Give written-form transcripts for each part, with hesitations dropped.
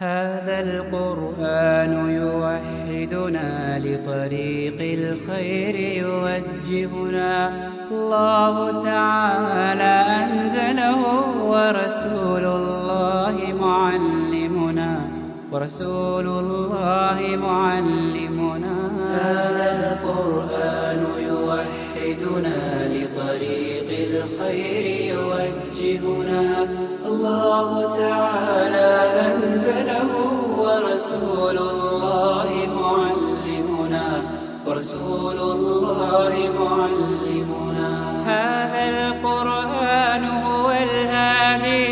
هذا القرآن يوحدنا لطريق الخير يوجهنا. الله تعالى أنزله ورسول الله معلمنا هذا القرآن يوحدنا لطريق الخير يوجهنا. الله تعالى أنزله ورسول الله معلمنا هذا القرآن هو الهادي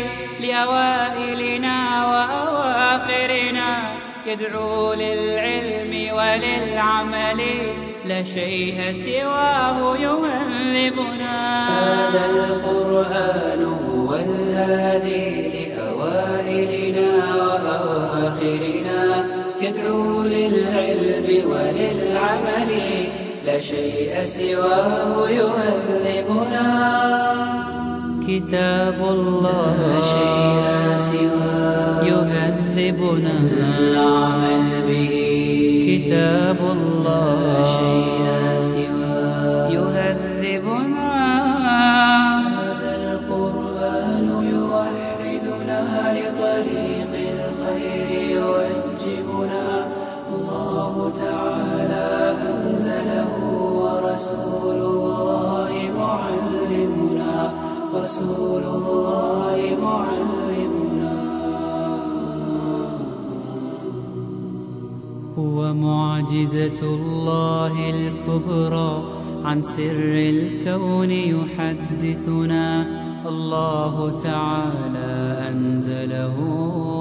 لأوائلنا وأواخرنا، يدعو للعلم وللعمل، لا شيء سواه يهذبنا. هذا القرآن هو الهادي لأوائلنا وأواخرنا، يدعو للعلم وللعمل، لا شيء سواه يهذبنا. كتاب الله لا شيء سواه يهذبنا، نعمل به. كتاب الله لا شيء سواه يهذبنا. هذا القرآن يوحدنا لطريق الخير يوجهنا. الله تعالى أنزله ورسول الله معلمنا هو معجزة الله الكبرى، عن سر الكون يحدثنا. الله تعالى أنزله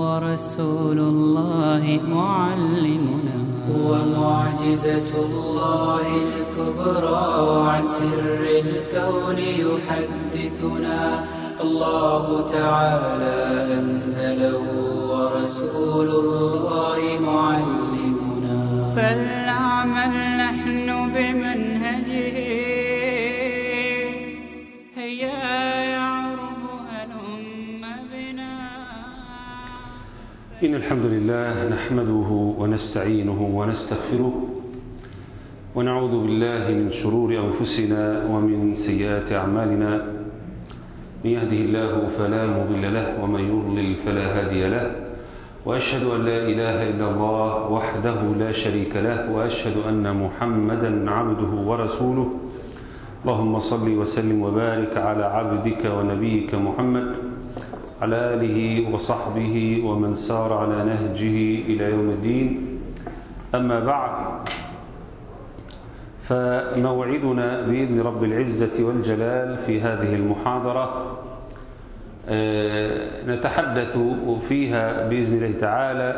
ورسول الله معلمنا. هو معجزة الله الكبرى، وعن سر الكون يحدثنا. الله تعالى أنزله ورسول الله معلمنا. فلنعمل نحن بمنهجه، هيا يعرب هلم بنا. إن الحمد لله نحمده ونستعينه ونستغفره، ونعوذ بالله من شرور أنفسنا ومن سيئات أعمالنا. من يهده الله فلا مضل له، ومن يضلل فلا هادي له، وأشهد أن لا إله إلا الله وحده لا شريك له، وأشهد أن محمدا عبده ورسوله. اللهم صل وسلم وبارك على عبدك ونبيك محمد، على آله وصحبه ومن سار على نهجه إلى يوم الدين. أما بعد، فموعدنا بإذن رب العزة والجلال في هذه المحاضرة نتحدث فيها بإذن الله تعالى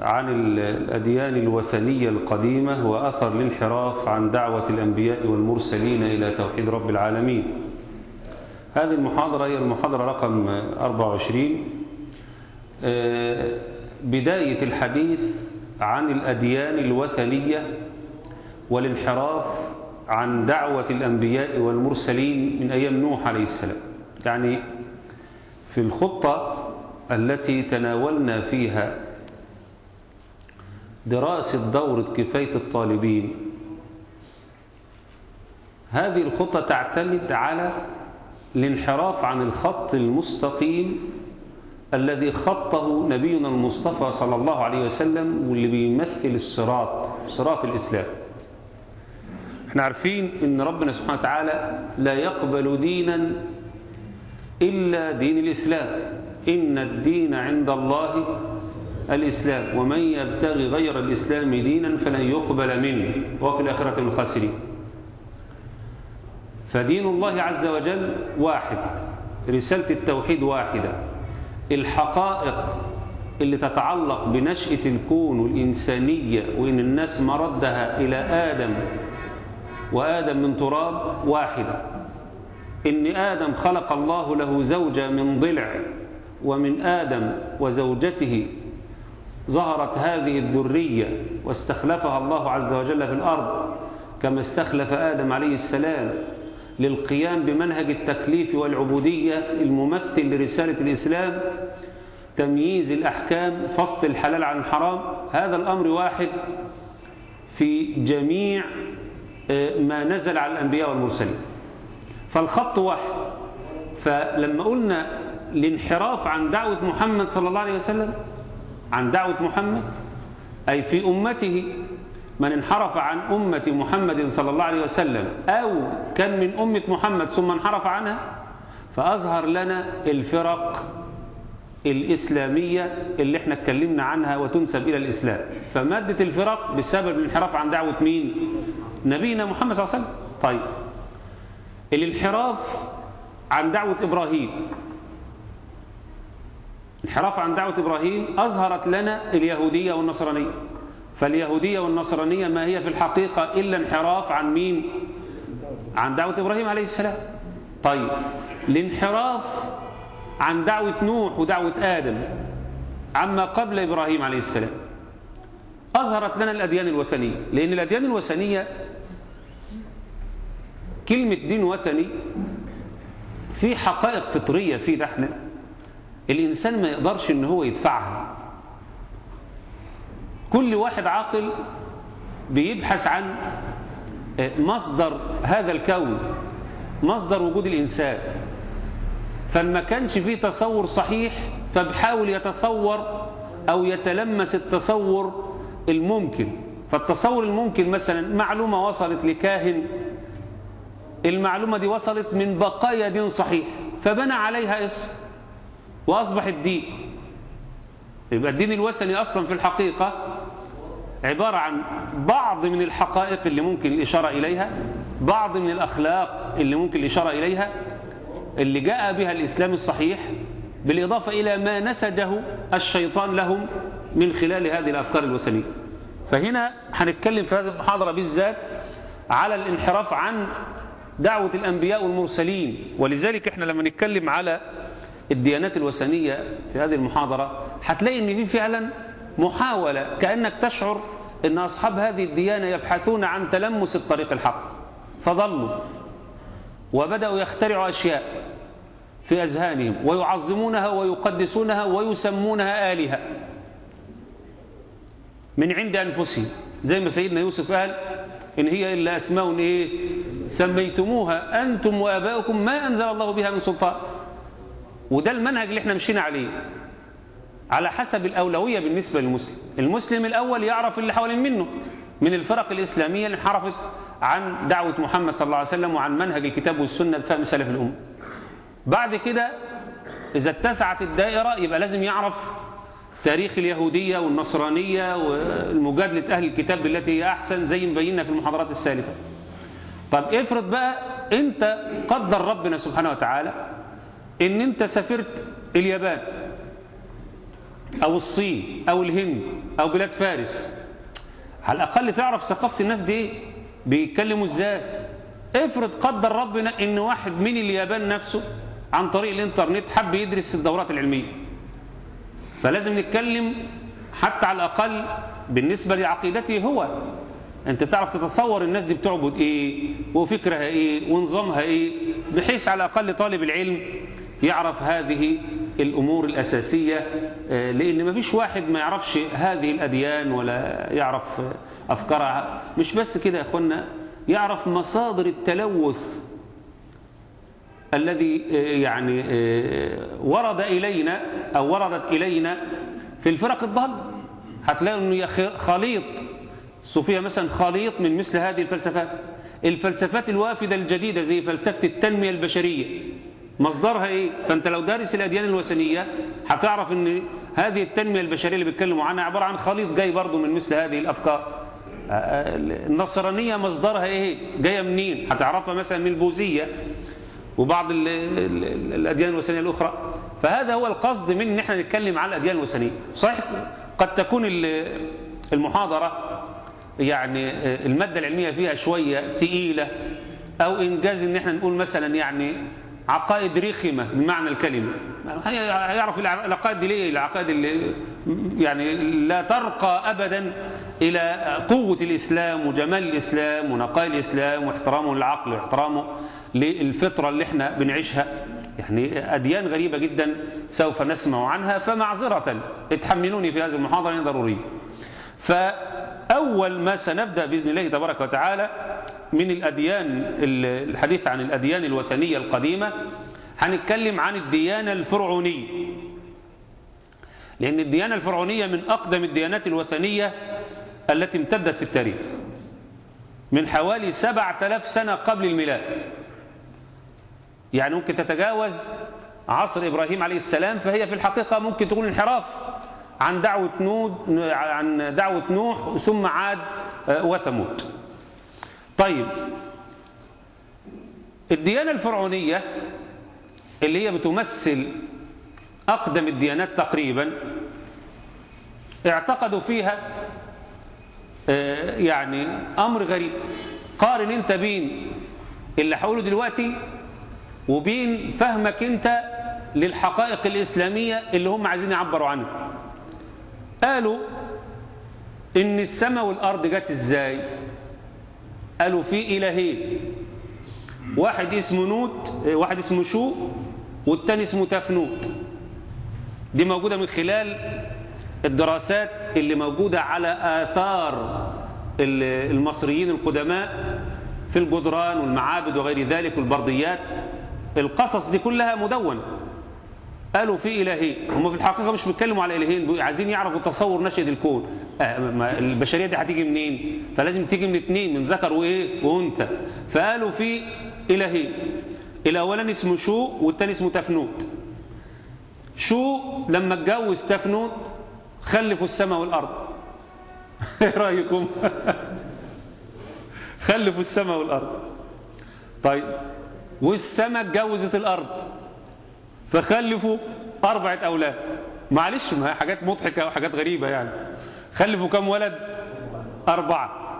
عن الأديان الوثنية القديمة وأثر الانحراف عن دعوة الأنبياء والمرسلين إلى توحيد رب العالمين. هذه المحاضرة هي المحاضرة رقم 24، بداية الحديث عن الأديان الوثنية والانحراف عن دعوة الأنبياء والمرسلين من أيام نوح عليه السلام. يعني في الخطة التي تناولنا فيها دراسة دورة كفاية الطالبين، هذه الخطة تعتمد على الانحراف عن الخط المستقيم الذي خطه نبينا المصطفى صلى الله عليه وسلم، واللي بيمثل الصراط، صراط الإسلام. احنا عارفين ان ربنا سبحانه وتعالى لا يقبل دينا الا دين الاسلام، ان الدين عند الله الاسلام، ومن يبتغي غير الاسلام دينا فلن يقبل منه وفي الاخره من الخاسرين. فدين الله عز وجل واحد، رساله التوحيد واحده، الحقائق اللي تتعلق بنشأة الكون والانسانيه وان الناس مردها الى آدم، وآدم من تراب، واحدة. إن آدم خلق الله له زوجة من ضلع، ومن آدم وزوجته ظهرت هذه الذرية، واستخلفها الله عز وجل في الأرض كما استخلف آدم عليه السلام، للقيام بمنهج التكليف والعبودية الممثل لرسالة الإسلام تمييز الأحكام، فصل الحلال عن الحرام، هذا الأمر واحد في جميع ما نزل على الأنبياء والمرسلين، فالخط واحد. فلما قلنا الانحراف عن دعوة محمد صلى الله عليه وسلم، عن دعوة محمد أي في أمته، من انحرف عن أمة محمد صلى الله عليه وسلم أو كان من أمة محمد ثم انحرف عنها، فأظهر لنا الفرق الإسلامية اللي احنا اتكلمنا عنها وتنسب إلى الإسلام. فمادة الفرق بسبب الانحراف عن دعوة مين؟ نبينا محمد صلى الله عليه وسلم. طيب الانحراف عن دعوة إبراهيم، انحراف عن دعوة إبراهيم أظهرت لنا اليهودية والنصرانية. فاليهودية والنصرانية ما هي في الحقيقة إلا انحراف عن مين؟ عن دعوة إبراهيم عليه السلام. طيب الانحراف عن دعوة نوح ودعوة آدم عما قبل إبراهيم عليه السلام أظهرت لنا الأديان الوثنية، لأن الأديان الوثنية، كلمة دين وثني في حقائق فطرية فيه، ده احنا الإنسان ما يقدرش إن هو يدفعها. كل واحد عاقل بيبحث عن مصدر هذا الكون، مصدر وجود الإنسان، فما كانش فيه تصور صحيح فبحاول يتصور أو يتلمس التصور الممكن. فالتصور الممكن مثلا معلومة وصلت لكاهن، المعلومة دي وصلت من بقايا دين صحيح فبنى عليها اسم وأصبح الدين. يبقى الدين الوثني أصلا في الحقيقة عبارة عن بعض من الحقائق اللي ممكن الإشارة إليها، بعض من الأخلاق اللي ممكن الإشارة إليها اللي جاء بها الإسلام الصحيح، بالإضافة إلى ما نسجه الشيطان لهم من خلال هذه الأفكار الوثنية. فهنا هنتكلم في هذه المحاضرة بالذات على الانحراف عن دعوة الأنبياء والمرسلين. ولذلك احنا لما نتكلم على الديانات الوثنية في هذه المحاضرة هتلاقي ان في فعلا محاولة كأنك تشعر ان أصحاب هذه الديانة يبحثون عن تلمس الطريق الحق، فضلوا وبدأوا يخترعوا أشياء في أذهانهم ويعظمونها ويقدسونها ويسمونها آلهة من عند أنفسهم، زي ما سيدنا يوسف قال إن هي إلا أسماء إيه سميتموها أنتم وآباؤكم ما أنزل الله بها من سلطان. وده المنهج اللي احنا مشينا عليه على حسب الأولوية بالنسبة للمسلم. المسلم الأول يعرف اللي حوالين منه من الفرق الإسلامية اللي انحرفت عن دعوة محمد صلى الله عليه وسلم وعن منهج الكتاب والسنة بفهم سلف الأمة. بعد كده إذا اتسعت الدائرة يبقى لازم يعرف تاريخ اليهودية والنصرانية والمجادلة أهل الكتاب التي هي أحسن زي ما بينا في المحاضرات السالفة. طب افرض بقى أنت قدر ربنا سبحانه وتعالى إن أنت سافرت اليابان أو الصين أو الهند أو بلاد فارس، على الأقل تعرف ثقافة الناس دي بيتكلموا ازاي. افرض قدر ربنا ان واحد من اليابان نفسه عن طريق الانترنت حب يدرس الدورات العلميه، فلازم نتكلم حتى على الاقل بالنسبه لعقيدته هو، انت تعرف تتصور الناس دي بتعبد ايه وفكرها ايه ونظامها ايه، بحيث على الاقل طالب العلم يعرف هذه الامور الاساسيه، لان ما فيش واحد ما يعرفش هذه الاديان ولا يعرف أفكارها. مش بس كده يا أخوانا، يعرف مصادر التلوث الذي يعني ورد إلينا أو وردت إلينا في الفرق الضالة. هتلاقي إنه خليط الصوفية مثلا، خليط من مثل هذه الفلسفات، الفلسفات الوافدة الجديدة زي فلسفة التنمية البشرية مصدرها إيه؟ فأنت لو دارس الأديان الوثنية هتعرف إن هذه التنمية البشرية اللي بيتكلموا عنها عبارة عن خليط جاي برضو من مثل هذه الأفكار. النصرانية مصدرها ايه؟ جايه منين؟ هتعرفها مثلا من البوذية وبعض الأديان الوثنية الأخرى. فهذا هو القصد من ان احنا نتكلم على الأديان الوثنية. صحيح قد تكون المحاضرة يعني المادة العلمية فيها شوية تقيلة أو إنجاز ان احنا نقول مثلا يعني عقائد رخمة بمعنى الكلمة. هيعرف العقائد دي ليه؟ العقائد اللي يعني لا ترقى أبدا إلى قوة الإسلام وجمال الإسلام ونقاء الإسلام واحترامه للعقل واحترامه للفطرة اللي احنا بنعيشها يعني أديان غريبة جدا سوف نسمع عنها، فمعذرة اتحملوني في هذه المحاضرة ضرورية. فأول ما سنبدأ بإذن الله تبارك وتعالى من الأديان، الحديث عن الأديان الوثنية القديمة، هنتكلم عن الديانة الفرعونية، لأن الديانة الفرعونية من أقدم الديانات الوثنية التي امتدت في التاريخ من حوالي 7000 سنة قبل الميلاد، يعني ممكن تتجاوز عصر إبراهيم عليه السلام. فهي في الحقيقة ممكن تكون انحراف عن دعوة نوح ثم عاد وثمود. طيب، الديانة الفرعونية اللي هي بتمثل أقدم الديانات تقريبا، اعتقدوا فيها يعني أمر غريب. قارن أنت بين اللي هقوله دلوقتي وبين فهمك أنت للحقائق الإسلامية اللي هم عايزين يعبروا عنها. قالوا إن السماء والأرض جت إزاي؟ قالوا في إلهين، واحد اسمه نوت، واحد اسمه شو، والتاني اسمه تفنوت. دي موجودة من خلال الدراسات اللي موجودة على آثار المصريين القدماء في الجدران والمعابد وغير ذلك والبرديات، القصص دي كلها مدونة. قالوا في إلهين، هم في الحقيقة مش بيتكلموا على إلهين، عايزين يعرفوا تصور نشأة الكون. البشرية دي هتيجي منين؟ فلازم تيجي من اتنين، من ذكر وإيه وأنثى. فقالوا في إلهين، الأولاني اسمه شو والتاني اسمه تفنوت. شو لما اتجوز تفنوت خلفوا السماء والأرض. ايه رأيكم؟ خلفوا السماء والأرض. طيب، والسماء اتجوزت الأرض فخلفوا 4 أولاد. معلش، ما حاجات مضحكة وحاجات غريبة يعني. خلفوا كم ولد؟ 4.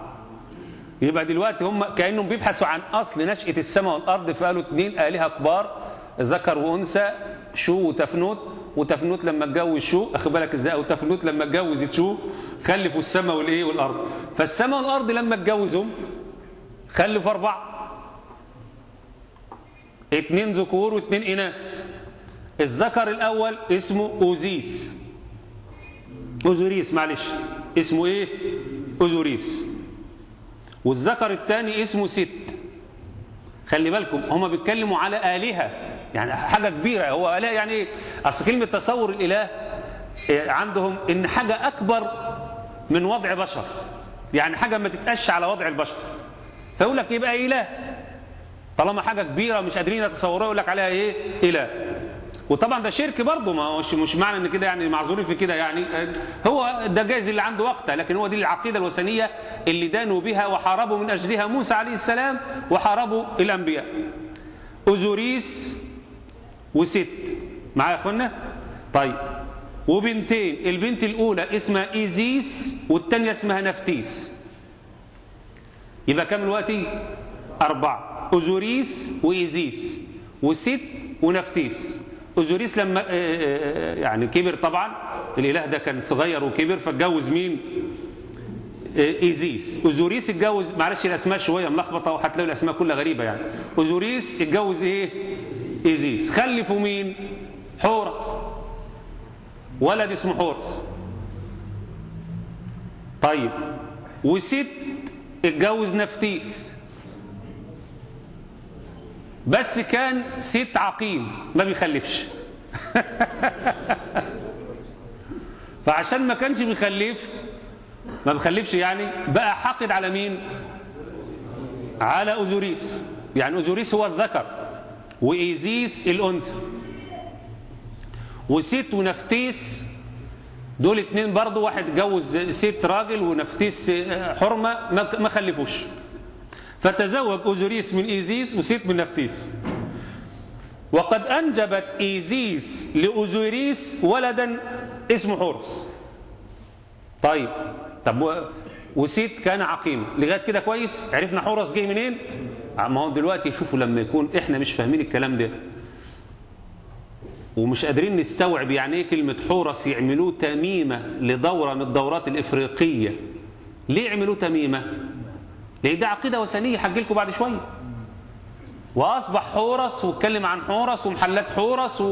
يبقى دلوقتي هم كأنهم بيبحثوا عن أصل نشأة السماء والأرض، فقالوا 2 آلهة كبار ذكر وأنثى، شو وتفنوت. وتفنوت لما اتجوز شو، اخد بالك ازاي، وتفنوت لما اتجوزت شو خلفوا السماء والايه والارض. فالسماء والارض لما اتجوزهم خلفوا 4، 2 ذكور و2 اناث. الذكر الاول اسمه أوزيريس، معلش اسمه ايه، أوزيريس. والذكر الثاني اسمه ست. خلي بالكم هما بيتكلموا على آلهة، يعني حاجة كبيرة. هو آلهة يعني إيه؟ أصل كلمة تصور الإله عندهم إن حاجة أكبر من وضع بشر، يعني حاجة ما تتقش على وضع البشر. فيقول لك يبقى إله، طالما حاجة كبيرة مش قادرين يتصوروها يقول لك عليها إيه؟ إله. وطبعا ده شرك برضه، ما مش معنى إن كده يعني معذورين في كده، يعني هو ده جايز اللي عنده وقته، لكن هو دي العقيدة الوثنية اللي دانوا بها وحاربوا من أجلها موسى عليه السلام وحاربوا الأنبياء. أوزيريس وست، معايا يا اخوانا؟ طيب، وبنتين، البنت الاولى اسمها إيزيس والثانيه اسمها نفتيس. يبقى كام دلوقتي؟ 4، أوزيريس وإيزيس وست ونفتيس. أوزيريس لما يعني كبر، طبعا الاله ده كان صغير وكبر، فاتجوز مين؟ إيزيس. أوزيريس اتجوز، معلش الاسماء شويه ملخبطه وهتلاقوا الاسماء كلها غريبه يعني. أوزيريس اتجوز ايه؟ إيزيس. خلفوا مين؟ حورس، ولد اسمه حورس. طيب، وست اتجوز نفتيس، بس كان ست عقيم ما بيخلفش. فعشان ما كانش بيخلف، ما بيخلفش يعني، بقى حاقد على مين؟ على أوزيريس. يعني أوزيريس هو الذكر وإيزيس الأنثى، وست ونفتيس دول 2 برضه، واحد اتجوز ست راجل ونفتيس حرمة ما خلفوش. فتزوج أوزيريس من إيزيس وست من نفتيس. وقد أنجبت إيزيس لأوزيريس ولدا اسمه حورس. طيب، وست كان عقيم. لغاية كده كويس؟ عرفنا حورس جه منين؟ ما هو دلوقتي شوفوا لما يكون احنا مش فاهمين الكلام ده ومش قادرين نستوعب يعني ايه كلمه حورس، يعملوه تميمه لدوره من الدورات الافريقيه. ليه يعملوه تميمه؟ لان ده عقيده وثنيه هتجي لكم بعد شويه. واصبح حورس، واتكلم عن حورس ومحلات حورس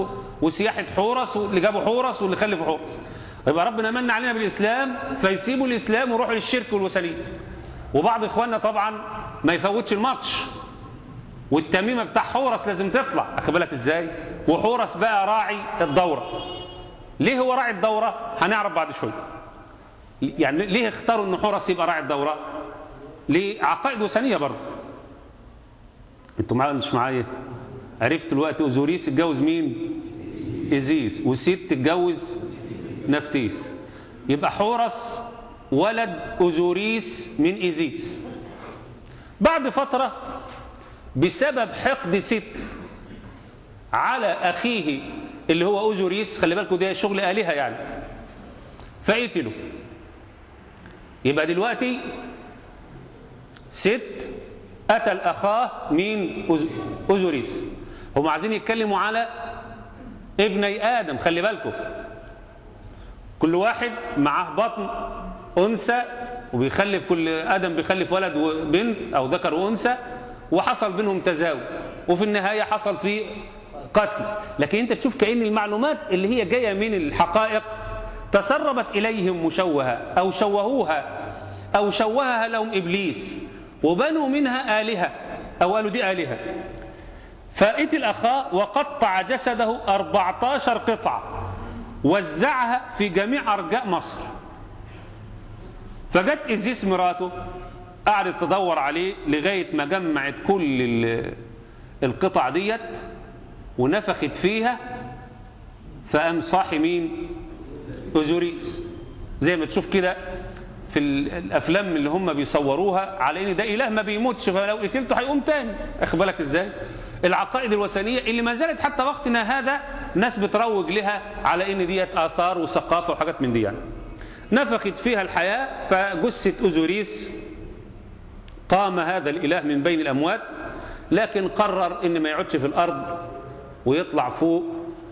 وسياحه حورس واللي جابوا حورس واللي خلفوا حورس. يبقى ربنا من علينا بالاسلام فيسيبوا الاسلام ويروحوا للشرك والوثنيه. وبعض اخواننا طبعا ما يفوتش الماتش، والتميمه بتاع حورس لازم تطلع، اخد بالك ازاي؟ وحورس بقى راعي الدوره. ليه هو راعي الدوره؟ هنعرف بعد شويه. يعني ليه اختاروا ان حورس يبقى راعي الدوره؟ لعقائد وثنيه برضه. انتوا معايا مش معايا؟ عرفت الوقت اوزيريس اتجوز مين؟ إيزيس، وست اتجوز نفتيس. يبقى حورس ولد أوزيريس من إيزيس. بعد فترة بسبب حقد ست على أخيه اللي هو أوزيريس، خلي بالكم ده شغل آلهة يعني، فقتله. يبقى دلوقتي ست قتل أخاه مين؟ أوزيريس. هم عايزين يتكلموا على ابني آدم، خلي بالكم كل واحد معاه بطن أنثى وبيخلف، كل آدم بيخلف ولد وبنت أو ذكر وأنثى، وحصل بينهم تزاوج وفي النهاية حصل فيه قتل. لكن أنت بتشوف كأن المعلومات اللي هي جاية من الحقائق تسربت إليهم مشوهة أو شوهوها أو شوهها لهم إبليس، وبنوا منها آلهة أو قالوا دي آلهة. فقتل أخاه وقطع جسده 14 قطعة وزعها في جميع أرجاء مصر. فجت إيزيس مراته قعدت تدور عليه لغاية ما جمعت كل القطع ديت ونفخت فيها، فقام صاحي مين؟ أوزيريس. زي ما تشوف كده في الأفلام اللي هم بيصوروها على إن ده إله ما بيموتش، فلو قتلته هيقوم تاني، أخد بالك إزاي؟ العقائد الوثنية اللي ما زالت حتى وقتنا هذا ناس بتروج لها على ان ديت اثار وثقافه وحاجات من دي يعني. نفخت فيها الحياه فجثه أوزيريس قام هذا الاله من بين الاموات، لكن قرر ان ما يقعدش في الارض ويطلع فوق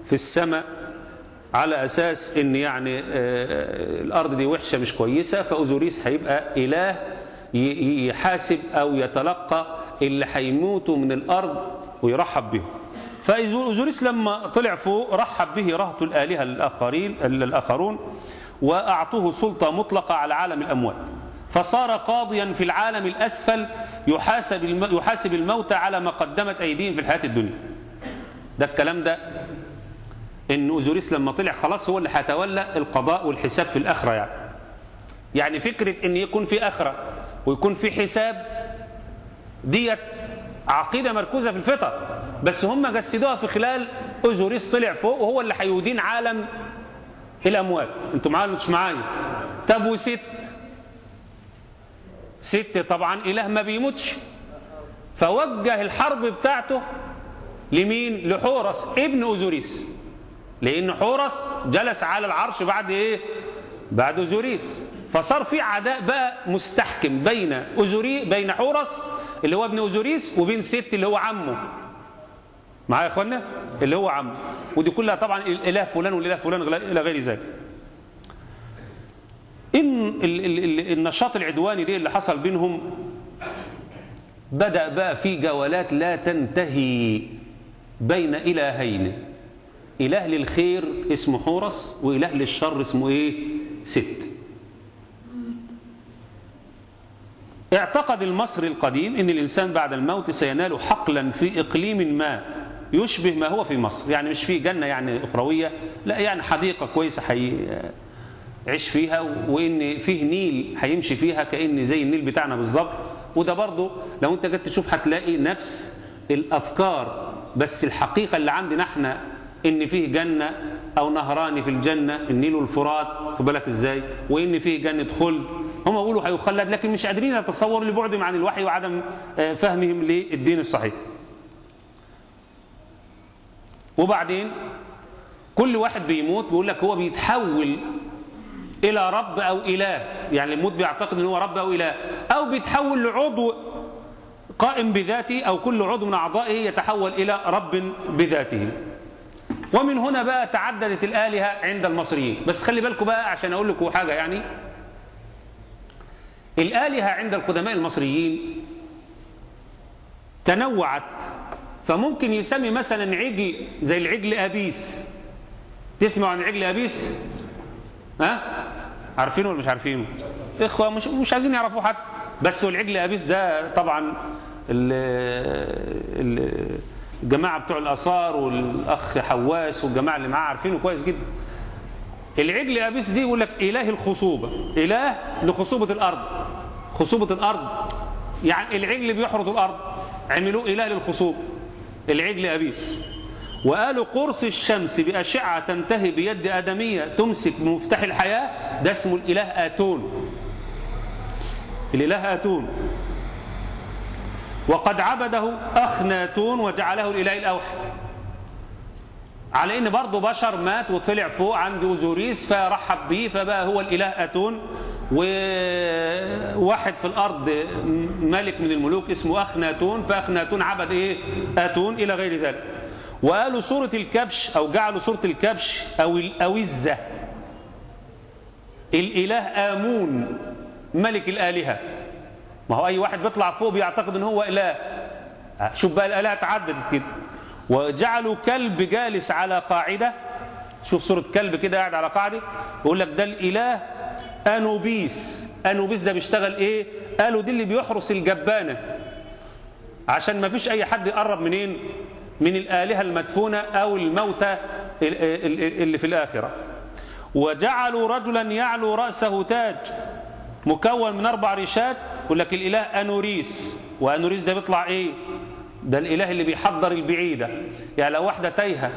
في السماء على اساس ان يعني الارض دي وحشه مش كويسه، فأوزيريس هيبقى اله يحاسب او يتلقى اللي هيموتوا من الارض ويرحب بهم. فأوزيريس لما طلع فوق رحب به رهطوا الآلهة الآخرون وأعطوه سلطة مطلقة على عالم الأموات، فصار قاضيا في العالم الأسفل يحاسب الموتى على ما قدمت أيديهم في الحياة الدنيا. ده الكلام ده إن أوزيريس لما طلع خلاص هو اللي هيتولى القضاء والحساب في الآخرة يعني. يعني فكرة إن يكون في آخرة ويكون في حساب ديت عقيدة مركوزة في الفطر، بس هم جسدوها في خلال أوزيريس طلع فوق وهو اللي هيدين عالم الأموات. انتوا معايا ولا مش معايا؟ طب وست؟ ست طبعا إله ما بيموتش، فوجه الحرب بتاعته لمين؟ لحورس ابن أوزيريس، لأن حورس جلس على العرش بعد إيه؟ بعد أوزيريس. فصار في عداء بقى مستحكم بين حورس اللي هو ابن أوزيريس وبين ست اللي هو عمه. معايا يا اخوانا؟ اللي هو عمه، ودي كلها طبعا الاله فلان والاله فلان الى غير ذلك. ان النشاط العدواني ده اللي حصل بينهم بدا بقى في جولات لا تنتهي بين الهين، اله للخير اسمه حورس واله للشر اسمه ايه؟ ست. اعتقد المصري القديم ان الانسان بعد الموت سينال حقلا في اقليم ما يشبه ما هو في مصر، يعني مش في جنة يعني أخروية، لا يعني حديقة كويسة هيعيش فيها، وإن فيه نيل هيمشي فيها كأن زي النيل بتاعنا بالظبط. وده برضه لو أنت جيت تشوف هتلاقي نفس الأفكار، بس الحقيقة اللي عندنا احنا إن فيه جنة أو نهران في الجنة، النيل والفرات، خد بالك إزاي؟ وإن فيه جنة خلد، هم بيقولوا هيخلد، لكن مش قادرين يتصوروا لبعدهم عن الوحي وعدم فهمهم للدين الصحيح. وبعدين كل واحد بيموت بيقول لك هو بيتحول إلى رب أو إله، يعني الموت بيعتقد إن هو رب أو إله، أو بيتحول لعضو قائم بذاته، أو كل عضو من أعضائه يتحول إلى رب بذاته. ومن هنا بقى تعددت الآلهة عند المصريين. بس خلي بالكم بقى عشان أقول لكم حاجة، يعني الآلهة عند القدماء المصريين تنوعت فممكن يسمي مثلا عجل زي العجل أبيس. تسمعوا عن عجل أبيس؟ ها؟ عارفينه ولا مش عارفينه؟ إخوة مش عايزين يعرفوه حتى، بس هو العجل أبيس ده طبعا الجماعة بتوع الآثار والأخ حواس والجماعة اللي معاه عارفينه كويس جدا. العجل أبيس دي يقول لك إله الخصوبة، إله لخصوبة الأرض. خصوبة الأرض يعني العجل بيحرث الأرض، عملوه إله للخصوبة العجل أبيس. وقالوا قرص الشمس بأشعة تنتهي بيد آدمية تمسك بمفتاح الحياة، ده اسمه الإله آتون. الإله آتون. وقد عبده أخناتون وجعله الإله الأوحى، على إن برضه بشر مات وطلع فوق عند أوزيريس فرحب بيه فبقى هو الإله آتون. وواحد في الأرض ملك من الملوك اسمه أخناتون، فأخناتون عبد إيه؟ آتون، إلى غير ذلك. وقالوا صورة الكبش أو جعلوا صورة الكبش أو الأوزة الإله آمون ملك الآلهة. ما هو أي واحد بيطلع فوق بيعتقد إن هو إله. شوف بقى الآلهة اتعددت كده. وجعلوا كلب جالس على قاعدة، شوف صورة كلب كده قاعد على قاعدة، يقول لك ده الإله أنوبيس. أنوبيس ده بيشتغل إيه؟ قالوا دي اللي بيحرس الجبانة، عشان ما فيش أي حد يقرب منين؟ من الآلهة المدفونة أو الموتى اللي في الآخرة. وجعلوا رجلا يعلو رأسه تاج مكون من 4 ريشات، يقول لك الإله أنوريس. وأنوريس ده بيطلع إيه؟ ده الإله اللي بيحضر البعيدة، يعني لو واحدة تايهة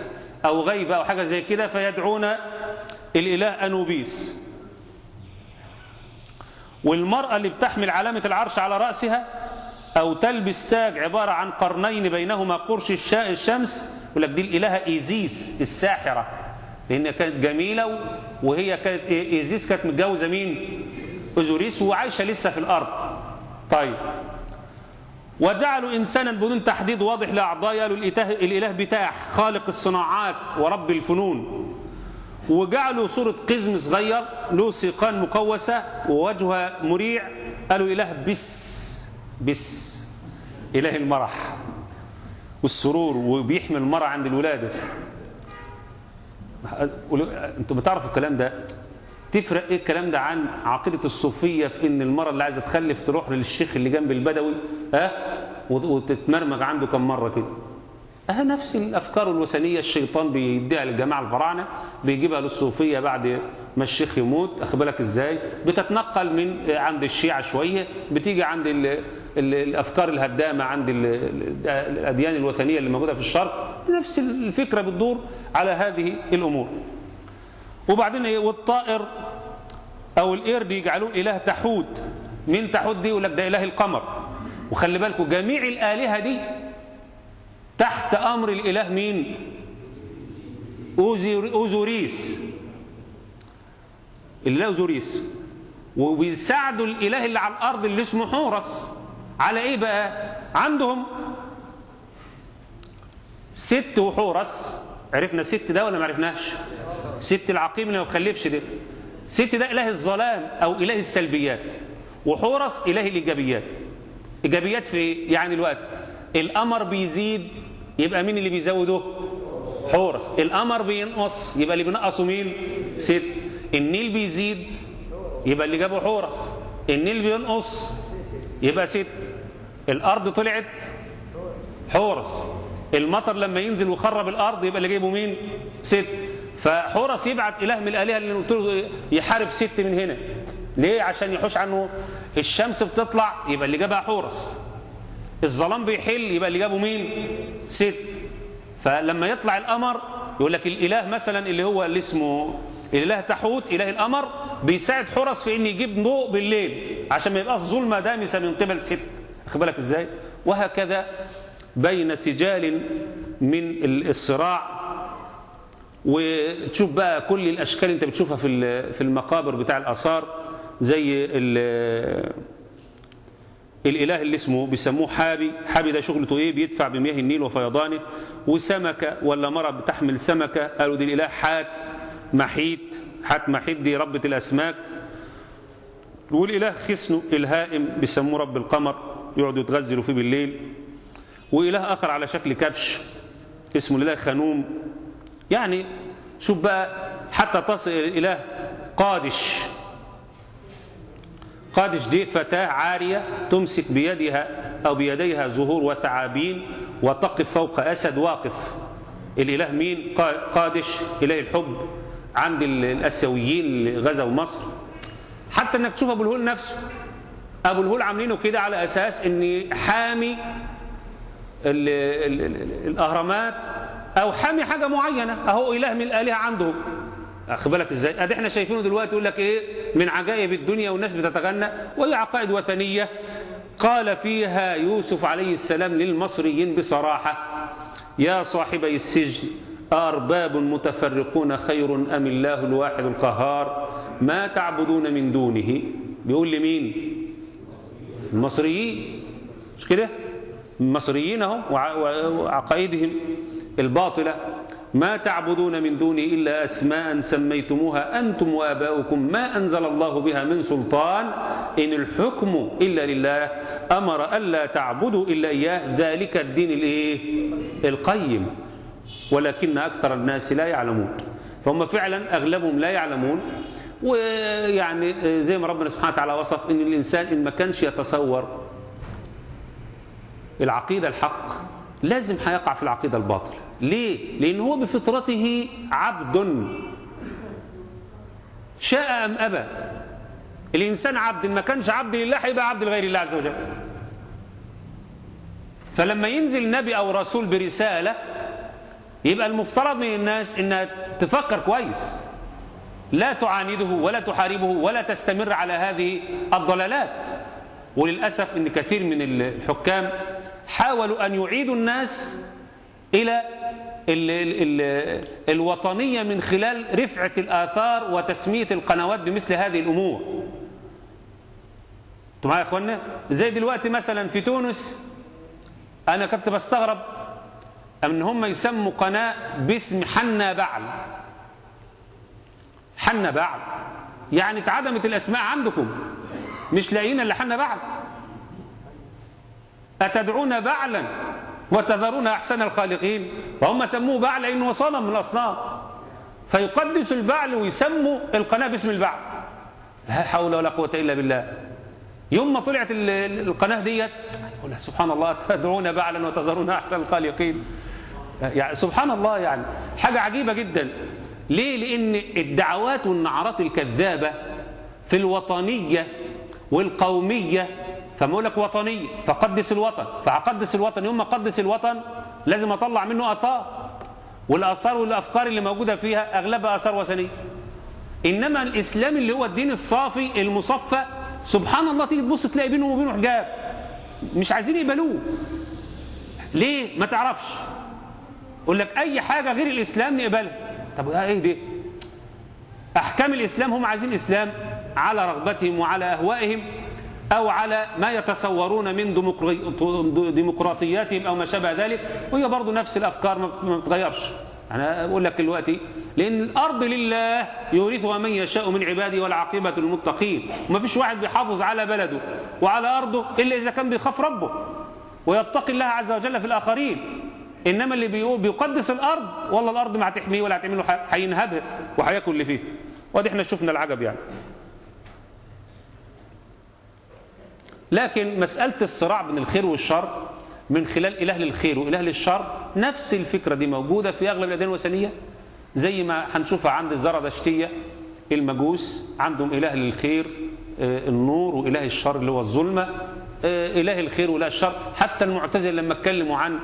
أو غيبة أو حاجة زي كده فيدعون الإله أنوبيس. والمرأة اللي بتحمل علامة العرش على رأسها أو تلبس تاج عبارة عن قرنين بينهما قرش الشمس، يقول لك دي الإلهة إيزيس الساحرة، لأنها كانت جميلة وهي كانت إيزيس كانت متجوزة مين؟ أوزيريس، وعايشة لسه في الأرض. طيب وجعلوا إنسانا بدون تحديد واضح لأعضاء، قالوا الإله بتاح خالق الصناعات ورب الفنون. وجعلوا صورة قزم صغير له سيقان مقوسة ووجهه مريع، قالوا إله بس إله المرح والسرور وبيحمل المرأة عند الولادة. أنتم بتعرفوا الكلام ده؟ تفرق إيه الكلام ده عن عقيدة الصوفية في إن المرأة اللي عايزة تخلف تروح للشيخ اللي جنب البدوي وتتمرمغ عنده كم مرة كده؟ نفس الأفكار الوثنية الشيطان بيديها للجماعة الفراعنة بيجيبها للصوفية بعد ما الشيخ يموت، أخد بالك إزاي؟ بتتنقل من عند الشيعة شوية بتيجي عند الأفكار الهدامة عند الأديان الوثنية اللي موجودة في الشرق، نفس الفكرة بتدور على هذه الأمور. وبعدين والطائر أو القير بيجعلوه إله تحوت. مين تحوت دي؟ يقول لك ده إله القمر. وخلي بالكوا جميع الآلهة دي تحت أمر الإله مين؟ أوزيريس. الإله أوزيريس. وبيساعدوا الإله اللي على الأرض اللي اسمه حورس على إيه بقى؟ عندهم ست وحورس. عرفنا ست ده ولا ما عرفناش؟ ست العقيم اللي ما بتخلفش ده. ست ده إله الظلام أو إله السلبيات، وحورس إله الإيجابيات. إيجابيات في إيه؟ يعني الوقت القمر بيزيد يبقى مين اللي بيزوده؟ حورس. القمر بينقص يبقى اللي بينقصه مين؟ ست. النيل بيزيد يبقى اللي جابه حورس، النيل بينقص يبقى ست. الارض طلعت حورس، المطر لما ينزل ويخرب الارض يبقى اللي جايبه مين؟ ست. فحورس يبعت اله من الالهه اللي قلت له يحارب ست من هنا ليه؟ عشان يحوش عنه. الشمس بتطلع يبقى اللي جابها حورس، الظلام بيحل يبقى اللي جابه مين؟ ست. فلما يطلع القمر يقول لك الاله مثلا اللي هو اللي اسمه الاله تحوت اله القمر بيساعد حورس في انه يجيب ضوء بالليل عشان ما يبقاش ظلمه دامسه من قبل ست، واخد بالك ازاي؟ وهكذا بين سجال من الصراع. وتشوف بقى كل الاشكال انت بتشوفها في المقابر بتاع الاثار، زي الإله اللي اسمه بيسموه حابي. حابي ده شغلته إيه؟ بيدفع بمياه النيل وفيضانه. وسمكة ولا مرة بتحمل سمكة، قالوا دي الإله حات محيت. حات محيت دي ربة الأسماك. والإله خسنو الهائم بيسموه رب القمر، يقعدوا يتغزلوا فيه بالليل. وإله آخر على شكل كبش اسمه الإله خنوم. يعني شوف بقى حتى تصل الإله قادش. قادش دي فتاة عارية تمسك بيدها أو بيديها زهور وثعابين وتقف فوق أسد واقف. الإله مين؟ قادش، إله الحب عند الآسيويين اللي غزوا مصر. حتى انك تشوف أبو الهول نفسه، أبو الهول عاملينه كده على أساس إن حامي الأهرامات أو حامي حاجة معينة، أهو إله من الآلهة عندهم. أخد بالك إزاي؟ أدي إحنا شايفينه دلوقتي يقول لك إيه؟ من عجائب الدنيا والناس بتتغنى، وهي عقائد وثنية قال فيها يوسف عليه السلام للمصريين بصراحة: يا صاحبي السجن أرباب متفرقون خير أم الله الواحد القهار، ما تعبدون من دونه. بيقول لمين؟ المصريين، مش كده؟ المصريين اهو وعقائدهم الباطلة. ما تعبدون من دونه إلا أسماء سميتموها أنتم وآباؤكم ما أنزل الله بها من سلطان، إن الحكم إلا لله، أمر ألا تعبدوا إلا إياه، ذلك الدين الإيه؟ القيم، ولكن أكثر الناس لا يعلمون. فهم فعلا أغلبهم لا يعلمون. ويعني زي ما ربنا سبحانه وتعالى وصف إن الإنسان إن ما كانش يتصور العقيدة الحق لازم هيقع في العقيدة الباطل. ليه؟ لأن هو بفطرته عبد، شاء أم أبى. الإنسان عبد، إن ما كانش عبد لله هيبقى عبد لغير الله عز وجل. فلما ينزل نبي أو رسول برسالة يبقى المفترض من الناس إنها تفكر كويس، لا تعانده ولا تحاربه ولا تستمر على هذه الضلالات. وللأسف إن كثير من الحكام حاولوا أن يعيدوا الناس إلى الوطنية من خلال رفعة الآثار وتسمية القنوات بمثل هذه الأمور. أنتوا معايا يا إخوانا؟ زي دلوقتي مثلا في تونس، أنا كنت بستغرب أن هم يسموا قناة باسم حنا بعل. حنا بعل يعني اتعدمت الأسماء عندكم، مش لاقيين إلا حنا بعل. أتدعون بعلا وتذرون أحسن الخالقين. وهم سموه بعل لأنه صنم من الأصنام، فيقدس البعل ويسموا القناة باسم البعل. لا حول ولا قوة إلا بالله. يوم ما طلعت القناة ديت سبحان الله، تدعون بعلا وتذرون أحسن الخالقين. يعني سبحان الله، يعني حاجة عجيبة جدا. ليه؟ لأن الدعوات والنعرات الكذابة في الوطنية والقومية. فما اقول لك وطنية، فقدس الوطن، فأقدس الوطن. يوم ما أقدس الوطن لازم أطلع منه آثار، والآثار والأفكار اللي موجودة فيها أغلبها آثار وثنية. إنما الإسلام اللي هو الدين الصافي المصفى، سبحان الله تيجي تبص تلاقي بينهم وبينه حجاب، مش عايزين يقبلوه. ليه؟ ما تعرفش. يقول لك أي حاجة غير الإسلام نقبلها. طب إيه دي؟ أحكام الإسلام هم عايزين إسلام على رغبتهم وعلى أهوائهم، أو على ما يتصورون من ديمقراطياتهم أو ما شابه ذلك، وهي برضه نفس الأفكار ما بتغيرش. أنا أقول لك دلوقتي، لأن الأرض لله يورثها من يشاء من عبادي والعاقبة للمتقين. وما فيش واحد بيحافظ على بلده وعلى أرضه إلا إذا كان بيخاف ربه ويتقي الله عز وجل في الآخرين. إنما اللي بيقدس الأرض، والله الأرض ما هتحميه ولا هتعمله، هينهبها وهياكل اللي فيه. وادي إحنا شفنا العجب يعني. لكن مسألة الصراع بين الخير والشر من خلال إله للخير وإله للشر، نفس الفكرة دي موجودة في أغلب الأديان الوثنية، زي ما هنشوفها عند الزرادشتية. المجوس عندهم إله للخير النور، وإله الشر اللي هو الظلمة، إله الخير وإله الشر. حتى المعتزلة لما اتكلموا عن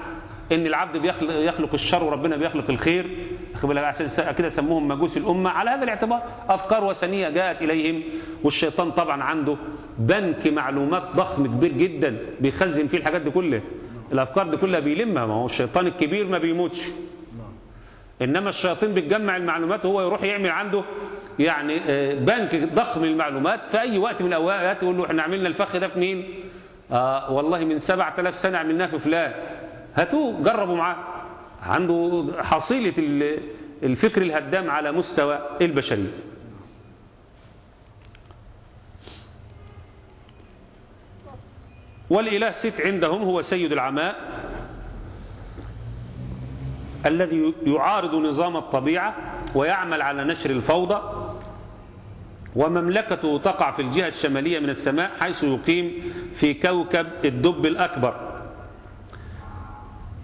إن العبد يخلق الشر وربنا بيخلق الخير، عشان كده سموهم مجوس الأمة على هذا الاعتبار. أفكار وثنية جاءت إليهم، والشيطان طبعا عنده بنك معلومات ضخم كبير جدا بيخزن فيه الحاجات دي كلها، الأفكار دي كلها بيلمها. ما هو الشيطان الكبير ما بيموتش، إنما الشياطين بتجمع المعلومات، وهو يروح يعمل عنده يعني بنك ضخم المعلومات. في أي وقت من الأوقات يقول له إحنا عملنا الفخ ده في مين؟ والله من 7000 سنة عملناه في فلان، هاتوه جربوا معاه. عنده حصيلة الفكر الهدام على مستوى البشرية. والإله ست عندهم هو سيد العماء، الذي يعارض نظام الطبيعة ويعمل على نشر الفوضى، ومملكته تقع في الجهة الشمالية من السماء حيث يقيم في كوكب الدب الأكبر.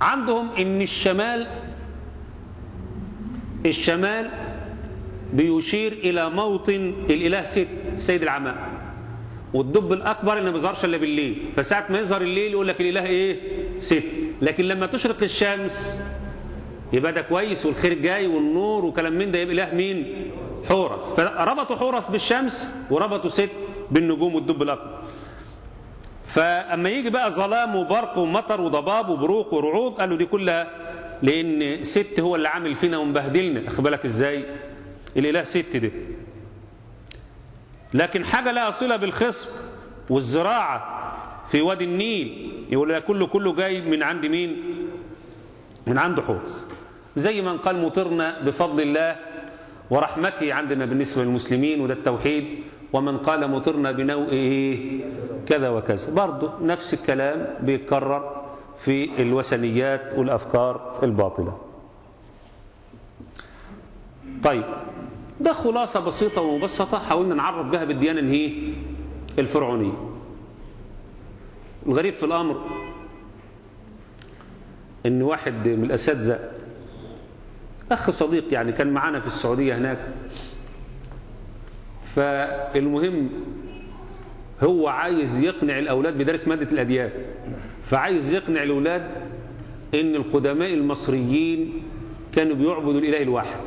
عندهم إن الشمال بيشير إلى موطن الإله ست سيد العماء، والدب الأكبر اللي ما بيظهرش إلا بالليل، فساعة ما يظهر الليل يقول لك الإله إيه؟ ست. لكن لما تشرق الشمس يبقى ده كويس والخير جاي والنور وكلام من ده، يبقى إله مين؟ حورس. فربطوا حورس بالشمس وربطوا ست بالنجوم والدب الأكبر. فأما يجي بقى ظلام وبرق ومطر وضباب وبروق ورعود، قالوا دي كلها لأن ست هو اللي عامل فينا ومبهدلنا. أخد بالك إزاي؟ الإله ست ده. لكن حاجة لها صلة بالخصب والزراعة في وادي النيل، يقول لها كله جاي من عند مين؟ من عند حورس. زي من قال مطرنا بفضل الله ورحمته، عندنا بالنسبة للمسلمين وده التوحيد. ومن قال مطرنا بنوء إيه كذا وكذا، برضه نفس الكلام بيتكرر في الوثنيات والأفكار الباطلة. طيب، ده خلاصة بسيطة ومبسطة حاولنا نعرف بها بالديانة الفرعونية. الغريب في الأمر إن واحد من الأساتذة أخ صديق كان معانا في السعودية هناك، فالمهم هو عايز يقنع الأولاد، بدرس مادة الأديان، فعايز يقنع الأولاد إن القدماء المصريين كانوا بيعبدوا الإله الواحد.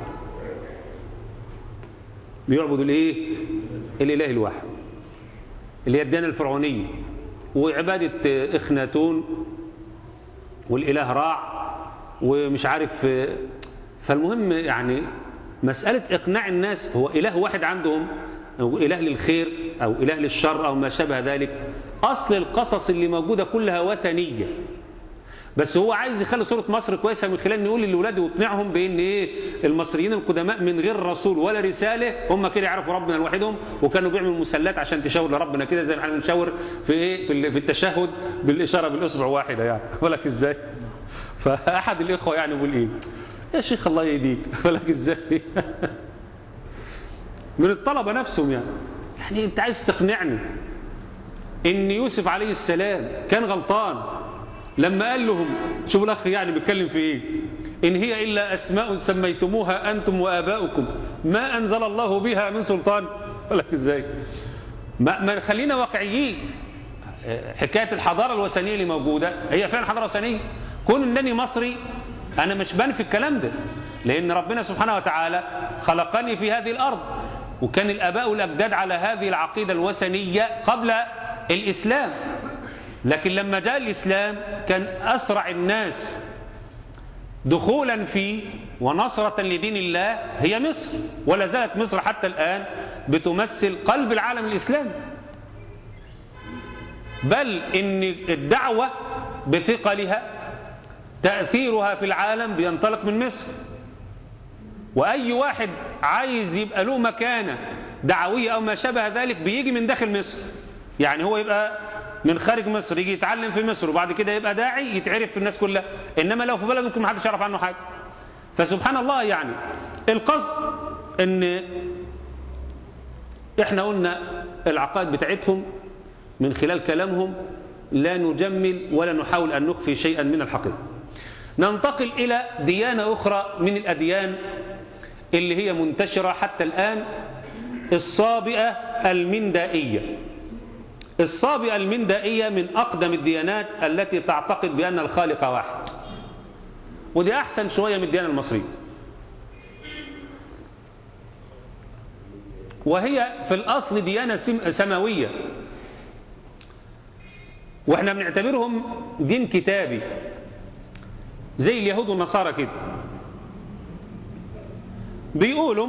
بيعبدوا الإيه؟ الإله الواحد، اللي هي الديانة الفرعونية وعبادة أخناتون والإله راع ومش عارف. فالمهم مسألة إقناع الناس، هو إله واحد عندهم أو إله للخير أو إله للشر أو ما شابه ذلك. أصل القصص اللي موجودة كلها وثنية، بس هو عايز يخلي صورة مصر كويسة من خلال نقول لأولاده ويقنعهم بأن المصريين القدماء من غير رسول ولا رسالة هم كده يعرفوا ربنا لوحدهم، وكانوا بيعملوا مسلات عشان تشاور لربنا كده زي ما احنا بنشاور في التشهد بالإشارة بالإصبع واحدة. بالك إزاي؟ فأحد الإخوة بيقول إيه؟ يا شيخ الله يهديك، بالك إزاي؟ من الطلبة نفسهم أنت عايز تقنعني إن يوسف عليه السلام كان غلطان لما قال لهم، شوفوا الأخ بيتكلم في إيه، إن هي إلا أسماء سميتموها أنتم وآباؤكم ما أنزل الله بها من سلطان. أقول لك إزاي؟ ما خلينا واقعيين. حكاية الحضارة الوثنية اللي موجودة هي فعلا حضارة وثنية. كون إنني مصري أنا مش بان في الكلام ده، لأن ربنا سبحانه وتعالى خلقني في هذه الأرض، وكان الآباء والأجداد على هذه العقيدة الوثنية قبل الإسلام. لكن لما جاء الإسلام كان أسرع الناس دخولا فيه ونصرة لدين الله هي مصر، ولا زالت مصر حتى الآن بتمثل قلب العالم الإسلامي. بل إن الدعوة بثقلها تأثيرها في العالم بينطلق من مصر، وأي واحد عايز يبقى له مكانة دعوية أو ما شابه ذلك بيجي من داخل مصر. هو يبقى من خارج مصر يجي يتعلم في مصر وبعد كده يبقى داعي يتعرف في الناس كلها، انما لو في بلده ممكن ما حدش يعرف عنه حاجه. فسبحان الله. القصد ان احنا قلنا العقائد بتاعتهم من خلال كلامهم لا نجمل ولا نحاول ان نخفي شيئا من الحقيقه. ننتقل الى ديانه اخرى من الاديان اللي هي منتشره حتى الان، الصابئه المندائيه. الصابئة المندائية من أقدم الديانات التي تعتقد بأن الخالق واحد، ودي أحسن شوية من الديانة المصرية. وهي في الأصل ديانة سماوية، وإحنا بنعتبرهم دين كتابي زي اليهود والنصارى كده. بيقولوا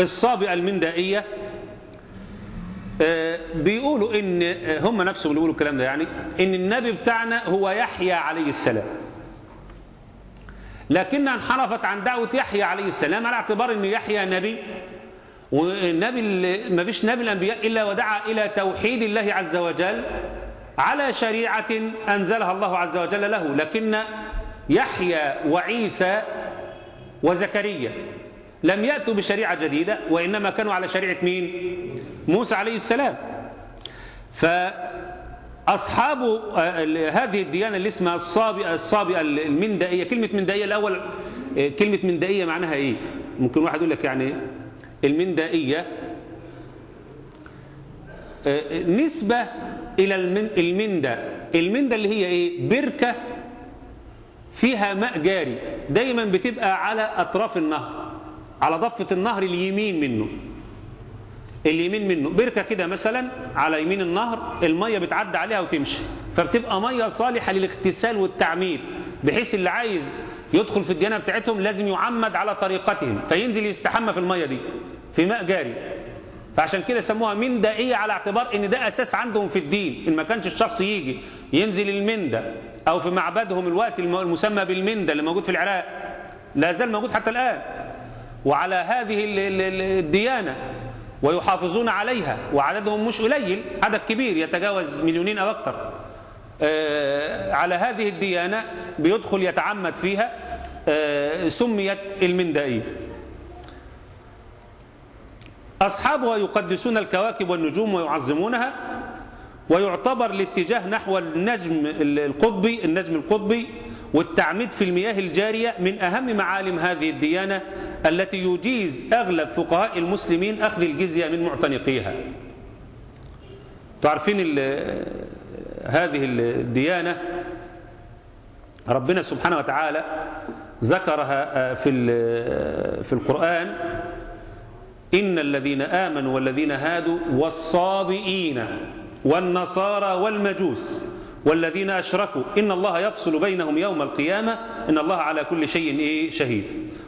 الصابئة المندائية بيقولوا ان هم نفسهم اللي بيقولوا الكلام ده، ان النبي بتاعنا هو يحيى عليه السلام، لكنها انحرفت عن دعوه يحيى عليه السلام على اعتبار ان يحيى نبي، والنبي ما فيش نبي الانبياء الا ودعا الى توحيد الله عز وجل على شريعه انزلها الله عز وجل له، لكن يحيى وعيسى وزكريا لم يأتوا بشريعة جديدة، وإنما كانوا على شريعة مين؟ موسى عليه السلام. فأصحاب هذه الديانة اللي اسمها الصابئة المندائية، كلمة مندائية الأول، كلمة مندائية معناها إيه؟ ممكن واحد يقول لك يعني المندائية نسبة إلى المندة، المندة اللي هي إيه؟ بركة فيها ماء جاري، دايما بتبقى على أطراف النهر، على ضفة النهر اليمين منه، اليمين منه بركة كده مثلا على يمين النهر، المية بتعدي عليها وتمشي، فبتبقى مية صالحة للاغتسال والتعمير، بحيث اللي عايز يدخل في الديانة بتاعتهم لازم يعمد على طريقتهم، فينزل يستحمى في المية دي في ماء جاري. فعشان كده سموها مندائية، على اعتبار ان ده اساس عندهم في الدين، ان ما كانش الشخص يجي ينزل المندة، او في معبدهم الوقت المسمى بالمندة اللي موجود في العراق، لا زال موجود حتى الآن، وعلى هذه الديانة ويحافظون عليها، وعددهم مش قليل، عدد كبير يتجاوز 2 مليون أو أكثر. على هذه الديانة بيدخل يتعمد فيها، سميت المندائية. أصحابها يقدسون الكواكب والنجوم ويعظمونها، ويعتبر الاتجاه نحو النجم القطبي والتعميد في المياه الجارية من أهم معالم هذه الديانة، التي يجيز أغلب فقهاء المسلمين أخذ الجزية من معتنقيها. تعرفين هذه الديانة ربنا سبحانه وتعالى ذكرها في القرآن: إن الذين آمنوا والذين هادوا والصابئين والنصارى والمجوس والذين أشركوا إن الله يفصل بينهم يوم القيامة إن الله على كل شيء شهيد.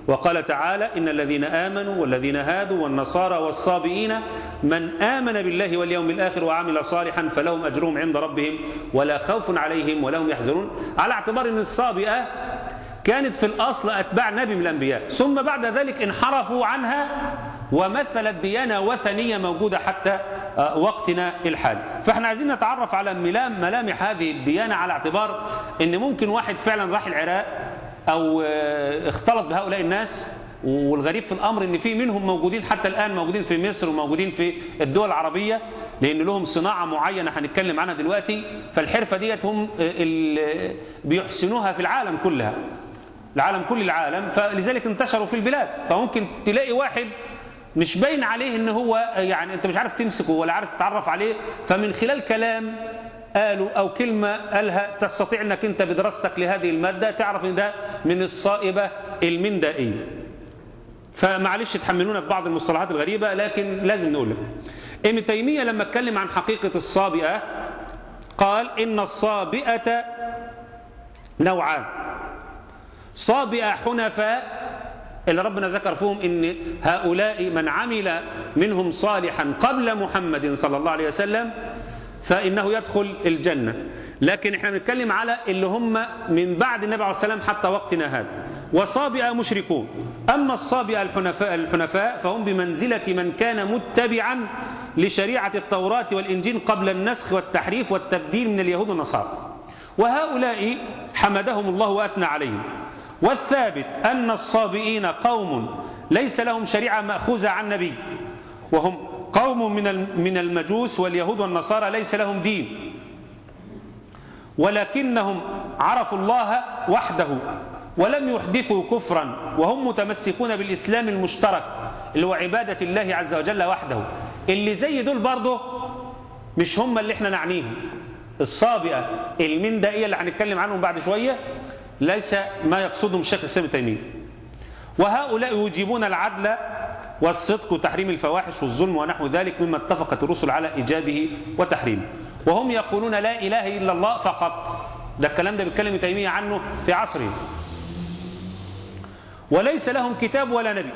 وقال تعالى: إن الذين آمنوا والذين هادوا والنصارى والصابئين من آمن بالله واليوم الآخر وعمل صالحا فلهم أجرهم عند ربهم ولا خوف عليهم ولا هم يحزنون. على اعتبار أن الصابئة كانت في الأصل أتباع نبي من الأنبياء، ثم بعد ذلك انحرفوا عنها ومثلت ديانة وثنية موجودة حتى وقتنا الحالي. فاحنا عايزين نتعرف على ملامح هذه الديانة، على اعتبار ان ممكن واحد فعلا راح العراق او اختلط بهؤلاء الناس، والغريب في الامر ان في منهم موجودين حتى الان، موجودين في مصر وموجودين في الدول العربية، لان لهم صناعة معينة هنتكلم عنها دلوقتي، فالحرفة ديت هم اللي بيحسنوها في العالم كلها، العالم كل العالم، فلذلك انتشروا في البلاد. فممكن تلاقي واحد مش باين عليه ان هو يعني انت مش عارف تمسكه ولا عارف تتعرف عليه، فمن خلال كلام قاله او كلمه قالها تستطيع انك انت بدراستك لهذه الماده تعرف ان ده من الصائبه المندائيه. فمعلش تحملونا ببعض المصطلحات الغريبه، لكن لازم نقول لكم. ابن تيميه لما اتكلم عن حقيقه الصابئه قال: ان الصابئه نوعان، صابئه حنفاء اللي ربنا ذكر فيهم إن هؤلاء من عمل منهم صالحا قبل محمد صلى الله عليه وسلم فإنه يدخل الجنة، لكن احنا بنتكلم على اللي هم من بعد النبي عليه السلام حتى وقتنا هذا، وصابئة مشركون. أما الصابئة الحنفاء فهم بمنزلة من كان متبعا لشريعة التوراة والإنجيل قبل النسخ والتحريف والتبديل من اليهود والنصارى، وهؤلاء حمدهم الله وأثنى عليهم. والثابت أن الصابئين قوم ليس لهم شريعة مأخوذة عن نبي، وهم قوم من المجوس واليهود والنصارى، ليس لهم دين، ولكنهم عرفوا الله وحده ولم يحدثوا كفرا، وهم متمسكون بالإسلام المشترك اللي هو عبادة الله عز وجل وحده. اللي زي دول برضه مش هم اللي احنا نعنيهم، الصابئة المندائية اللي هنتكلم عنهم بعد شوية ليس ما يقصدهم الشيخ الاسلام ابن تيميه. وهؤلاء يجيبون العدل والصدق وتحريم الفواحش والظلم ونحو ذلك مما اتفقت الرسل على ايجابه وتحريمه، وهم يقولون لا اله الا الله فقط. ده الكلام ده بيتكلم ابن تيميه عنه في عصره. وليس لهم كتاب ولا نبي،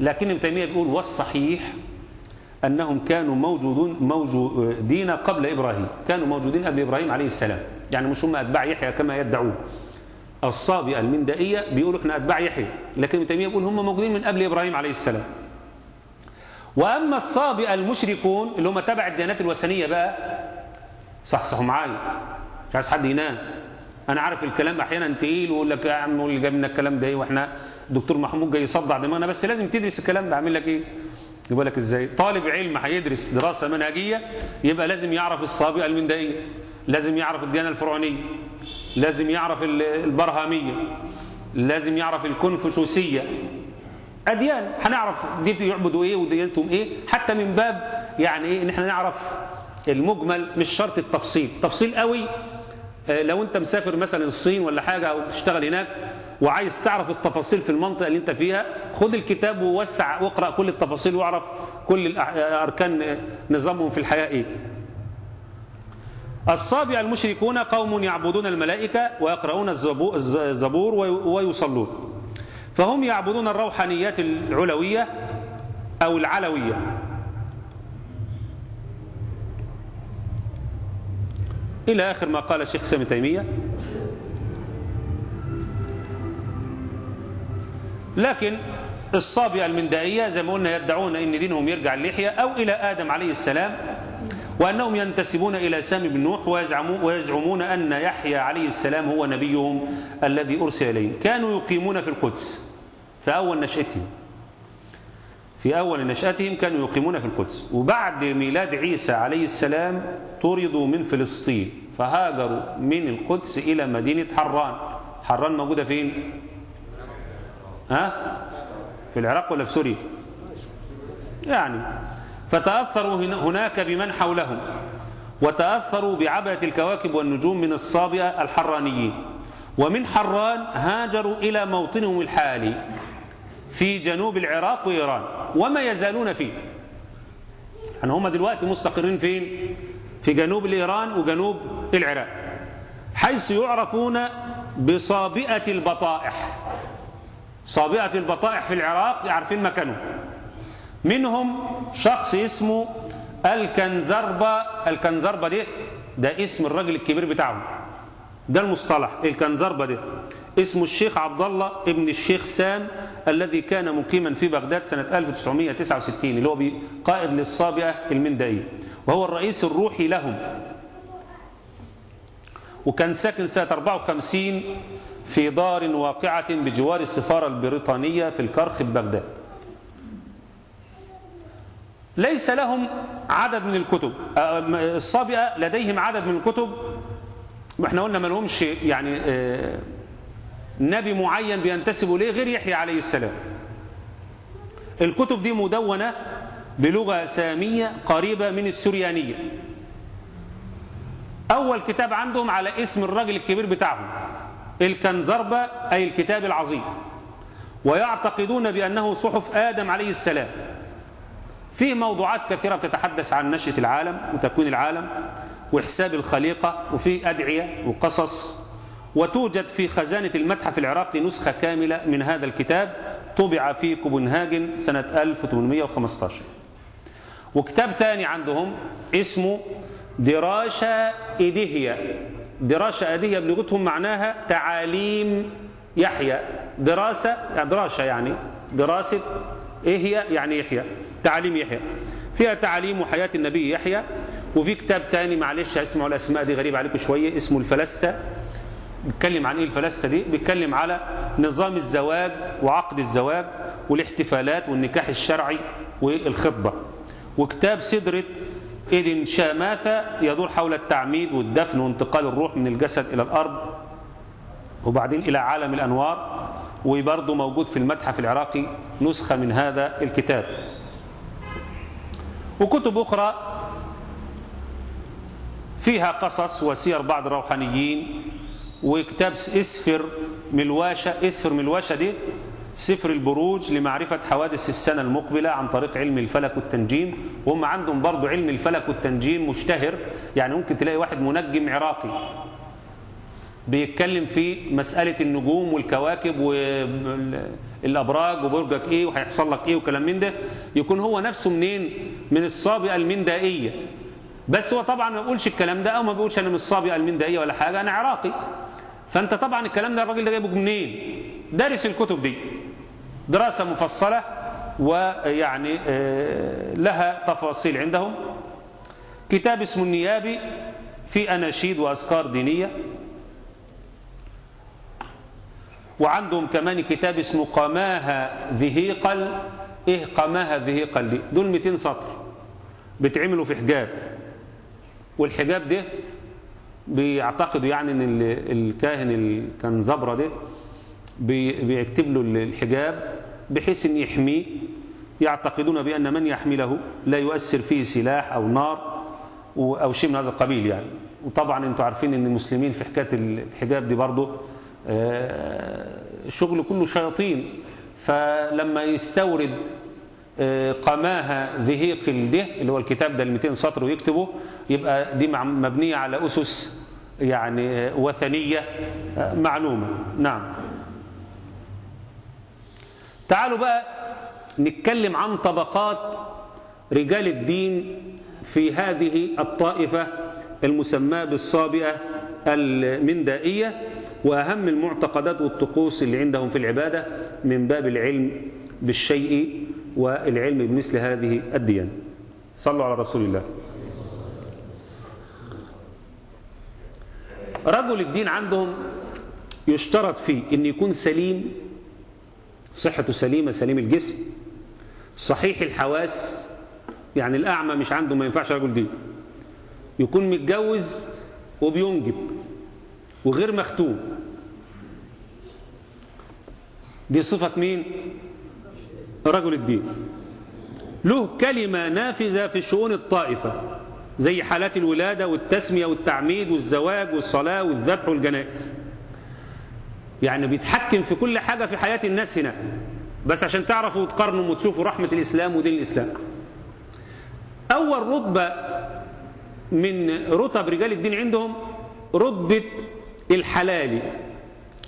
لكن ابن تيميه بيقول: والصحيح أنهم كانوا موجودين قبل إبراهيم، كانوا موجودين قبل إبراهيم عليه السلام، يعني مش هم أتباع يحيى كما يدعون. الصابئة المندائية بيقولوا إحنا أتباع يحيى، لكن ابن تيمية بيقول هم موجودين من قبل إبراهيم عليه السلام. وأما الصابئة المشركون اللي هم تبع الديانات الوثنية بقى، صحصحوا معايا، مش عايز حد ينام. انا عارف الكلام احيانا تقيل ويقول لك يا عم اللي جاي من الكلام ده ايه واحنا الدكتور محمود جاي يصدع دماغنا، بس لازم تدرس الكلام ده. اعمل لك ايه؟ يجيب لك ازاي؟ طالب علم هيدرس دراسه منهجيه يبقى لازم يعرف الصابئه المندائيه، لازم يعرف الديانه الفرعونيه، لازم يعرف البرهاميه، لازم يعرف الكونفوشيوسيه. اديان هنعرف دي بيعبدوا ايه وديانتهم ايه، حتى من باب يعني ايه ان احنا نعرف المجمل، مش شرط التفصيل، تفصيل قوي. لو انت مسافر مثلا الصين ولا حاجه او بتشتغل هناك وعايز تعرف التفاصيل في المنطقه اللي انت فيها، خد الكتاب ووسع واقرا كل التفاصيل واعرف كل اركان نظامهم في الحياه ايه. الصابئه المشركون قوم يعبدون الملائكه ويقرؤون الزبور ويصلون، فهم يعبدون الروحانيات العلويه او العلويه. الى اخر ما قال الشيخ سامي تيميه. لكن الصابئه المندائيه زي ما قلنا يدعون ان دينهم يرجع ليحيى او الى ادم عليه السلام، وانهم ينتسبون الى سامي بن نوح، ويزعمون ان يحيى عليه السلام هو نبيهم الذي ارسل اليهم. كانوا يقيمون في القدس في اول نشاتهم كانوا يقيمون في القدس، وبعد ميلاد عيسى عليه السلام طردوا من فلسطين فهاجروا من القدس الى مدينه حران. حران موجوده فين؟ في العراق ولا في سوريا؟ يعني فتأثروا هناك بمن حولهم، وتأثروا بعبدة الكواكب والنجوم من الصابئة الحرانيين، ومن حران هاجروا إلى موطنهم الحالي في جنوب العراق وإيران، وما يزالون فيه. يعني هم دلوقتي مستقرين فين؟ في جنوب إيران وجنوب العراق، حيث يعرفون بصابئة البطائح. صابئة البطائح في العراق عارفين مكانه. منهم شخص اسمه الكنزربة. الكنزربة ده اسم الراجل الكبير بتاعهم، ده المصطلح. الكنزربة ده اسمه الشيخ عبد الله ابن الشيخ سام الذي كان مقيما في بغداد سنة 1969، اللي هو قائد للصابئة المندائية، وهو الرئيس الروحي لهم، وكان ساكن سنة 54 في دار واقعة بجوار السفارة البريطانية في الكرخ ببغداد. ليس لهم عدد من الكتب، الصابئة لديهم عدد من الكتب، واحنا قلنا ما لهمش يعني نبي معين بينتسبوا ليه غير يحيى عليه السلام. الكتب دي مدونة بلغة سامية قريبة من السريانية. أول كتاب عندهم على اسم الراجل الكبير بتاعهم الكنزربة، أي الكتاب العظيم، ويعتقدون بأنه صحف آدم عليه السلام. فيه موضوعات كثيرة بتتحدث عن نشأة العالم وتكوين العالم وحساب الخليقة، وفي أدعية وقصص، وتوجد في خزانة المتحف العراقي نسخة كاملة من هذا الكتاب طبع في كوبنهاجن سنة 1815. وكتاب تاني عندهم اسمه دراشة إديهية. دراشة إديهية بلغتهم معناها تعاليم يحيى. دراسة إيه هي؟ يعني يحيى، تعاليم يحيى، فيها تعاليم وحياة النبي يحيى. وفي كتاب تاني معلش هسمعوا الأسماء دي غريبة عليكم شوية، اسمه الفلسفة. بيتكلم عن إيه الفلسفة دي؟ بيتكلم على نظام الزواج وعقد الزواج والاحتفالات والنكاح الشرعي والخطبة. وكتاب سدرة إيدن شاماثة يدور حول التعميد والدفن وانتقال الروح من الجسد إلى الأرض وبعدين إلى عالم الأنوار، وبرضه موجود في المتحف العراقي نسخة من هذا الكتاب. وكتب أخرى فيها قصص وسير بعض الروحانيين، وكتاب إسفر ملواشة دي سفر البروج لمعرفة حوادث السنة المقبلة عن طريق علم الفلك والتنجيم. وهم عندهم برضه علم الفلك والتنجيم مشتهر، يعني ممكن تلاقي واحد منجم عراقي بيتكلم في مسألة النجوم والكواكب والأبراج وبرجك إيه وهيحصل لك إيه وكلام من ده، يكون هو نفسه منين؟ من الصابئة المندائية. بس هو طبعا ما بيقولش الكلام ده، أو ما بيقولش أنا من الصابئة المندائية ولا حاجة، أنا عراقي. فأنت طبعا الكلام ده الراجل ده جايبه منين؟ دارس الكتب دي دراسة مفصلة، ويعني لها تفاصيل عندهم. كتاب اسمه النيابي في أناشيد وأذكار دينية، وعندهم كمان كتاب اسمه قماها ذهيقل. إيه قماها ذهيقل دي؟ دول 200 سطر بيتعملوا في حجاب، والحجاب ده بيعتقدوا يعني إن الكاهن الكنزبرة ده بيكتب له الحجاب بحيث إن يحميه، يعتقدون بأن من يحمله لا يؤثر فيه سلاح أو نار أو شيء من هذا القبيل يعني. وطبعا أنتوا عارفين إن المسلمين في حكاية الحجاب دي برضه شغل كله شياطين، فلما يستورد قماها ذهيقل ده اللي هو الكتاب ده ال 200 سطر ويكتبه، يبقى دي مبنية على أسس يعني وثنية معلومة. نعم، تعالوا بقى نتكلم عن طبقات رجال الدين في هذه الطائفة المسماة بالصابئة المندائية، وأهم المعتقدات والطقوس اللي عندهم في العبادة من باب العلم بالشيء والعلم بمثل هذه الديانة. صلوا على رسول الله. رجل الدين عندهم يشترط فيه أن يكون سليم، صحته سليمة، سليم الجسم، صحيح الحواس، يعني الأعمى مش عنده ما ينفعش رجل دين. يكون متجوز وبينجب وغير مختوم. دي صفة مين؟ رجل الدين. له كلمة نافذة في شؤون الطائفة زي حالات الولادة والتسمية والتعميد والزواج والصلاة والذبح والجنائز، يعني بيتحكم في كل حاجة في حياة الناس هنا، بس عشان تعرفوا وتقارنوا وتشوفوا رحمة الإسلام ودين الإسلام. أول رتبة من رتب رجال الدين عندهم رتبة الحلالي.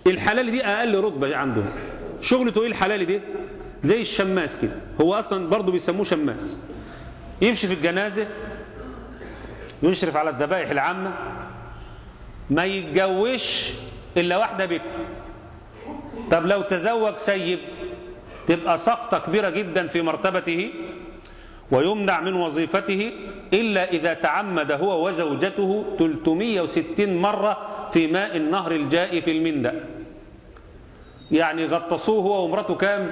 الحلالي دي أقل رتبة عندهم. شغلته إيه الحلالي دي؟ زي الشماس كده، هو أصلا برضه بيسموه شماس. يمشي في الجنازة، يشرف على الذبائح العامة، ما يتجوزش إلا واحدة بكر. طب لو تزوج سيب تبقى سقطة كبيرة جدا في مرتبته، ويمنع من وظيفته إلا إذا تعمد هو وزوجته 360 مرة في ماء النهر الجائي في المندأ. يعني غطسوه هو ومراته كام؟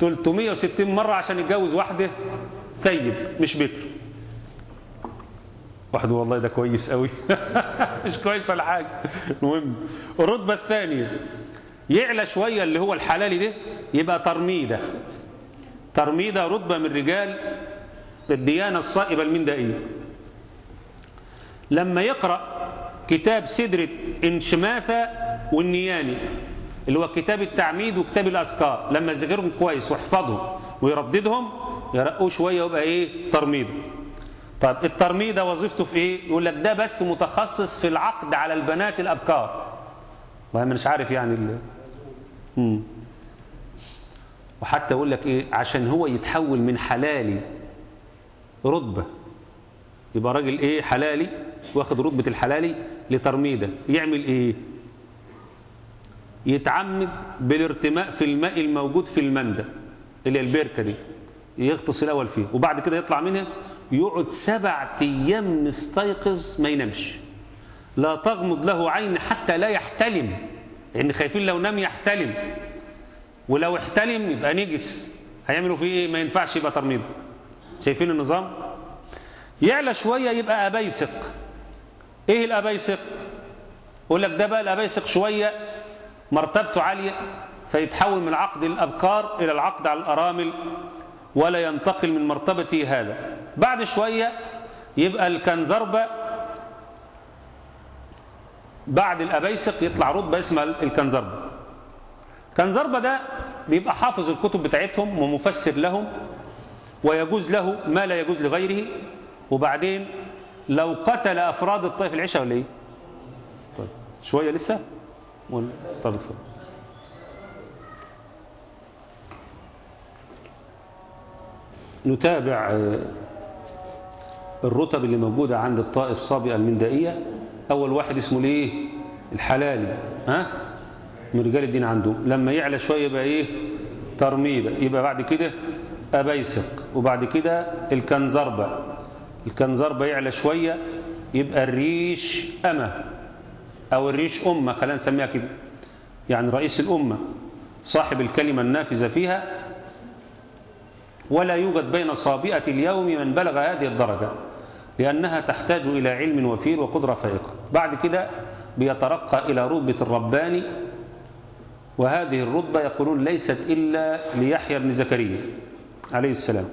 360 مرة عشان يتجوز واحدة ثيب مش بكر. واحد والله ده كويس قوي مش كويس ولا حاجة. المهم الرتبة الثانية يعلى شوية اللي هو الحلالي ده، يبقى ترميدة. ترميدة رتبة من رجال الديانة الصائبة المندائية. لما يقرأ كتاب سدرة انشماثة والنياني اللي هو كتاب التعميد وكتاب الأذكار، لما يذاكرهم كويس ويحفظهم ويرددهم يرقوا شوية ويبقى إيه؟ ترميدة. طب الترميدة وظيفته في إيه؟ يقول لك ده بس متخصص في العقد على البنات الأبكار. والله مش عارف يعني وحتى يقول لك إيه؟ عشان هو يتحول من حلالي رتبة، يبقى راجل إيه؟ حلالي، واخد رتبة الحلالي، لترميدة. يعمل إيه؟ يتعمد بالارتماء في الماء الموجود في المندى اللي هي البركة دي، يغطس الأول فيها وبعد كده يطلع منها، يقعد 7 أيام مستيقظ ما ينامش، لا تغمض له عين حتى لا يحتلم، لأن يعني خايفين لو نام يحتلم، ولو احتلم يبقى نجس، هيعملوا فيه إيه؟ ما ينفعش، يبقى ترميده. شايفين النظام؟ يعلى شوية يبقى أبيسق. إيه الأبيسق؟ يقول لك ده بقى الأبيسق شوية مرتبته عالية، فيتحول من عقد الأبكار إلى العقد على الأرامل، ولا ينتقل من مرتبته هذا. بعد شوية يبقى الكنزربة، بعد الأبيسق يطلع رتبة اسمها الكنزربة. الكنزربة ده بيبقى حافظ الكتب بتاعتهم ومفسر لهم، ويجوز له ما لا يجوز لغيره. وبعدين لو قتل أفراد الطائفة العشاء ولا إيه؟ طيب شوية لسه؟ طب اتفضل. نتابع الرتب اللي موجودة عند الطائفة الصابئة المندائية. أول واحد اسمه ليه؟ الحلالي، ها؟ من رجال الدين عنده. لما يعلى شوية يبقى إيه؟ ترميدة. يبقى بعد كده أبيسق، وبعد كده الكنزربة. الكنزربة يعلى شوية يبقى الريش أمة أو الريش أمة، خلينا نسميها كده، يعني رئيس الأمة صاحب الكلمة النافذة فيها. ولا يوجد بين صابئة اليوم من بلغ هذه الدرجة، لأنها تحتاج إلى علم وفير وقدرة فائقة. بعد كده بيترقى إلى رتبة الرباني، وهذه الرتبة يقولون ليست إلا ليحيى بن زكريا عليه السلام.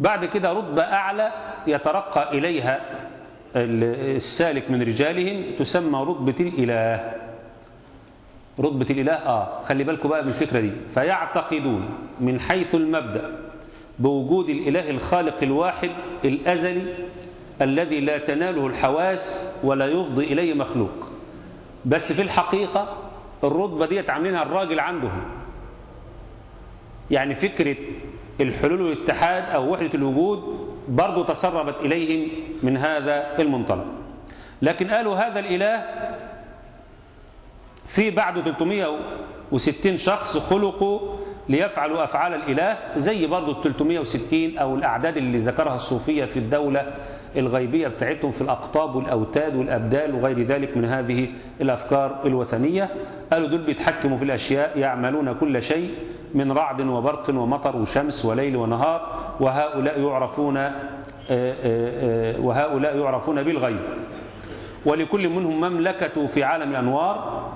بعد كده رتبة أعلى يترقى إليها السالك من رجالهم، تسمى رتبة الإله. رتبة الإله خلي بالكم بقى من الفكرة دي. فيعتقدون من حيث المبدأ بوجود الإله الخالق الواحد الأزلي الذي لا تناله الحواس ولا يفضي إليه مخلوق، بس في الحقيقة الرتبة دي عاملينها الراجل عندهم. يعني فكرة الحلول والاتحاد أو وحدة الوجود برضو تسربت إليهم من هذا المنطلق. لكن قالوا هذا الإله في بعده 360 شخص خلقوا ليفعلوا أفعال الإله، زي برضو ال 360 أو الأعداد اللي ذكرها الصوفية في الدولة الغيبية بتاعتهم في الأقطاب والأوتاد والأبدال وغير ذلك من هذه الأفكار الوثنية. قالوا دول بيتحكموا في الأشياء، يعملون كل شيء من رعد وبرق ومطر وشمس وليل ونهار، وهؤلاء يعرفون بالغيب، ولكل منهم مملكته في عالم الأنوار.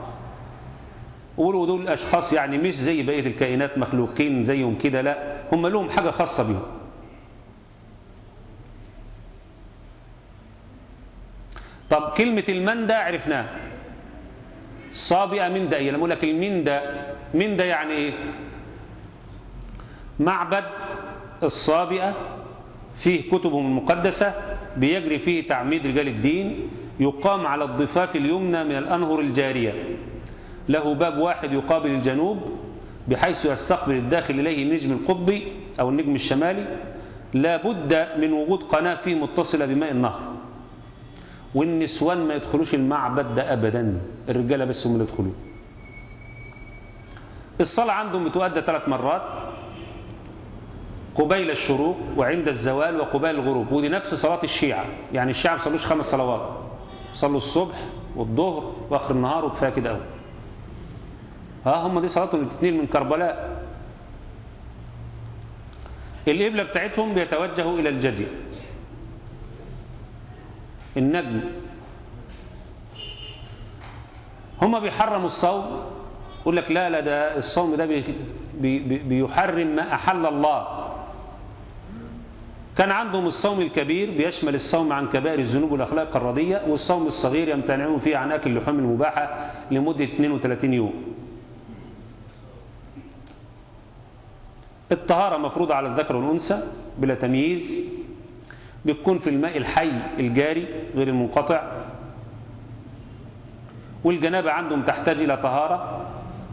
ودول الأشخاص يعني مش زي بقية الكائنات مخلوقين زيهم كده، لا، هم لهم حاجة خاصة بهم. طب كلمة المن ده عرفناها، صابئة من ده. لما اقول لك المن ده، من ده يعني ايه؟ معبد الصابئة فيه كتبهم المقدسة، بيجري فيه تعميد رجال الدين، يقام على الضفاف اليمنى من الأنهر الجارية، له باب واحد يقابل الجنوب بحيث يستقبل الداخل إليه النجم القطبي أو النجم الشمالي. لا بد من وجود قناة فيه متصلة بماء النهر، والنسوان ما يدخلوش المعبد ده أبدا، الرجالة بس هم اللي يدخلوه. الصلاة عندهم بتؤدى 3 مرات، قبيل الشروق وعند الزوال وقبيل الغروب، ودي نفس صلاة الشيعة. يعني الشيعة ما بيصلوش 5 صلوات، صلوا الصبح والظهر وآخر النهار وكفاية كده قوي. هم دي صلاتهم بتتنقل من كربلاء. القبلة بتاعتهم بيتوجهوا إلى الجدي النجم. هم بيحرموا الصوم، يقول لك لا لا، ده الصوم ده بيحرم ما أحل الله. كان عندهم الصوم الكبير بيشمل الصوم عن كبائر الذنوب والأخلاق الرديئة، والصوم الصغير يمتنعون فيه عن أكل اللحوم المباحة لمدة 32 يوم. الطهارة مفروضة على الذكر والأنثى بلا تمييز، بتكون في الماء الحي الجاري غير المنقطع. والجنابة عندهم تحتاج إلى طهارة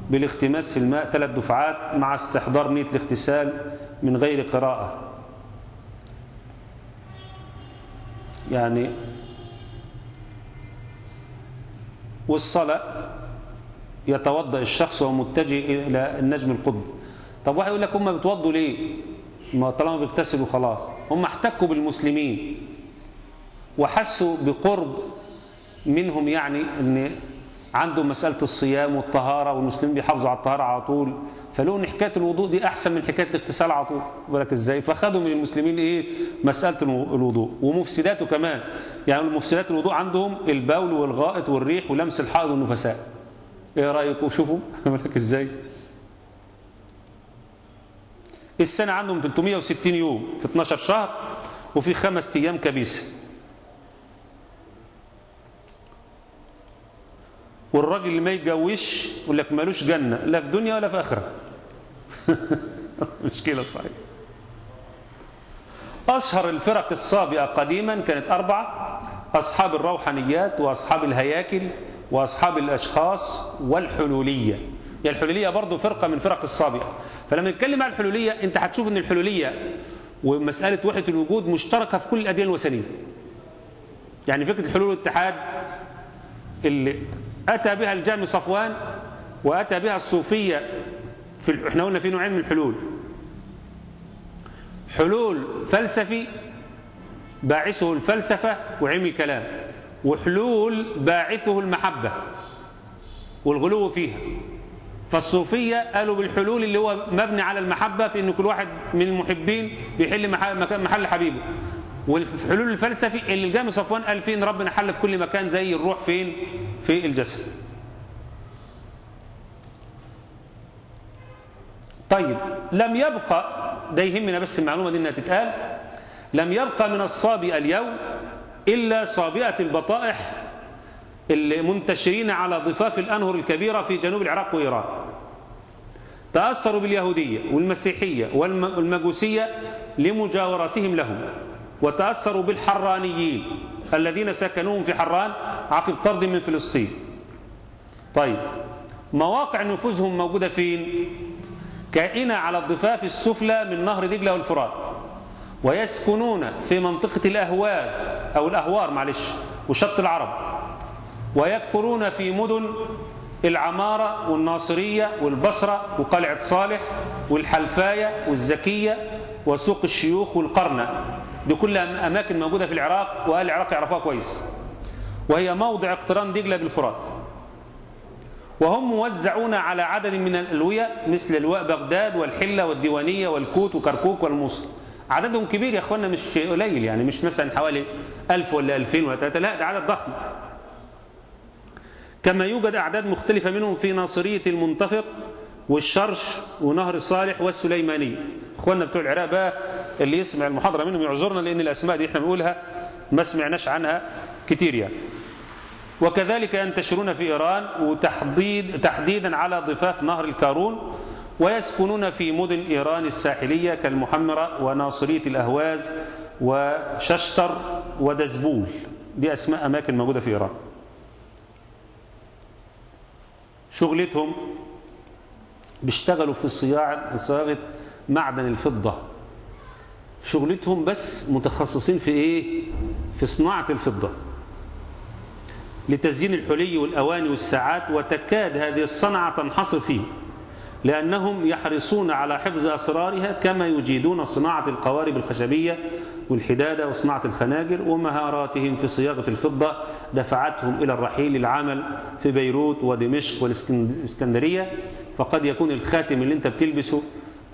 بالاختماس في الماء 3 دفعات مع استحضار نية الاغتسال من غير قراءة. يعني والصلاة يتوضأ الشخص وهو متجه إلى النجم القطبي. طب واحد يقول لك هم بيتوضوا ليه؟ ما طالما بيغتسلوا خلاص. هم احتكوا بالمسلمين وحسوا بقرب منهم، يعني ان عندهم مساله الصيام والطهاره، والمسلمين بيحافظوا على الطهاره على طول، فلقوا ان حكايه الوضوء دي احسن من حكايه الاغتسال على طول، بالك ازاي؟ فخدوا من المسلمين ايه؟ مساله الوضوء ومفسداته كمان. يعني مفسدات الوضوء عندهم البول والغائط والريح ولمس الحائض والنفساء. ايه رايكم؟ شوفوا بالك ازاي؟ السنة عندهم 360 يوم في 12 شهر، وفي 5 أيام كبيسة. والراجل اللي ما يتجوزش يقول لك مالوش جنة، لا في دنيا ولا في آخرة. مشكلة صحيح. أشهر الفرق الصابئة قديما كانت 4: أصحاب الروحانيات، وأصحاب الهياكل، وأصحاب الأشخاص، والحلولية. يعني الحلولية برضو فرقة من فرق الصابئة. فلما نتكلم عن الحلولية أنت هتشوف أن الحلولية ومسألة وحدة الوجود مشتركة في كل الأديان الوثنية. يعني فكرة الحلول والاتحاد اللي أتى بها الجهم صفوان وأتى بها الصوفية في، احنا قلنا في نوعين من الحلول: حلول فلسفي باعثه الفلسفة وعمل كلام، وحلول باعثه المحبة والغلو فيها. فالصوفية قالوا بالحلول اللي هو مبني على المحبة، في إن كل واحد من المحبين بيحل محل حبيبه. والحلول الفلسفي اللي الجامع صفوان قال فيه إن ربنا حل في كل مكان زي الروح فين؟ في الجسد. طيب لم يبقى، ده يهمنا بس المعلومة دي إنها تتقال، لم يبقى من الصابئة اليوم إلا صابئة البطائح المنتشرين على ضفاف الأنهر الكبيرة في جنوب العراق وإيران. تأثروا باليهودية والمسيحية والمجوسية لمجاورتهم لهم، وتأثروا بالحرانيين الذين سكنوهم في حران عقب طرد من فلسطين. طيب مواقع نفوذهم موجودة فين؟ كائنة على الضفاف السفلى من نهر دجلة والفرات، ويسكنون في منطقة الأهواز أو الأهوار معلش وشط العرب، ويكثرون في مدن العمارة والناصرية والبصرة وقلعة صالح والحلفاية والزكية وسوق الشيوخ والقرنة. دي كلها أماكن موجودة في العراق، وأهل العراق يعرفوها كويس، وهي موضع اقتران دجلة بالفرات. وهم موزعون على عدد من الألوية مثل لواء بغداد والحلة والديوانية والكوت وكركوك والموصل. عددهم كبير يا اخوانا، مش قليل يعني، مش مثلا حوالي 1000 ولا 2000 ولا 3000، لا ده عدد ضخم. كما يوجد أعداد مختلفة منهم في ناصرية المنتفق والشرش ونهر صالح والسليماني. اخوانا بتوع العراق بقى اللي يسمع المحاضرة منهم يعذرنا، لأن الأسماء دي احنا بنقولها ما سمعناش عنها كتير يعني. وكذلك ينتشرون في إيران وتحديدا على ضفاف نهر الكارون، ويسكنون في مدن إيران الساحلية كالمحمرة وناصرية الأهواز وششتر ودزبول. دي أسماء أماكن موجودة في إيران. شغلتهم بيشتغلوا في صياغة معدن الفضة. شغلتهم بس متخصصين في إيه؟ في صناعة الفضة لتزيين الحلي والأواني والساعات، وتكاد هذه الصنعة تنحصر فيه لأنهم يحرصون على حفظ أسرارها كما يجيدون صناعة القوارب الخشبية والحدادة وصناعة الخناجر. ومهاراتهم في صياغة الفضة دفعتهم إلى الرحيل للعمل في بيروت ودمشق والإسكندرية. فقد يكون الخاتم اللي أنت بتلبسه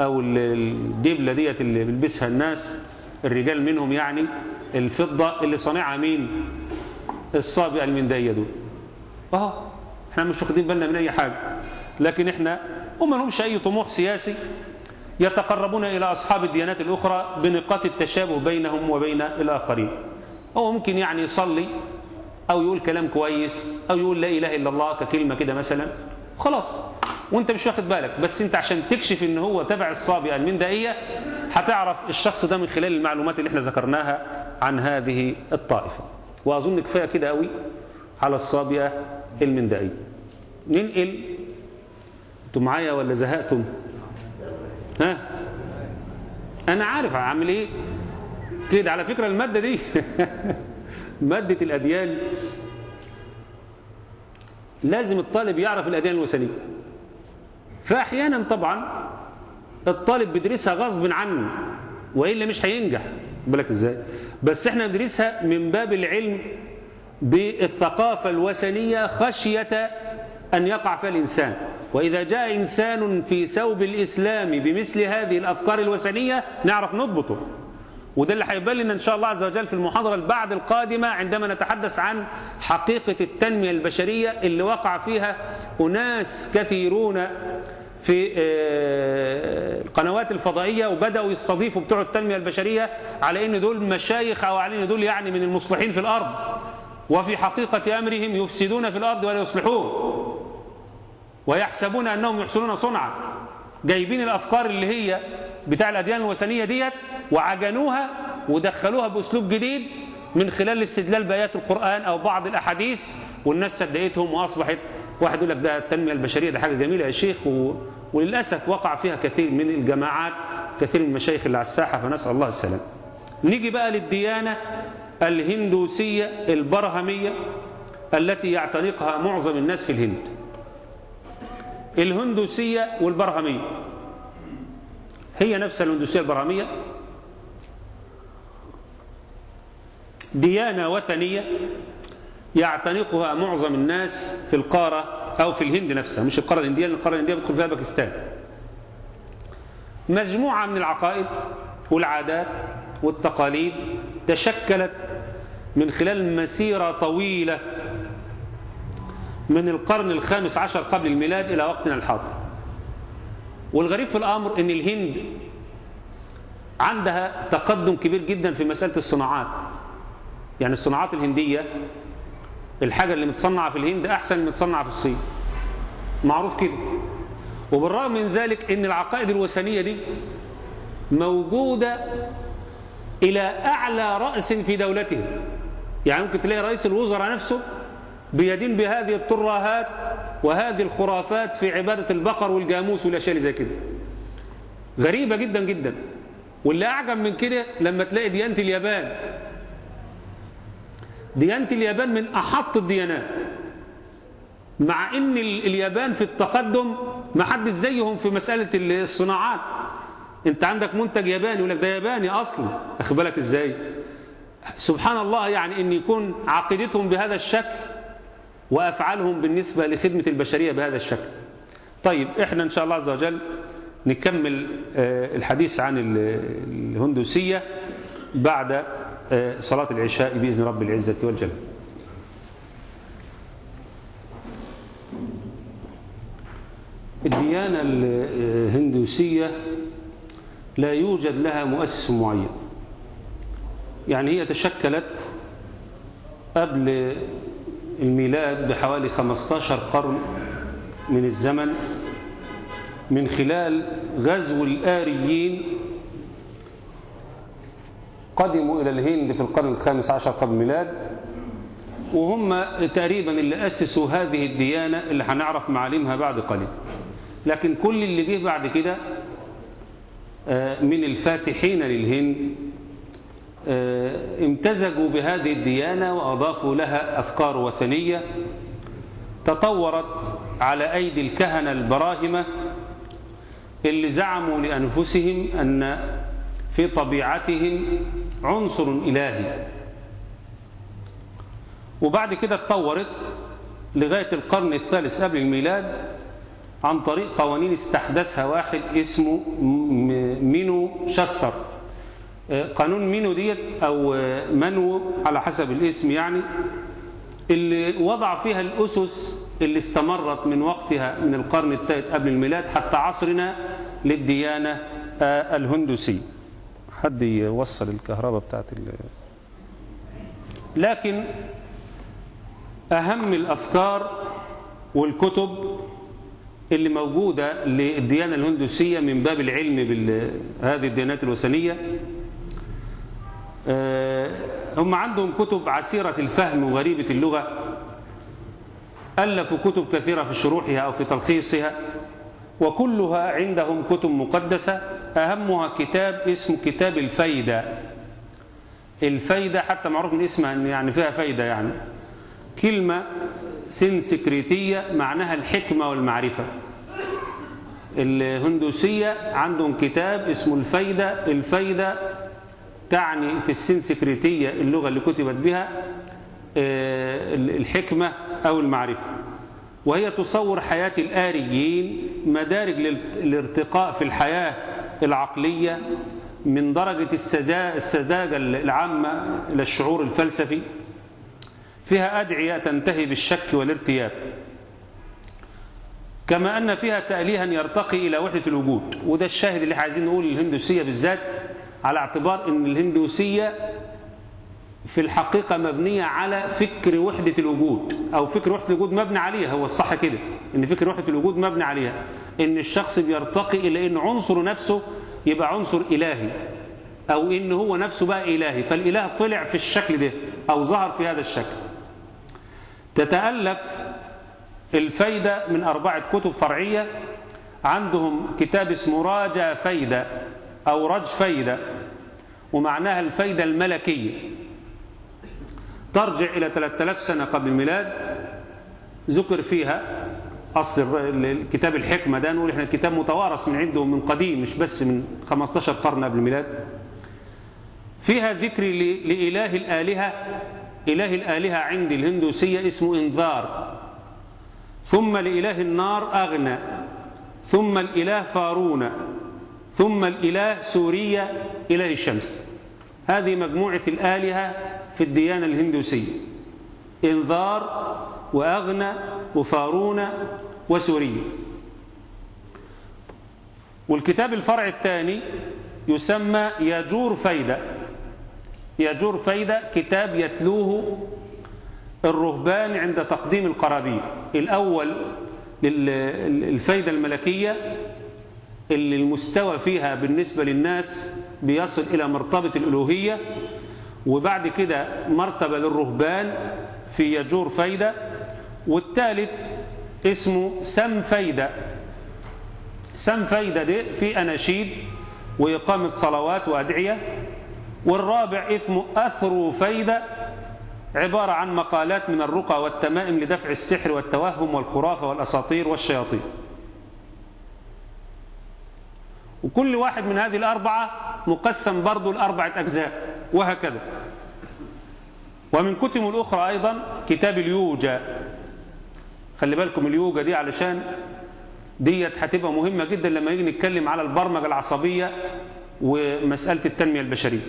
أو الدبلة ديت اللي بيلبسها الناس الرجال منهم يعني الفضة اللي صنعها مين؟ الصابئة المندية دول. احنا مش واخدين بالنا من أي حاجة، لكن احنا وما لهمش أي طموح سياسي، يتقربون إلى أصحاب الديانات الأخرى بنقاط التشابه بينهم وبين الآخرين. هو ممكن يعني يصلي أو يقول كلام كويس أو يقول لا إله إلا الله ككلمة كده مثلا، خلاص وأنت مش واخد بالك. بس أنت عشان تكشف إن هو تبع الصابئة المندائية هتعرف الشخص ده من خلال المعلومات اللي احنا ذكرناها عن هذه الطائفة. وأظن كفاية كده قوي على الصابئة المندائية. ننقل، انتم معايا ولا زهقتم؟ ها؟ أنا عارف هعمل إيه؟ كده على فكرة المادة دي مادة الأديان لازم الطالب يعرف الأديان الوثنية. فأحيانا طبعا الطالب بيدرسها غصب عنه وإلا مش هينجح، بالك إزاي؟ بس إحنا بندرسها من باب العلم بالثقافة الوثنية خشية أن يقع فيها الإنسان. وإذا جاء إنسان في ثوب الإسلام بمثل هذه الأفكار الوثنية نعرف نضبطه، وده اللي هيبان لنا إن شاء الله عز وجل في المحاضرة البعد القادمة عندما نتحدث عن حقيقة التنمية البشرية اللي وقع فيها أناس كثيرون في القنوات الفضائية، وبدأوا يستضيفوا بتوع التنمية البشرية على إن دول مشايخ أو على إن دول يعني من المصلحين في الأرض، وفي حقيقة أمرهم يفسدون في الأرض ولا يصلحون، ويحسبون أنهم يحسنون صنعا. جايبين الأفكار اللي هي بتاع الأديان الوثنية ديت وعجنوها ودخلوها بأسلوب جديد من خلال استدلال بآيات القرآن أو بعض الأحاديث، والناس صدقتهم وأصبحت. واحد يقول لك ده التنمية البشرية ده حاجة جميلة يا شيخ، وللأسف وقع فيها كثير من الجماعات، كثير من المشايخ اللي على الساحة، فنسأل الله السلام. نيجي بقى للديانة الهندوسية البراهمية التي يعتنقها معظم الناس في الهند. الهندوسية والبرهمية هي نفس الهندوسية البرهمية، ديانة وثنية يعتنقها معظم الناس في القارة أو في الهند نفسها، مش القارة الهندية، لأن القارة الهندية بتدخل فيها باكستان. مجموعة من العقائد والعادات والتقاليد تشكلت من خلال مسيرة طويلة من القرن الخامس عشر قبل الميلاد إلى وقتنا الحاضر. والغريب في الأمر أن الهند عندها تقدم كبير جدا في مسألة الصناعات. يعني الصناعات الهندية، الحاجة اللي متصنعة في الهند أحسن من متصنعة في الصين، معروف كده. وبالرغم من ذلك أن العقائد الوثنية دي موجودة إلى أعلى رأس في دولتهم. يعني ممكن تلاقي رئيس الوزراء نفسه بيدين بهذه الترهات وهذه الخرافات في عبادة البقر والجاموس والأشياء اللي زي كده، غريبة جدا جدا. واللي أعجب من كده لما تلاقي ديانة اليابان. ديانة اليابان من أحط الديانات، مع أن اليابان في التقدم ما حدش زيهم في مسألة الصناعات. أنت عندك منتج ياباني يقول لك ده ياباني أصلا، أخد بالك إزاي؟ سبحان الله. يعني أن يكون عقيدتهم بهذا الشكل وأفعالهم بالنسبة لخدمة البشرية بهذا الشكل. طيب إحنا إن شاء الله عز وجل نكمل الحديث عن الهندوسية بعد صلاة العشاء بإذن رب العزة والجلال. الديانة الهندوسية لا يوجد لها مؤسس معين، يعني هي تشكلت قبل الميلاد بحوالي 15 قرن من الزمن من خلال غزو الآريين. قدموا إلى الهند في القرن الخامس عشر قبل الميلاد، وهم تقريبا اللي أسسوا هذه الديانة اللي هنعرف معالمها بعد قليل. لكن كل اللي جه بعد كده من الفاتحين للهند امتزجوا بهذه الديانة وأضافوا لها أفكار وثنية تطورت على أيدي الكهنة البراهمة اللي زعموا لأنفسهم أن في طبيعتهم عنصر إلهي. وبعد كده اتطورت لغاية القرن الثالث قبل الميلاد عن طريق قوانين استحدثها واحد اسمه مينو شاستر. قانون مينو ديت أو منو على حسب الاسم، يعني اللي وضع فيها الأسس اللي استمرت من وقتها من القرن الثالث قبل الميلاد حتى عصرنا للديانة الهندوسية. حد يوصل الكهرباء بتاعت لكن أهم الأفكار والكتب اللي موجودة للديانة الهندوسية من باب العلم بهذه الديانات الوثنية، هم عندهم كتب عسيرة الفهم وغريبة اللغة، ألفوا كتب كثيرة في شروحها أو في تلخيصها، وكلها عندهم كتب مقدسة. أهمها كتاب اسمه كتاب الفايدة. الفايدة حتى معروف من اسمها أن يعني فيها فايدة، يعني كلمة سنسكريتية معناها الحكمة والمعرفة. الهندوسية عندهم كتاب اسمه الفايدة. الفايدة تعني في السنسكريتية اللغة اللي كتبت بها الحكمة أو المعرفة، وهي تصور حياة الآريين، مدارج للارتقاء في الحياة العقلية من درجة السذاجة العامة إلى الشعور الفلسفي. فيها أدعية تنتهي بالشك والارتياب، كما أن فيها تأليها يرتقي إلى وحدة الوجود. وده الشاهد اللي عايزين نقول للهندوسية بالذات، على اعتبار أن الهندوسية في الحقيقة مبنية على فكر وحدة الوجود، أو فكر وحدة الوجود مبني عليها. هو الصح كده أن فكر وحدة الوجود مبني عليها، أن الشخص بيرتقي إلى أن عنصر نفسه يبقى عنصر إلهي، أو أن هو نفسه بقى إلهي. فالإله طلع في الشكل ده أو ظهر في هذا الشكل. تتألف الفايدة من 4 كتب فرعية. عندهم كتاب اسمه راجع فايدة أو رج فايدة، ومعناها الفايدة الملكية، ترجع إلى 3000 سنة قبل الميلاد. ذكر فيها أصل الكتاب الحكمة ده، نقول إحنا الكتاب متوارث من عندهم من قديم، مش بس من 15 قرن قبل الميلاد. فيها ذكر لإله الآلهة. إله الآلهة عند الهندوسية اسمه إنذار، ثم لإله النار أغنى، ثم الإله فارون، ثم الإله سوريا إله الشمس. هذه مجموعة الآلهة في الديانة الهندوسية، إنذار وأغنى وفارون وسوريا. والكتاب الفرع الثاني يسمى ياجور فايدة. ياجور فايدة كتاب يتلوه الرهبان عند تقديم القرابين. الأول الفايدة الملكية اللي المستوى فيها بالنسبة للناس بيصل إلى مرتبة الألوهية، وبعد كده مرتبة للرهبان في ياجور فايدة. والثالث اسمه سم فايدة. سم فايدة ده في أناشيد وإقامة صلوات وأدعية. والرابع اسمه أثرو فايدة، عبارة عن مقالات من الرقى والتمائم لدفع السحر والتوهم والخرافة والأساطير والشياطين. وكل واحد من هذه الأربعة مقسم برضو لأربعة أجزاء وهكذا. ومن كتب الأخرى أيضا كتاب اليوجا. خلي بالكم اليوجا دي علشان ديت هتبقى مهمة جدا لما نيجي نتكلم على البرمجة العصبية ومسألة التنمية البشرية.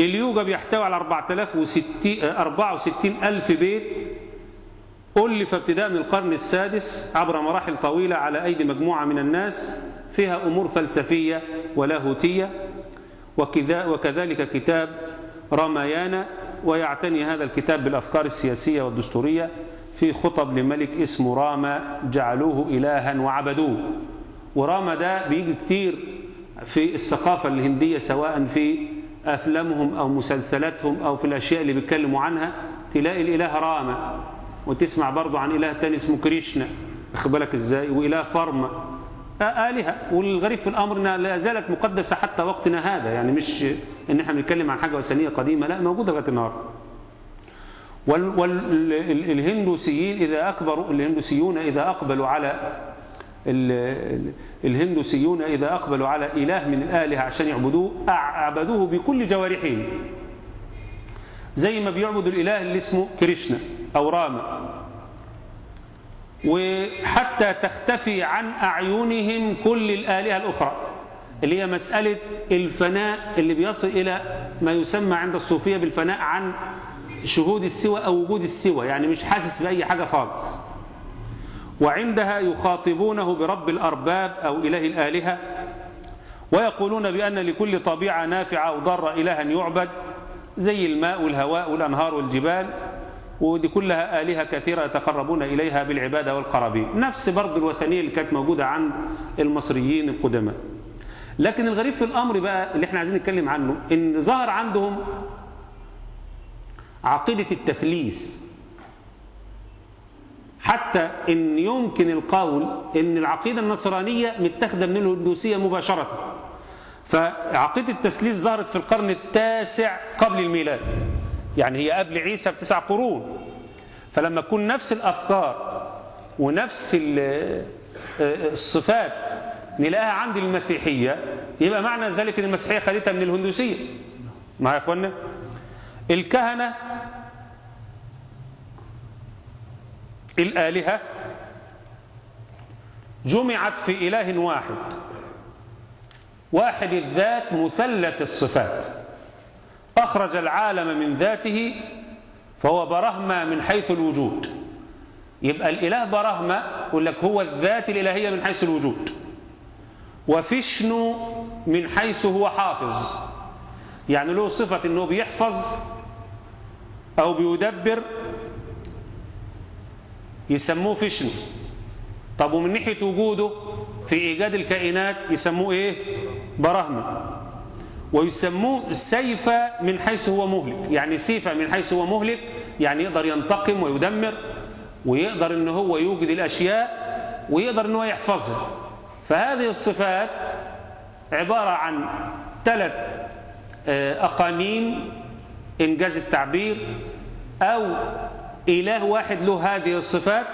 اليوجا بيحتوي على 64,000 بيت ألف ابتداء من القرن السادس عبر مراحل طويلة على أيدي مجموعة من الناس، فيها أمور فلسفية ولاهوتية، وكذلك كتاب رامايانا. ويعتني هذا الكتاب بالأفكار السياسية والدستورية في خطب لملك اسمه راما جعلوه إلها وعبدوه. وراما ده بيجي كتير في الثقافة الهندية سواء في أفلامهم أو مسلسلاتهم أو في الأشياء اللي بيتكلموا عنها، تلاقي الإله راما. وتسمع برضو عن إله تاني اسمه كريشنا، واخد بالك إزاي، وإله فرما، آلهة. والغريب في الأمر إنها لا زالت مقدسة حتى وقتنا هذا، يعني مش إن إحنا بنتكلم عن حاجة وثنية قديمة، لا، موجودة لغاية النهارده. والهندوسيين إذا أكبروا، الهندوسيون إذا أقبلوا على إله من الآلهة عشان يعبدوه، عبدوه بكل جوارحهم، زي ما بيعبدوا الإله اللي اسمه كريشنا أو راما. وحتى تختفي عن أعينهم كل الآلهة الأخرى، اللي هي مسألة الفناء اللي بيصل إلى ما يسمى عند الصوفية بالفناء عن شهود السوى أو وجود السوى، يعني مش حاسس بأي حاجة خالص. وعندها يخاطبونه برب الأرباب أو إله الآلهة، ويقولون بأن لكل طبيعة نافعة وضارة إلها يعبد، زي الماء والهواء والأنهار والجبال، ودي كلها آلهة كثيرة يتقربون إليها بالعبادة والقرابين، نفس برضه الوثنية اللي كانت موجودة عند المصريين القدماء. لكن الغريب في الأمر بقى اللي احنا عايزين نتكلم عنه، إن ظهر عندهم عقيدة التثليث، حتى إن يمكن القول إن العقيدة النصرانية متاخدة من الهندوسية مباشرة. فعقيدة التثليث ظهرت في القرن التاسع قبل الميلاد، يعني هي قبل عيسى ب9 قرون. فلما تكون نفس الأفكار ونفس الصفات نلاقيها عند المسيحية، يبقى معنى ذلك إن المسيحية خدتها من الهندوسية. معايا يا إخوانا؟ الكهنة، الآلهة جمعت في إله واحد، واحد الذات مثلث الصفات، أخرج العالم من ذاته فهو براهما من حيث الوجود. يبقى الإله براهما يقول لك هو الذات الإلهية من حيث الوجود، وفشنو من حيث هو حافظ، يعني له صفة أنه بيحفظ أو بيدبر، يسموه فشنو. طب ومن ناحية وجوده في إيجاد الكائنات يسموه إيه؟ براهما. ويسموه سيفة من حيث هو مهلك، يعني سيفة من حيث هو مهلك، يعني يقدر ينتقم ويدمر، ويقدر أن هو يوجد الأشياء، ويقدر أن هو يحفظها. فهذه الصفات عبارة عن 3 أقانيم إنجاز التعبير، أو إله واحد له هذه الصفات،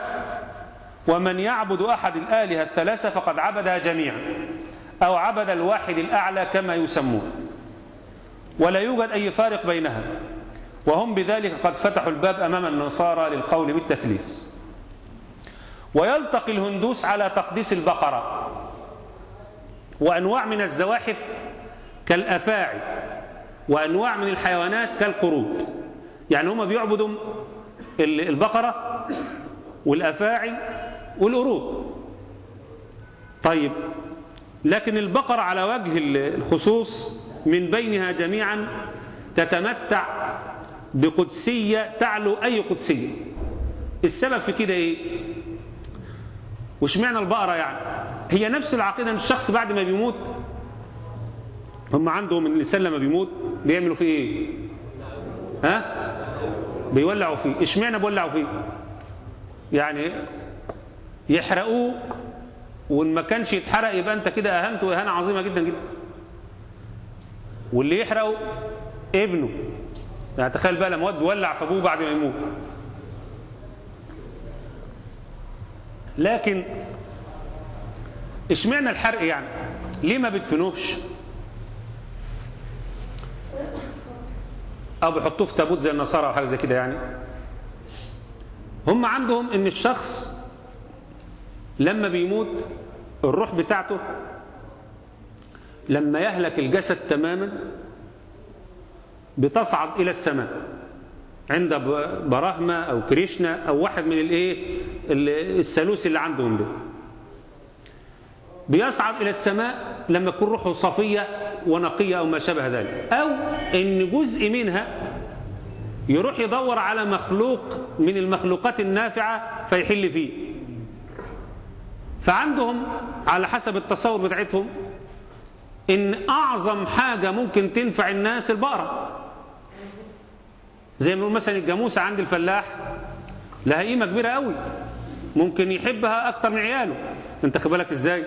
ومن يعبد أحد الآلهة الثلاثة فقد عبدها جميعا، أو عبد الواحد الأعلى كما يسمون. ولا يوجد أي فارق بينها، وهم بذلك قد فتحوا الباب أمام النصارى للقول بالتثليث. ويلتقي الهندوس على تقديس البقرة وأنواع من الزواحف كالأفاعي وأنواع من الحيوانات كالقرود. يعني هم بيعبدوا البقرة والأفاعي والقرود. طيب، لكن البقرة على وجه الخصوص من بينها جميعا تتمتع بقدسية تعلو أي قدسية. السبب في كده إيه؟ واشمعنى البقرة يعني؟ هي نفس العقيدة أن الشخص بعد ما بيموت، هم عندهم إن الإنسان لما بيموت بيعملوا فيه إيه؟ ها؟ بيولعوا فيه. اشمعنى بيولعوا فيه؟ يعني يحرقوه، وإن ما كانش يتحرق يبقى أنت كده أهنته إهانة عظيمة جدا جدا. واللي يحرقه ابنه، يعني تخيل بقى لما ود ولع في ابوه بعد ما يموت. لكن اشمعنى الحرق يعني؟ ليه ما بيدفنوش؟ أو بيحطوه في تابوت زي النصارى أو حاجة زي كده يعني؟ هم عندهم إن الشخص لما بيموت الروح بتاعته لما يهلك الجسد تماما بتصعد إلى السماء عند براهما أو كريشنا أو واحد من الإيه الثالوث اللي عندهم ده. بيصعد إلى السماء لما تكون روحه صافية ونقية أو ما شابه ذلك، أو إن جزء منها يروح يدور على مخلوق من المخلوقات النافعة فيحل فيه. فعندهم على حسب التصور بتاعتهم إن أعظم حاجة ممكن تنفع الناس البقرة، زي ما مثلا الجاموسة عند الفلاح لها قيمة كبيرة قوي، ممكن يحبها أكتر من عياله. أنت خد بالك إزاي؟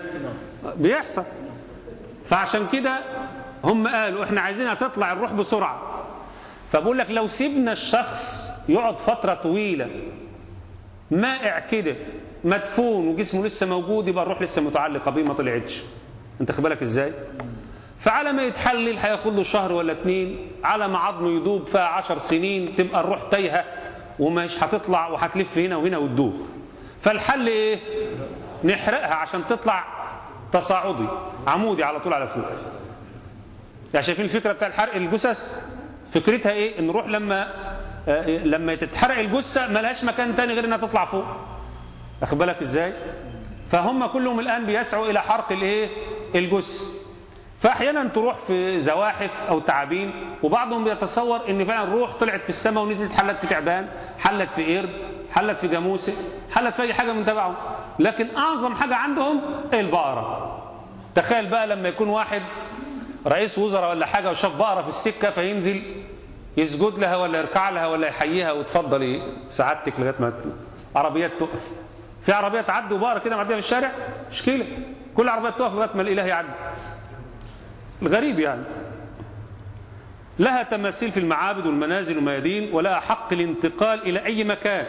بيحصل. فعشان كده هم قالوا إحنا عايزينها تطلع الروح بسرعة. فبقول لك لو سيبنا الشخص يقعد فترة طويلة مائع كده مدفون وجسمه لسه موجود، يبقى الروح لسه متعلقة بيه ما طلعتش. أنت خد بالك إزاي؟ فعلى ما يتحلل هياخد له شهر ولا اتنين، على ما عظمه يدوب فيها 10 سنين، تبقى الروح تايهة ومش هتطلع وهتلف هنا وهنا وتدوخ. فالحل إيه؟ نحرقها عشان تطلع تصاعدي عمودي على طول على فوق. يعني شايفين الفكرة بتاع الحرق الجثث؟ فكرتها إيه؟ إن الروح لما تتحرق الجثة ملهاش مكان تاني غير إنها تطلع فوق. أخد بالك إزاي؟ فهم كلهم الآن بيسعوا إلى حرق الإيه؟ الجثة. فأحيانا تروح في زواحف أو تعابين، وبعضهم بيتصور إن فعلا الروح طلعت في السماء ونزلت، حلت في تعبان، حلت في قرد، حلت في جاموسة، حلت في أي حاجة من تبعهم. لكن أعظم حاجة عندهم البقرة. تخيل بقى لما يكون واحد رئيس وزراء ولا حاجة وشاف بقرة في السكة فينزل يسجد لها ولا يركع لها ولا يحييها وتفضلي سعادتك لغاية ما عربيات تقف. في عربية تعدي وبقرة كده معدية في الشارع مشكلة، كل عربيات تقف لغاية ما الإله يعدي. الغريب يعني. لها تماثيل في المعابد والمنازل والميادين، ولها حق الانتقال إلى أي مكان،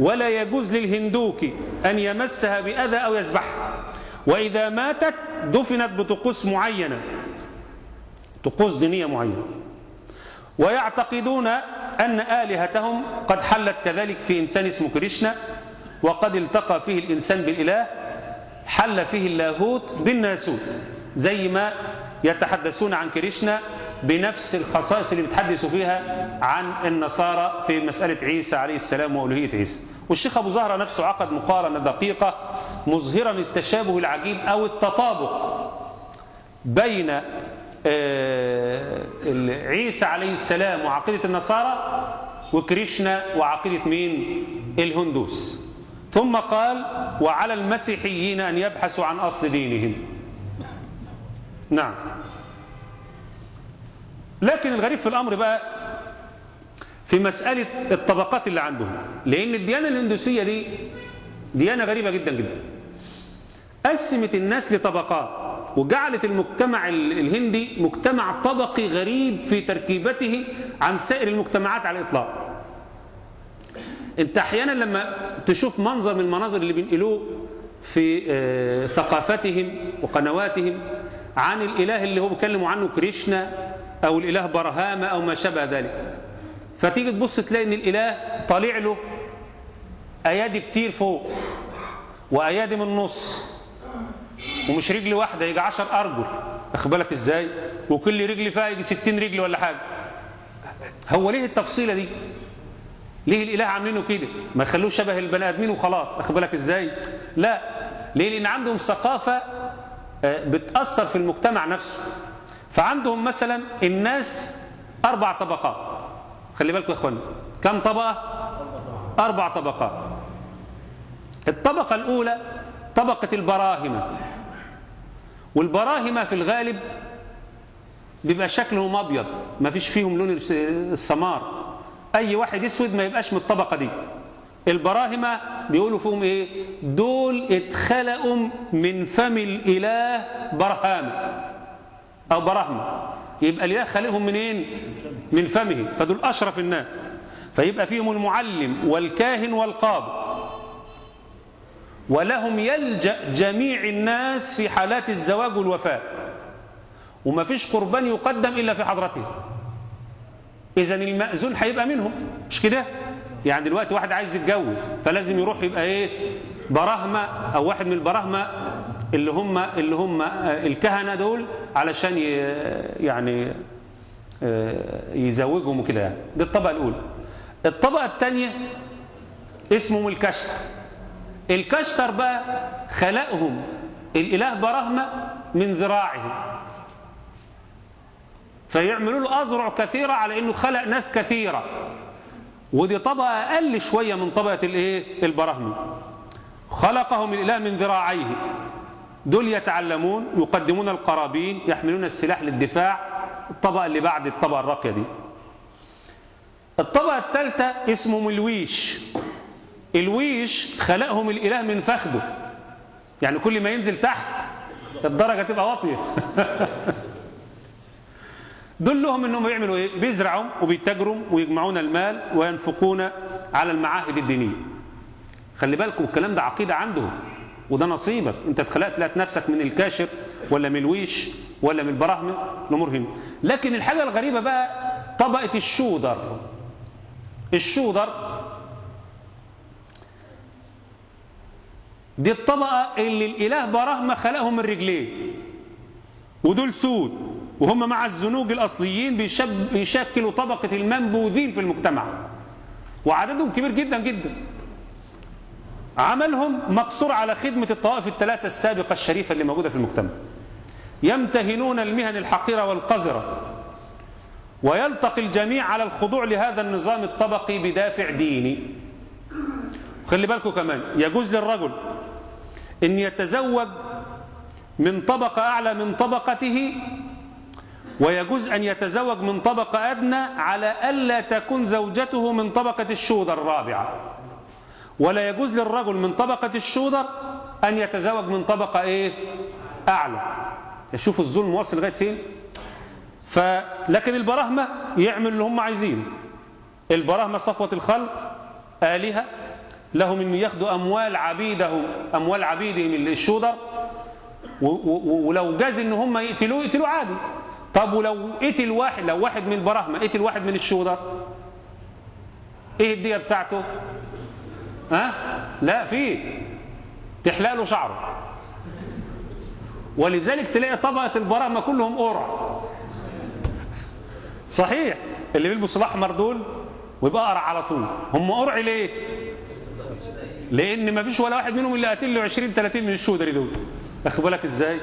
ولا يجوز للهندوك أن يمسها بأذى أو يذبحها. وإذا ماتت دفنت بطقوس معينة، طقوس دينية معينة. ويعتقدون أن آلهتهم قد حلت كذلك في إنسان اسمه كريشنا، وقد التقى فيه الإنسان بالإله، حل فيه اللاهوت بالناسوت، زي ما يتحدثون عن كريشنا بنفس الخصائص اللي بيتحدثوا فيها عن النصارى في مسألة عيسى عليه السلام وألوهية عيسى. والشيخ أبو زهرة نفسه عقد مقارنة دقيقة مظهرا التشابه العجيب أو التطابق بين عيسى عليه السلام وعقيدة النصارى وكريشنا وعقيدة مين؟ الهندوس. ثم قال: وعلى المسيحيين أن يبحثوا عن أصل دينهم. نعم. لكن الغريب في الأمر بقى في مسألة الطبقات اللي عندهم، لأن الديانة الهندوسية دي ديانة غريبة جدا جدا، قسمت الناس لطبقات وجعلت المجتمع الهندي مجتمع طبقي غريب في تركيبته عن سائر المجتمعات على الإطلاق. أنت أحيانا لما تشوف منظر من المناظر اللي بينقلوه في ثقافتهم وقنواتهم عن الإله اللي هو بيكلموا عنه كريشنا أو الإله براهما أو ما شابه ذلك. فتيجي تبص تلاقي إن الإله طالع له أيادي كتير فوق وأيادي من النص ومش رجل واحدة، يجي 10 أرجل، واخد بالك إزاي؟ وكل رجل فيها يجي 60 رجل ولا حاجة. هو ليه التفصيلة دي؟ ليه الإله عاملينه كده؟ ما يخلوه شبه البني آدمين وخلاص، واخد بالك إزاي؟ لا، ليه؟ لأن عندهم ثقافة بتأثر في المجتمع نفسه. فعندهم مثلا الناس 4 طبقات. خلي بالكم يا اخوان، كم طبقة؟ 4 طبقات. الطبقة الأولى طبقة البراهمة، والبراهمة في الغالب بيبقى شكلهم أبيض، ما فيش فيهم لون السمار، أي واحد أسود ما يبقاش من الطبقة دي. البراهمة بيقولوا فيهم إيه؟ دول اتخلقوا من فم الإله برهامة أو براهمة، يبقى الإله خلقهم منين؟ من فمه، فدول أشرف الناس. فيبقى فيهم المعلم والكاهن والقاضي، ولهم يلجأ جميع الناس في حالات الزواج والوفاة، وما فيش قربان يقدم إلا في حضرته. إذا المأذون هيبقى منهم، مش كده؟ يعني دلوقتي واحد عايز يتجوز فلازم يروح يبقى إيه؟ براهمة أو واحد من البراهمة اللي هم الكهنة دول، علشان يعني يزوجهم وكده يعني. دي الطبقة الأولى. الطبقة الثانية اسمهم الكشتر. الكشتر بقى خلقهم الإله براهمة من ذراعهم، فيعملوا له أذرع كثيرة على إنه خلق ناس كثيرة، ودي طبقة أقل شوية من طبقة الإيه؟ البراهمة. خلقهم الإله من ذراعيه، دول يتعلمون، يقدمون القرابين، يحملون السلاح للدفاع، الطبقة اللي بعد الطبقة الراقية دي. الطبقة الثالثة اسمهم الويش. الويش خلقهم الإله من فخده، يعني كل ما ينزل تحت الدرجة تبقى واطية. دول لهم انهم يعملوا ايه؟ بيزرعوا وبيتاجروا ويجمعون المال وينفقون على المعاهد الدينية. خلي بالكم الكلام ده عقيدة عندهم، وده نصيبك، انت اتخلقت لقيت نفسك من الكاشر ولا من الويش ولا من البراهمة، الامور هنا. لكن الحاجة الغريبة بقى طبقة الشودر. الشودر دي الطبقة اللي الإله براهما خلقهم الرجلين، ودول سود، وهم مع الزنوج الأصليين بيشكلوا طبقة المنبوذين في المجتمع، وعددهم كبير جدا جدا. عملهم مقصور على خدمة الطوائف الثلاثة السابقة الشريفة اللي موجودة في المجتمع. يمتهنون المهن الحقيرة والقذرة، ويلتقي الجميع على الخضوع لهذا النظام الطبقي بدافع ديني. خلي بالكم كمان، يجوز للرجل أن يتزوج من طبقة أعلى من طبقته، ويجوز أن يتزوج من طبقة أدنى، على ألا تكون زوجته من طبقة الشودر الرابعة. ولا يجوز للرجل من طبقة الشودر أن يتزوج من طبقة إيه؟ أعلى. شوفوا الظلم واصل لغاية فين؟ لكن البراهمة يعمل اللي هم عايزينه. البراهمة صفوة الخلق، آلهة، لهم أن ياخدوا أموال عبيدهم الشودر، ولو جاز أن هم يقتلوه يقتلوه عادي. طب ولو قتل واحد، لو واحد من البراهمة قتل واحد من الشودر، ايه الدية بتاعته؟ ها؟ لا، في تحلق له شعره. ولذلك تلاقي طبقة البراهمة كلهم قرع، صحيح؟ اللي بيلبسوا الاحمر دول ويبقى قرع على طول. هم قرع ليه؟ لأن ما فيش ولا واحد منهم اللي قتل له 20-30 من الشودر دول، واخد بالك ازاي؟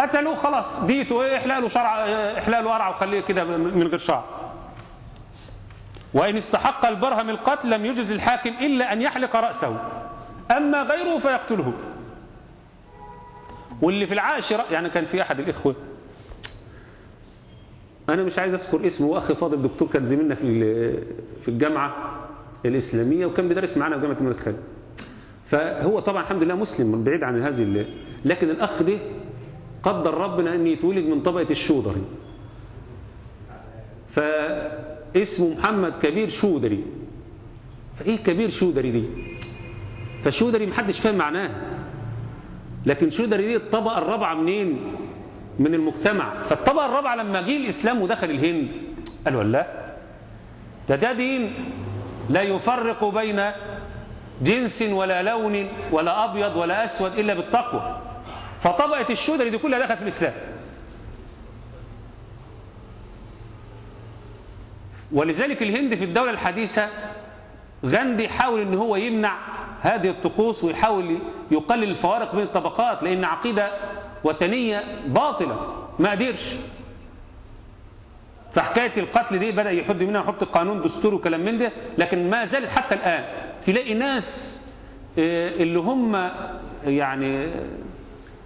قتلوه خلاص، ديته ايه؟ احلق له قرعه وخليه كده من غير شعر. وان استحق البرهم القتل لم يجز للحاكم الا ان يحلق راسه، اما غيره فيقتله. واللي في العاشره، يعني كان في احد الاخوه، انا مش عايز اذكر اسمه، واخ فاضل دكتور كان زميلنا في الجامعه الاسلاميه، وكان بيدرس معانا في جامعه الملك خالد. فهو طبعا الحمد لله مسلم بعيد عن هذه، لكن الاخ ده قدر ربنا أن يتولد من طبقة الشودري، فاسمه محمد كبير شودري. فإيه كبير شودري دي؟ فشودري محدش فاهم معناه، لكن شودري دي الطبقة الرابعة منين؟ من المجتمع. فالطبقة الرابعة لما جه الإسلام ودخل الهند قالوا لا، ده دين لا يفرق بين جنس ولا لون ولا أبيض ولا أسود إلا بالتقوى. فطبقة الشهداء دي كلها دخلت في الإسلام. ولذلك الهند في الدولة الحديثة غاندي حاول أن هو يمنع هذه الطقوس ويحاول يقلل الفوارق بين الطبقات، لأن عقيدة وثنية باطلة ما قدرش. فحكاية القتل دي بدأ يحد منها، يحط قانون دستور وكلام من ده، لكن ما زالت حتى الآن تلاقي ناس اللي هم يعني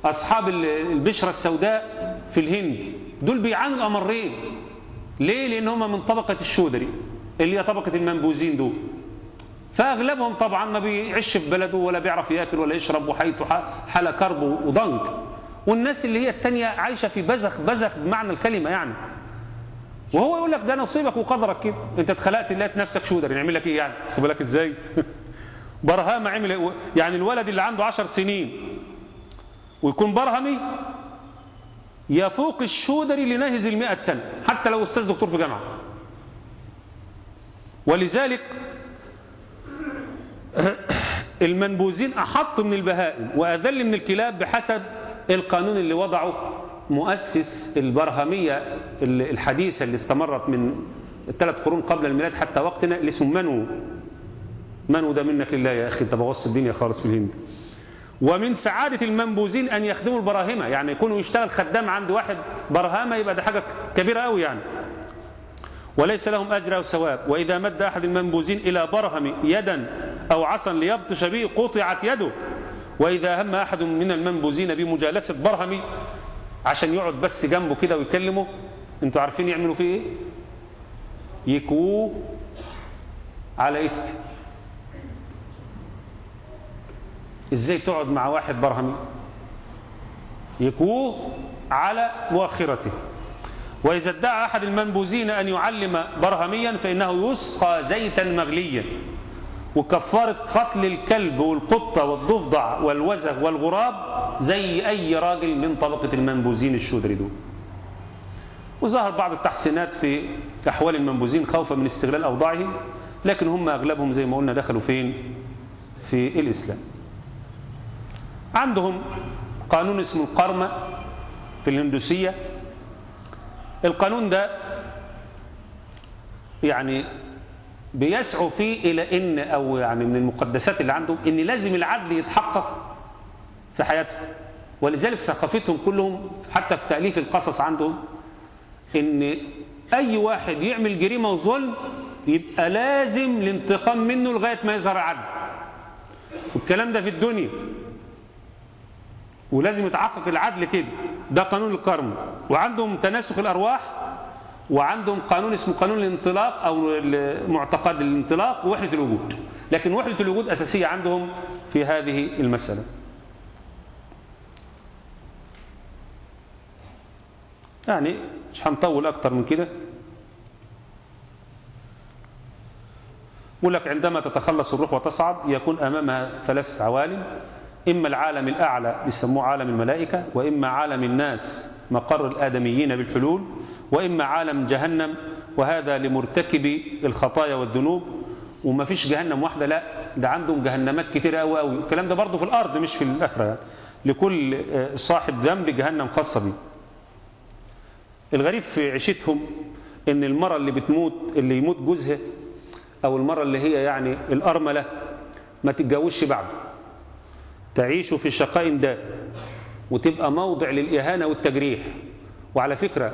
أصحاب البشرة السوداء في الهند دول بيعانوا الأمرين. ليه؟ لأن هم من طبقة الشودري اللي هي طبقة المنبوذين دول، فأغلبهم طبعا ما بيعيش في بلده ولا بيعرف ياكل ولا يشرب، وحياته حالة كرب وضنك. والناس اللي هي التانية عايشة في بزخ، بزخ بمعنى الكلمة يعني. وهو يقول لك ده نصيبك وقدرك كده، انت اتخلقت لقيت نفسك شودري، نعمل لك ايه يعني؟ خد بالك ازاي؟ براهما عمل يعني الولد اللي عنده 10 سنين ويكون برهمي يفوق الشودري لناهز 100 سنة، حتى لو استاذ دكتور في جامعة. ولذلك المنبوذين أحط من البهائم وأذل من الكلاب بحسب القانون اللي وضعه مؤسس البرهمية الحديثة اللي استمرت من 3 قرون قبل الميلاد حتى وقتنا، اللي اسمه منو. ده منك لله يا أخي، أنت بوظت الدنيا خالص في الهند. ومن سعادة المنبوذين أن يخدموا البراهمة، يعني يكونوا يشتغل خدام عند واحد برهمة، يبقى ده حاجة كبيرة قوي يعني. وليس لهم أجر أو ثواب. وإذا مد أحد المنبوذين إلى برهم يدا أو عصا ليبطش به قطعت يده. وإذا هم أحد من المنبوذين بمجالسة برهم، عشان يقعد بس جنبه كده ويكلمه، أنتوا عارفين يعملوا فيه إيه؟ يكووه على إسته. إزاي تقعد مع واحد برهمي؟ يكووه على مؤخرته. وإذا ادعى أحد المنبوذين أن يعلم برهميا فإنه يسقى زيتا مغليا. وكفارة قتل الكلب والقطة والضفدع والوزغ والغراب زي أي راجل من طبقة المنبوذين الشودري دول. وظهر بعض التحسينات في أحوال المنبوذين خوفا من استغلال أوضاعهم، لكن هم أغلبهم زي ما قلنا دخلوا فين؟ في الإسلام. عندهم قانون اسمه القرمة في الهندوسية. القانون ده يعني بيسعوا فيه إلى إن أو يعني من المقدسات اللي عندهم إن لازم العدل يتحقق في حياتهم. ولذلك ثقافتهم كلهم حتى في تأليف القصص عندهم إن أي واحد يعمل جريمة وظلم يبقى لازم الانتقام منه لغاية ما يظهر العدل. والكلام ده في الدنيا، ولازم يتحقق العدل كده. ده قانون القرم. وعندهم تناسخ الأرواح، وعندهم قانون اسمه قانون الانطلاق أو معتقد الانطلاق ووحدة الوجود. لكن وحدة الوجود أساسية عندهم في هذه المسألة. يعني مش هنطول أكتر من كده. يقول لك عندما تتخلص الروح وتصعد يكون أمامها 3 عوالم. إما العالم الأعلى بيسموه عالم الملائكة، وإما عالم الناس مقر الآدميين بالحلول، وإما عالم جهنم، وهذا لمرتكبي الخطايا والذنوب. وما فيش جهنم واحدة، لا ده عندهم جهنمات كتيرة قوي قوي. الكلام ده برضه في الأرض مش في الآخرة يعني. لكل صاحب ذنب جهنم خاصة بيه. الغريب في عيشتهم إن المرأة اللي بتموت، اللي يموت جوزها أو المرأة اللي هي يعني الأرملة ما تتجوزش بعده، تعيش في الشقاء دائم، وتبقى موضع للإهانة والتجريح. وعلى فكرة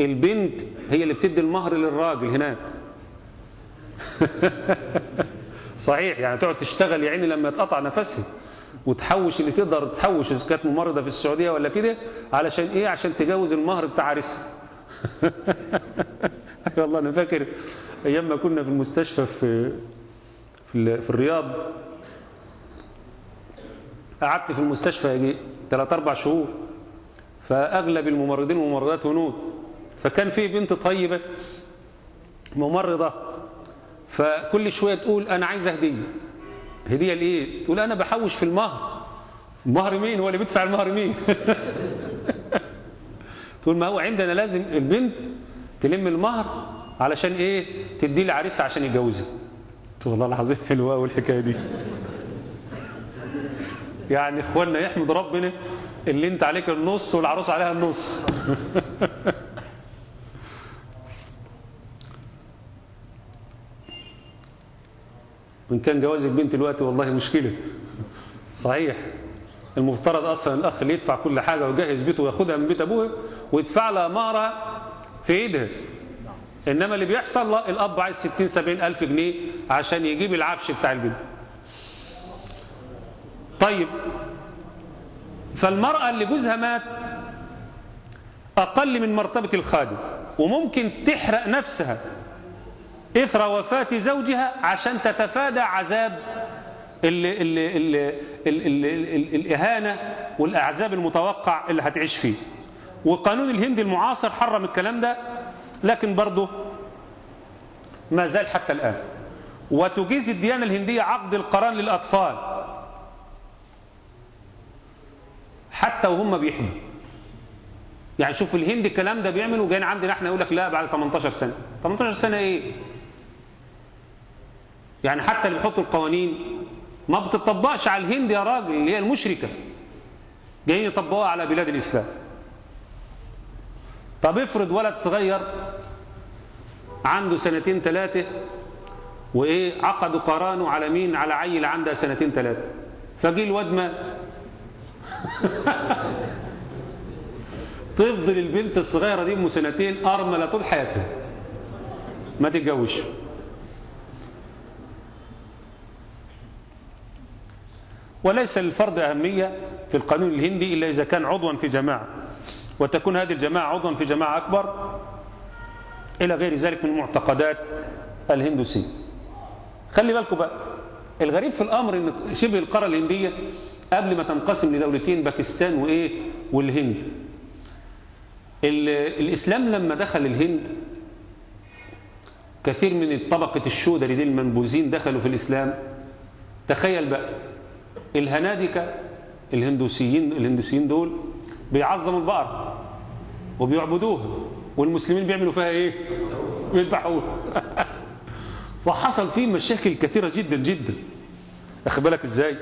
البنت هي اللي بتدي المهر للراجل هناك. صحيح يعني تقعد تشتغل يا عيني لما يتقطع نفسها، وتحوش اللي تقدر تحوش إذا كانت ممرضة في السعودية ولا كده، علشان إيه؟ عشان تجوز المهر بتاع عريسها. والله أنا فاكر أيام ما كنا في المستشفى في الرياض، قعدت في المستشفى يجي 3 4 شهور، فأغلب الممرضين والممرضات هنود. فكان في بنت طيبة ممرضة، فكل شوية تقول أنا عايزة هدية. هدية لإيه؟ تقول أنا بحوش في المهر. مهر مين؟ هو اللي بيدفع المهر مين؟ طول ما هو عندنا لازم البنت تلم المهر علشان ايه؟ تديه لعريسها عشان يتجوزها. والله العظيم حلوه قوي الحكايه دي. يعني اخوانا يحمد ربنا اللي انت عليك النص والعروس عليها النص. وان كان جواز البنت دلوقتي والله مشكله. صحيح المفترض اصلا الاخ اللي يدفع كل حاجه ويجهز بيته وياخدها من بيت ابوها ويدفع لها مهرها في ايدها. انما اللي بيحصل لا، الاب عايز 60-70 ألف جنيه عشان يجيب العفش بتاع البنت. طيب فالمرأة اللي جوزها مات أقل من مرتبة الخادم، وممكن تحرق نفسها إثر وفاة زوجها عشان تتفادى عذاب الإهانة والأعذاب المتوقع اللي هتعيش فيه. وقانون الهند المعاصر حرم الكلام ده، لكن برضه ما زال حتى الآن. وتجيز الديانة الهندية عقد القران للأطفال حتى وهم بيحبوا. يعني شوف الهند الكلام ده بيعمل، وجايين عندنا احنا يقول لك لا بعد 18 سنه، 18 سنه ايه؟ يعني حتى اللي بيحطوا القوانين ما بتطبقش على الهند يا راجل اللي هي المشركه، جايين يطبقوها على بلاد الاسلام. طب افرض ولد صغير عنده 2-3 وايه عقدوا قرانه على مين؟ على عيل عندها 2-3، فجي الواد مات. تفضل البنت الصغيرة دي ام 2 أرملة طول حياتها ما تتجوزش. وليس للفرد أهمية في القانون الهندي إلا إذا كان عضوا في جماعة، وتكون هذه الجماعة عضوا في جماعة أكبر، إلى غير ذلك من معتقدات الهندوسية. خلي بالكم بقى، الغريب في الأمر إن شبه القارة الهندية قبل ما تنقسم لدولتين باكستان وايه والهند، الاسلام لما دخل الهند كثير من طبقه الشودة اللي دي المنبوذين دخلوا في الاسلام. تخيل بقى الهنادكه الهندوسيين دول بيعظموا البقر وبيعبدوها، والمسلمين بيعملوا فيها ايه؟ بيذبحوها. فحصل فيه مشاكل كثيره جدا جدا، اخد بالك ازاي؟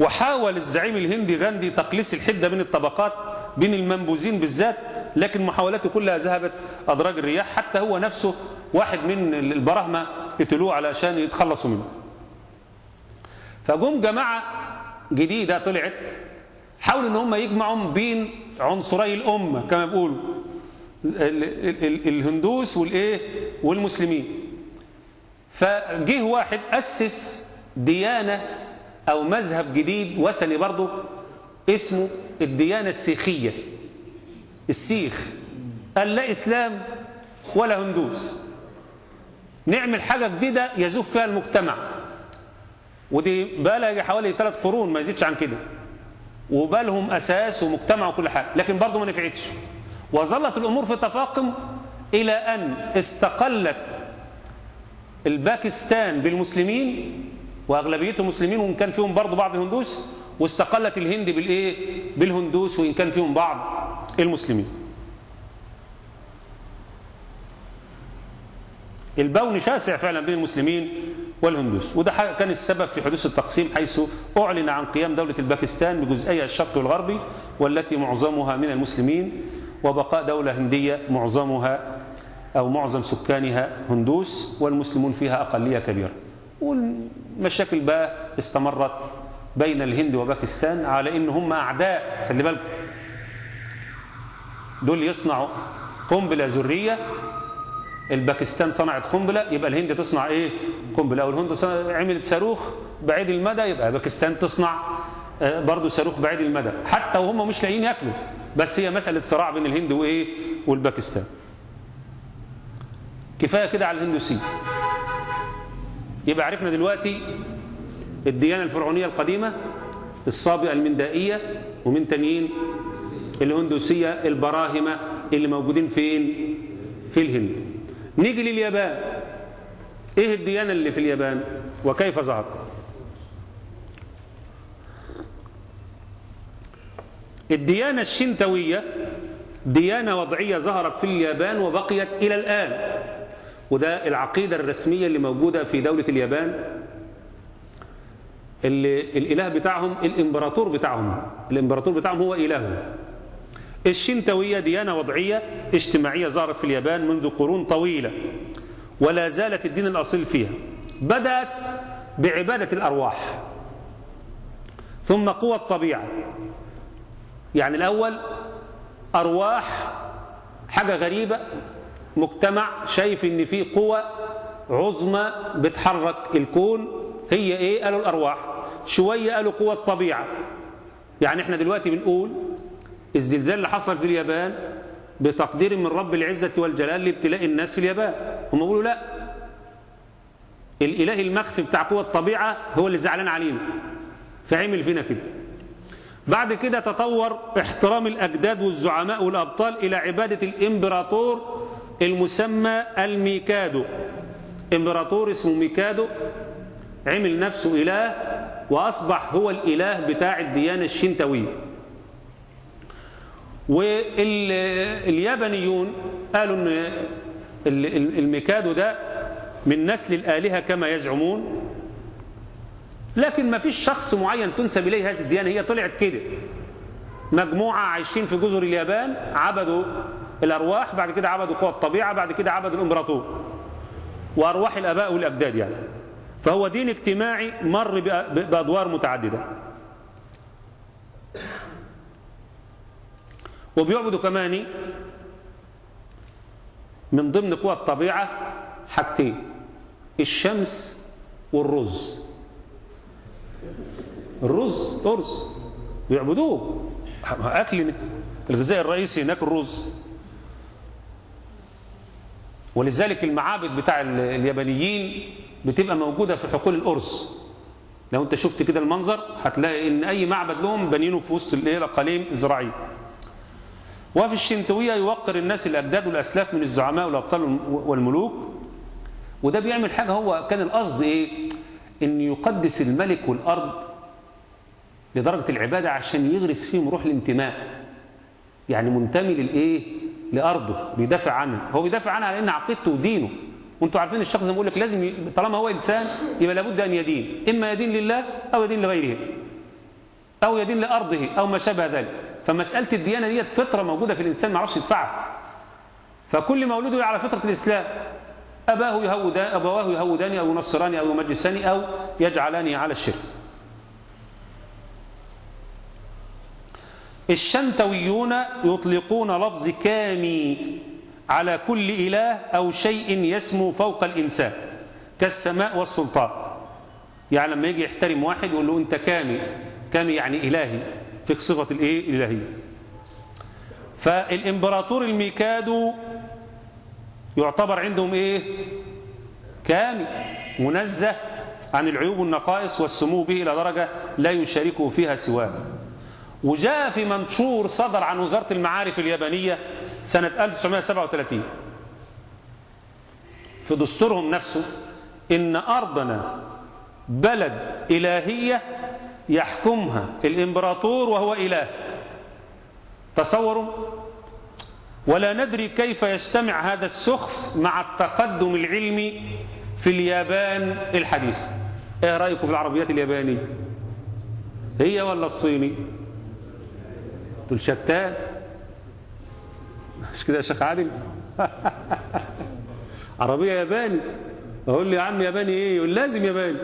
وحاول الزعيم الهندي غاندي تقليص الحده بين الطبقات، بين المنبوذين بالذات، لكن محاولاته كلها ذهبت ادراج الرياح. حتى هو نفسه واحد من البراهما قتلوه علشان يتخلصوا منه. فجم جماعه جديده طلعت حاولوا ان هم يجمعوا بين عنصري الامه كما بيقولوا، الهندوس والايه والمسلمين. فجه واحد اسس ديانه أو مذهب جديد وثني برضه اسمه الديانة السيخية. السيخ قال لا إسلام ولا هندوس، نعمل حاجة جديدة يذوب فيها المجتمع. ودي بقى لها حوالي 3 قرون ما يزيدش عن كده، وبقى لهم أساس ومجتمع وكل حاجة، لكن برضه ما نفعتش. وظلت الأمور في تفاقم إلى أن استقلت الباكستان بالمسلمين واغلبيته مسلمين وان كان فيهم برضه بعض الهندوس، واستقلت الهند بالايه؟ بالهندوس وان كان فيهم بعض المسلمين. البون شاسع فعلا بين المسلمين والهندوس، وده كان السبب في حدوث التقسيم، حيث اعلن عن قيام دوله الباكستان بجزئيها الشرقي والغربي والتي معظمها من المسلمين، وبقاء دوله هنديه معظمها او معظم سكانها هندوس والمسلمون فيها اقليه كبيره. والمشاكل بقى استمرت بين الهند وباكستان على ان هم اعداء. خلي بالكم دول يصنعوا قنبله ذريه، الباكستان صنعت قنبله يبقى الهند تصنع ايه؟ قنبله. او الهند عملت صاروخ بعيد المدى يبقى باكستان تصنع برضه صاروخ بعيد المدى، حتى وهم مش لاقيين ياكلوا. بس هي مساله صراع بين الهند وايه؟ والباكستان. كفايه كده على الهندوسيه. يبقى عرفنا دلوقتي الديانة الفرعونية القديمة الصابئة المندائية، ومن تانيين الهندوسية البراهمة اللي موجودين فين؟ في الهند. نيجي لليابان. ايه الديانة اللي في اليابان وكيف ظهرت؟ الديانة الشنتوية ديانة وضعية ظهرت في اليابان وبقيت إلى الآن، وده العقيدة الرسمية اللي موجودة في دولة اليابان، اللي الإله بتاعهم الإمبراطور بتاعهم، الإمبراطور بتاعهم هو إلههم. الشنتوية ديانة وضعية اجتماعية ظهرت في اليابان منذ قرون طويلة ولا زالت الدين الأصيل فيها. بدأت بعبادة الأرواح ثم قوى الطبيعة، يعني الأول أرواح، حاجة غريبة، مجتمع شايف إن في قوة عظمى بتحرك الكون، هي إيه؟ قالوا الأرواح. شوية قالوا قوى الطبيعة، يعني إحنا دلوقتي بنقول الزلزال اللي حصل في اليابان بتقدير من رب العزة والجلال لابتلاء الناس في اليابان. هم بيقولوا لا، الإله المخفي بتاع قوى الطبيعة هو اللي زعلان علينا فعمل فينا كده. بعد كده تطور احترام الأجداد والزعماء والأبطال إلى عبادة الإمبراطور المسمى الميكادو. إمبراطور اسمه ميكادو عمل نفسه إله وأصبح هو الإله بتاع الديانة الشنتوية. واليابانيون قالوا إن الميكادو ده من نسل الآلهة كما يزعمون، لكن ما فيش شخص معين تنسب إليه هذه الديانة، هي طلعت كده مجموعة عايشين في جزر اليابان عبدوا الأرواح، بعد كده عبدوا قوى الطبيعة، بعد كده عبدوا الإمبراطور وأرواح الآباء والأجداد. يعني فهو دين اجتماعي مر بأدوار متعددة، وبيعبدوا كمان من ضمن قوى الطبيعة حاجتين، الشمس والرز. الرز أرز بيعبدوه أكل، الغذاء الرئيسي هناك الرز، ولذلك المعابد بتاع اليابانيين بتبقى موجودة في حقول الأرز. لو أنت شفت كده المنظر هتلاقي إن أي معبد لهم بنينه في وسط الأقاليم الزراعية. وفي الشنتوية يوقر الناس الأجداد والأسلاف من الزعماء والأبطال والملوك، وده بيعمل حاجة هو كان القصد إيه؟ إن يقدس الملك والأرض لدرجة العبادة عشان يغرس فيهم روح الانتماء، يعني منتمي للإيه؟ لأرضه، بيدافع عنها. هو بيدافع عنها لأن عقيدته ودينه، وأنتوا عارفين الشخص زي ما بقول لك لازم طالما هو إنسان يبقى لابد أن يدين، إما يدين لله أو يدين لغيره أو يدين لأرضه أو ما شابه ذلك. فمسألة الديانة ديت فطرة موجودة في الإنسان ما يعرفش يدفعها، فكل مولوده على فطرة الإسلام، أبواه يهوداني أو ينصراني أو يمجساني أو يجعلاني على الشرك. الشنتويون يطلقون لفظ كامي على كل إله أو شيء يسمو فوق الإنسان كالسماء والسلطان. يعني لما يجي يحترم واحد يقول له أنت كامي، كامي يعني إلهي، في صفة الإيه؟ الإلهية. فالإمبراطور الميكادو يعتبر عندهم إيه؟ كامل منزه عن العيوب والنقائص والسمو به إلى درجة لا يشاركه فيها سواه. وجاء في منشور صدر عن وزارة المعارف اليابانية سنة 1937 في دستورهم نفسه إن أرضنا بلد إلهية يحكمها الإمبراطور وهو إله. تصوروا؟ ولا ندري كيف يجتمع هذا السخف مع التقدم العلمي في اليابان الحديثة. ايه رأيكم في العربيات اليابانية؟ هي ولا الصيني؟ دول شتان، مش كده يا شيخ عادل؟ عربية ياباني، اقول لي يا عم ياباني ايه؟ يقول لازم ياباني.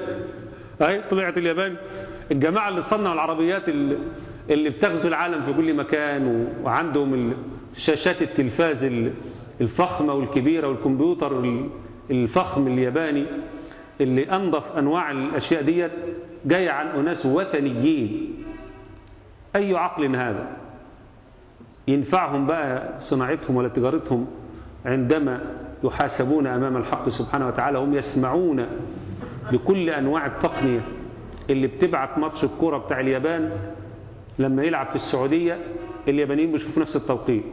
اهي طلعت اليابان، الجماعة اللي صنعوا العربيات اللي بتغزو العالم في كل مكان، وعندهم شاشات التلفاز الفخمة والكبيرة والكمبيوتر الفخم الياباني اللي أنظف أنواع الأشياء ديت جاية عن أناس وثنيين. أي عقل هذا؟ ينفعهم بقى صناعتهم ولا تجارتهم عندما يحاسبون أمام الحق سبحانه وتعالى؟ هم يسمعون لكل أنواع التقنية اللي بتبعت ماتش الكورة بتاع اليابان لما يلعب في السعودية، اليابانيين بيشوفوا نفس التوقيت،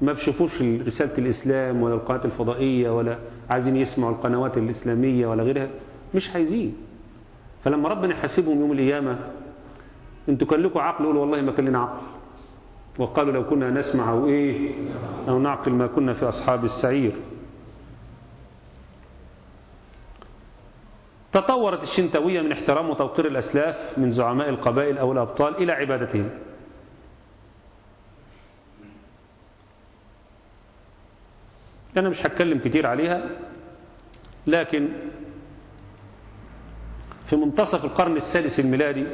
ما بيشوفوش رسالة الإسلام ولا القنوات الفضائية ولا عايزين يسمعوا القنوات الإسلامية ولا غيرها، مش عايزين. فلما ربنا يحاسبهم يوم القيامة، أنتوا كان لكم عقل؟ يقولوا والله ما كان لنا عقل. وقالوا لو كنا نسمع أو إيه أو نعقل ما كنا في أصحاب السعير. تطورت الشنتوية من احترام وتوقير الأسلاف من زعماء القبائل أو الأبطال إلى عبادتهم. أنا مش هتكلم كتير عليها، لكن في منتصف القرن السادس الميلادي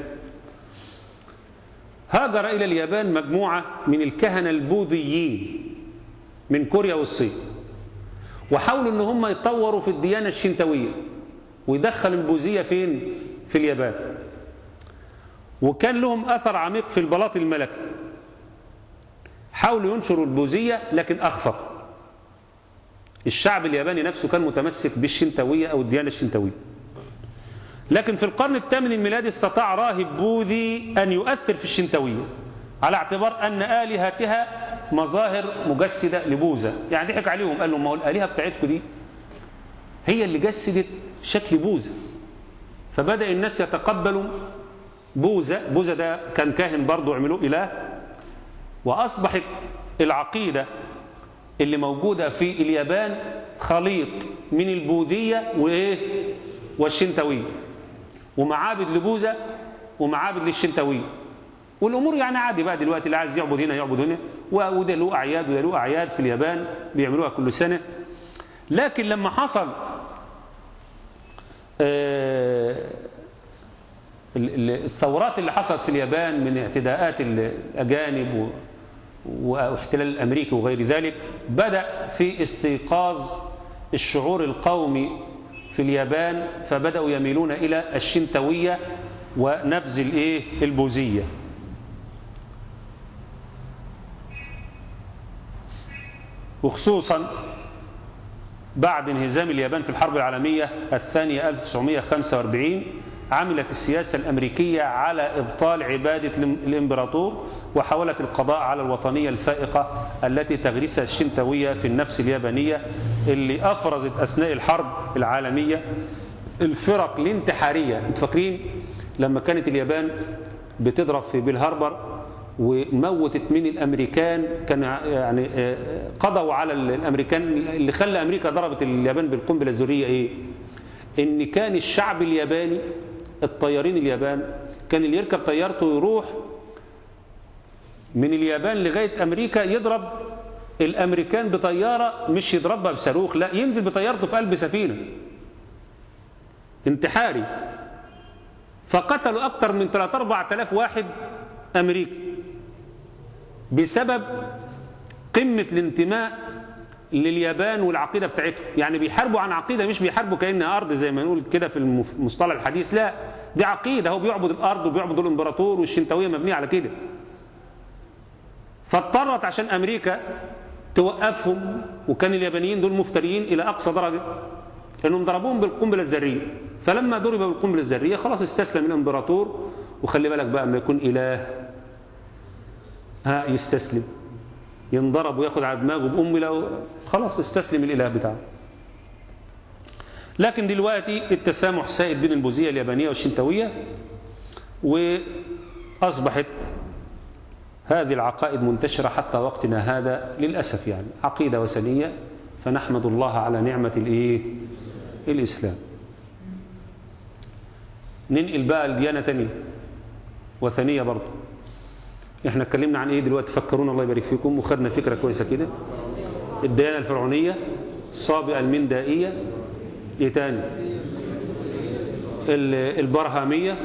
هاجر إلى اليابان مجموعة من الكهنة البوذيين من كوريا والصين، وحاولوا إن هم يطوروا في الديانة الشنتوية ويدخل البوذية فين؟ في اليابان. وكان لهم أثر عميق في البلاط الملكي، حاولوا ينشروا البوذية لكن أخفقوا. الشعب الياباني نفسه كان متمسك بالشنتوية أو الديانة الشنتوية، لكن في القرن الثامن الميلادي استطاع راهب بوذي أن يؤثر في الشنتوية على اعتبار أن آلهتها مظاهر مجسدة لبوذا. يعني ضحك عليهم، قال لهم ما هو الآلهة بتاعتكم دي هي اللي جسدت شكل بوذا. فبدأ الناس يتقبلوا بوذا، بوذا ده كان كاهن برضه عملوه إله، وأصبحت العقيدة اللي موجودة في اليابان خليط من البوذية وإيه؟ والشنتوية، ومعابد لبوذا ومعابد للشنتوية، والأمور يعني عادي بقى دلوقتي، اللي عايز يعبد هنا يعبد هنا، وده له أعياد وده له أعياد في اليابان بيعملوها كل سنة. لكن لما حصل الثورات اللي حصلت في اليابان من اعتداءات الأجانب واحتلال الأمريكي وغير ذلك، بدأ في استيقاظ الشعور القومي في اليابان، فبدأوا يميلون إلى الشنتوية ونبذ البوذية. وخصوصا بعد انهزام اليابان في الحرب العالمية الثانية 1945، عملت السياسة الأمريكية على إبطال عبادة الإمبراطور، وحاولت القضاء على الوطنية الفائقة التي تغرسها الشنتوية في النفس اليابانية، اللي أفرزت أثناء الحرب العالمية الفرق الانتحارية. انتوا فاكرين لما كانت اليابان بتضرب في بيل هاربر وموتت من الأمريكان، كان يعني قضوا على الأمريكان. اللي خلى أمريكا ضربت اليابان بالقنبلة الذرية إيه؟ إن كان الشعب الياباني، الطيارين اليابان، كان اللي يركب طيارته يروح من اليابان لغاية أمريكا يضرب الأمريكان بطيارة، مش يضربها بصاروخ، لا، ينزل بطيارته في قلب سفينة، انتحاري. فقتلوا أكتر من 3-4 آلاف واحد أمريكي بسبب قمة الانتماء لليابان والعقيدة بتاعتهم. يعني بيحاربوا عن عقيدة، مش بيحاربوا كأنها أرض زي ما نقول كده في المصطلح الحديث، لا، دي عقيدة، هو بيعبد الأرض وبيعبد الإمبراطور، والشنتوية مبنية على كده. فاضطرت عشان أمريكا توقفهم، وكان اليابانيين دول مفتريين إلى أقصى درجة، أنهم ضربوهم بالقنبلة الذرية. فلما ضربوا بالقنبلة الذرية خلاص استسلم الإمبراطور. وخلي بالك بقى لما يكون إله يستسلم، ينضرب وياخد على دماغه بأمي، لو خلاص استسلم الإله بتاعه. لكن دلوقتي التسامح سائد بين البوذية اليابانية والشنتوية، وأصبحت هذه العقائد منتشرة حتى وقتنا هذا للأسف، يعني عقيدة وثنية. فنحمد الله على نعمة الإسلام. ننقل بقى لديانة تانية وثنية برضه. احنا اتكلمنا عن ايه دلوقتي؟ فكرونا الله يبارك فيكم، وخدنا فكرة كويسة كده. الديانة الفرعونية، الصابئة المندائية، ايه تاني؟ البراهامية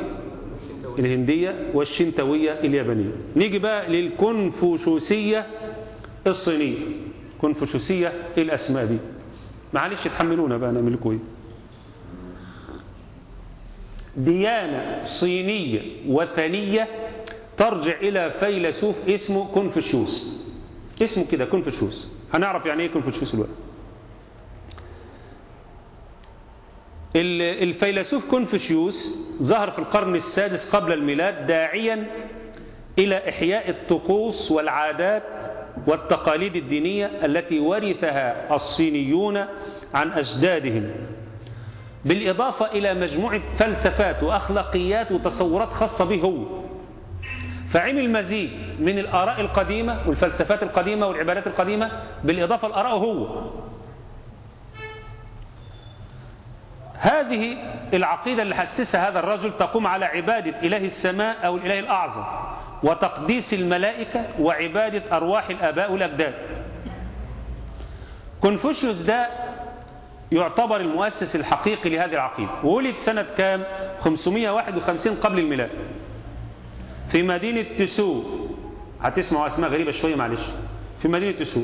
الهندية، والشنتوية اليابانية. نيجي بقى للكونفوشيوسية الصينية. كونفوشيوسية، ايه الأسماء دي؟ معلش تحملونا بقى، نعملكوا ايه؟ ديانة صينية وثنية ترجع إلى فيلسوف اسمه كونفوشيوس. اسمه كده كونفوشيوس. هنعرف يعني ايه كونفوشيوس الوقت. الفيلسوف كونفوشيوس ظهر في القرن السادس قبل الميلاد، داعيا إلى إحياء الطقوس والعادات والتقاليد الدينية التي ورثها الصينيون عن أجدادهم، بالإضافة إلى مجموعة فلسفات وأخلاقيات وتصورات خاصة به هو. فعمل مزيج من الآراء القديمة والفلسفات القديمة والعبادات القديمة بالإضافة لآراءه هو. هذه العقيدة اللي حسسها هذا الرجل تقوم على عبادة إله السماء أو الإله الأعظم وتقديس الملائكة وعبادة أرواح الآباء والأجداد. كونفوشيوس ده يعتبر المؤسس الحقيقي لهذه العقيدة، ولد سنة كام؟ 551 قبل الميلاد في مدينة تسو. هتسمعوا أسماء غريبة شوية معلش. في مدينة تسو،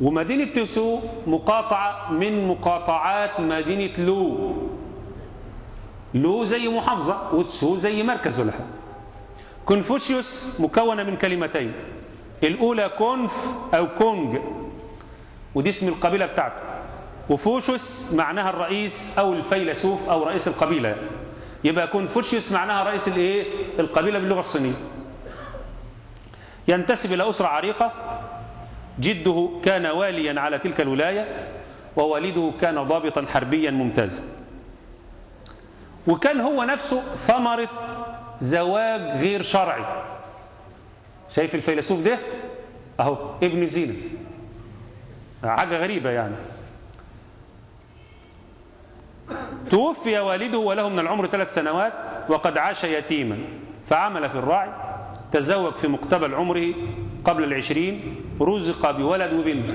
ومدينة تسو مقاطعة من مقاطعات مدينة لو. لو زي محافظة وتسو زي مركز لها. كونفوشيوس مكونة من كلمتين، الأولى كونف أو كونج ودي اسم القبيلة بتاعته، وفوشيوس معناها الرئيس أو الفيلسوف أو رئيس القبيلة، يبقى كونفوشيوس معناها رئيس الإيه؟ القبيلة باللغة الصينية. ينتسب إلى أسرة عريقة، جده كان واليا على تلك الولاية ووالده كان ضابطا حربيا ممتازا، وكان هو نفسه ثمرة زواج غير شرعي. شايف الفيلسوف ده اهو ابن زينة، حاجة غريبة يعني. توفي والده وله من العمر 3 سنوات وقد عاش يتيما، فعمل في الراعي، تزوج في مقتبل عمره قبل 20، رزق بولد وبنت،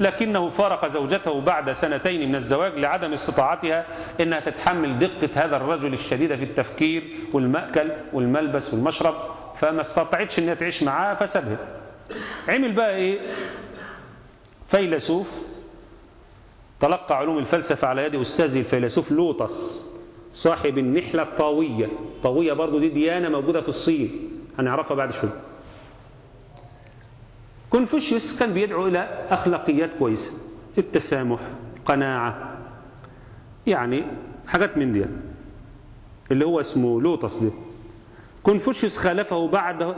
لكنه فارق زوجته بعد 2 سنين من الزواج لعدم استطاعتها أنها تتحمل دقة هذا الرجل الشديدة في التفكير والمأكل والملبس والمشرب، فما استطاعتش أنها تعيش معاه فسبها. عمل بقى إيه؟ فيلسوف، تلقى علوم الفلسفة على يد أستاذه الفيلسوف لوطس صاحب النحلة الطاوية. الطاوية برضو دي ديانة موجودة في الصين هنعرفها بعد شوية. كونفوشيوس كان بيدعو إلى أخلاقيات كويسة، التسامح، قناعة، يعني حاجات من دي. اللي هو اسمه لوطس ده كونفوشيوس خالفه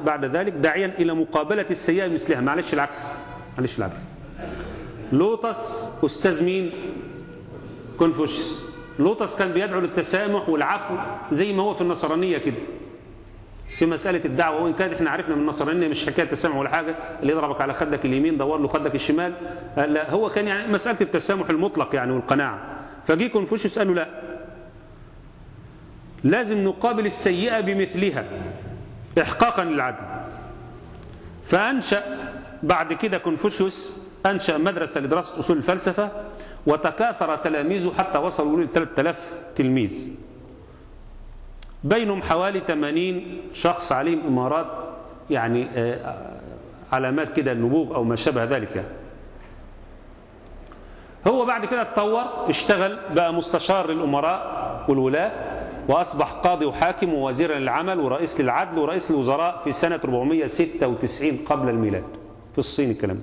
بعد ذلك داعيا إلى مقابلة السيئة مثلها. معلش العكس، معلش العكس. لوطس أستاذ مين؟ كونفوشيوس. لوطس كان بيدعو للتسامح والعفو زي ما هو في النصرانية كده في مسألة الدعوة، وإن كانت إحنا عرفنا من النصرانية مش حكاية تسامح ولا حاجة، اللي يضربك على خدك اليمين دور له خدك الشمال، لا هو كان يعني مسألة التسامح المطلق يعني والقناعة. فجي كونفوشيوس قال له لا، لازم نقابل السيئة بمثلها إحقاقا للعدل. فأنشأ بعد كده كونفوشيوس أنشأ مدرسة لدراسة أصول الفلسفة، وتكاثر تلاميذه حتى وصلوا إلى 3000 تلميذ، بينهم حوالي 80 شخص عليهم إمارات يعني علامات كده النبوغ أو ما شابه ذلك يعني. هو بعد كده اتطور، اشتغل بقى مستشار للأمراء والولاة، وأصبح قاضي وحاكم ووزير للعمل ورئيس للعدل ورئيس الوزراء في سنة 496 قبل الميلاد في الصين الكلام ده.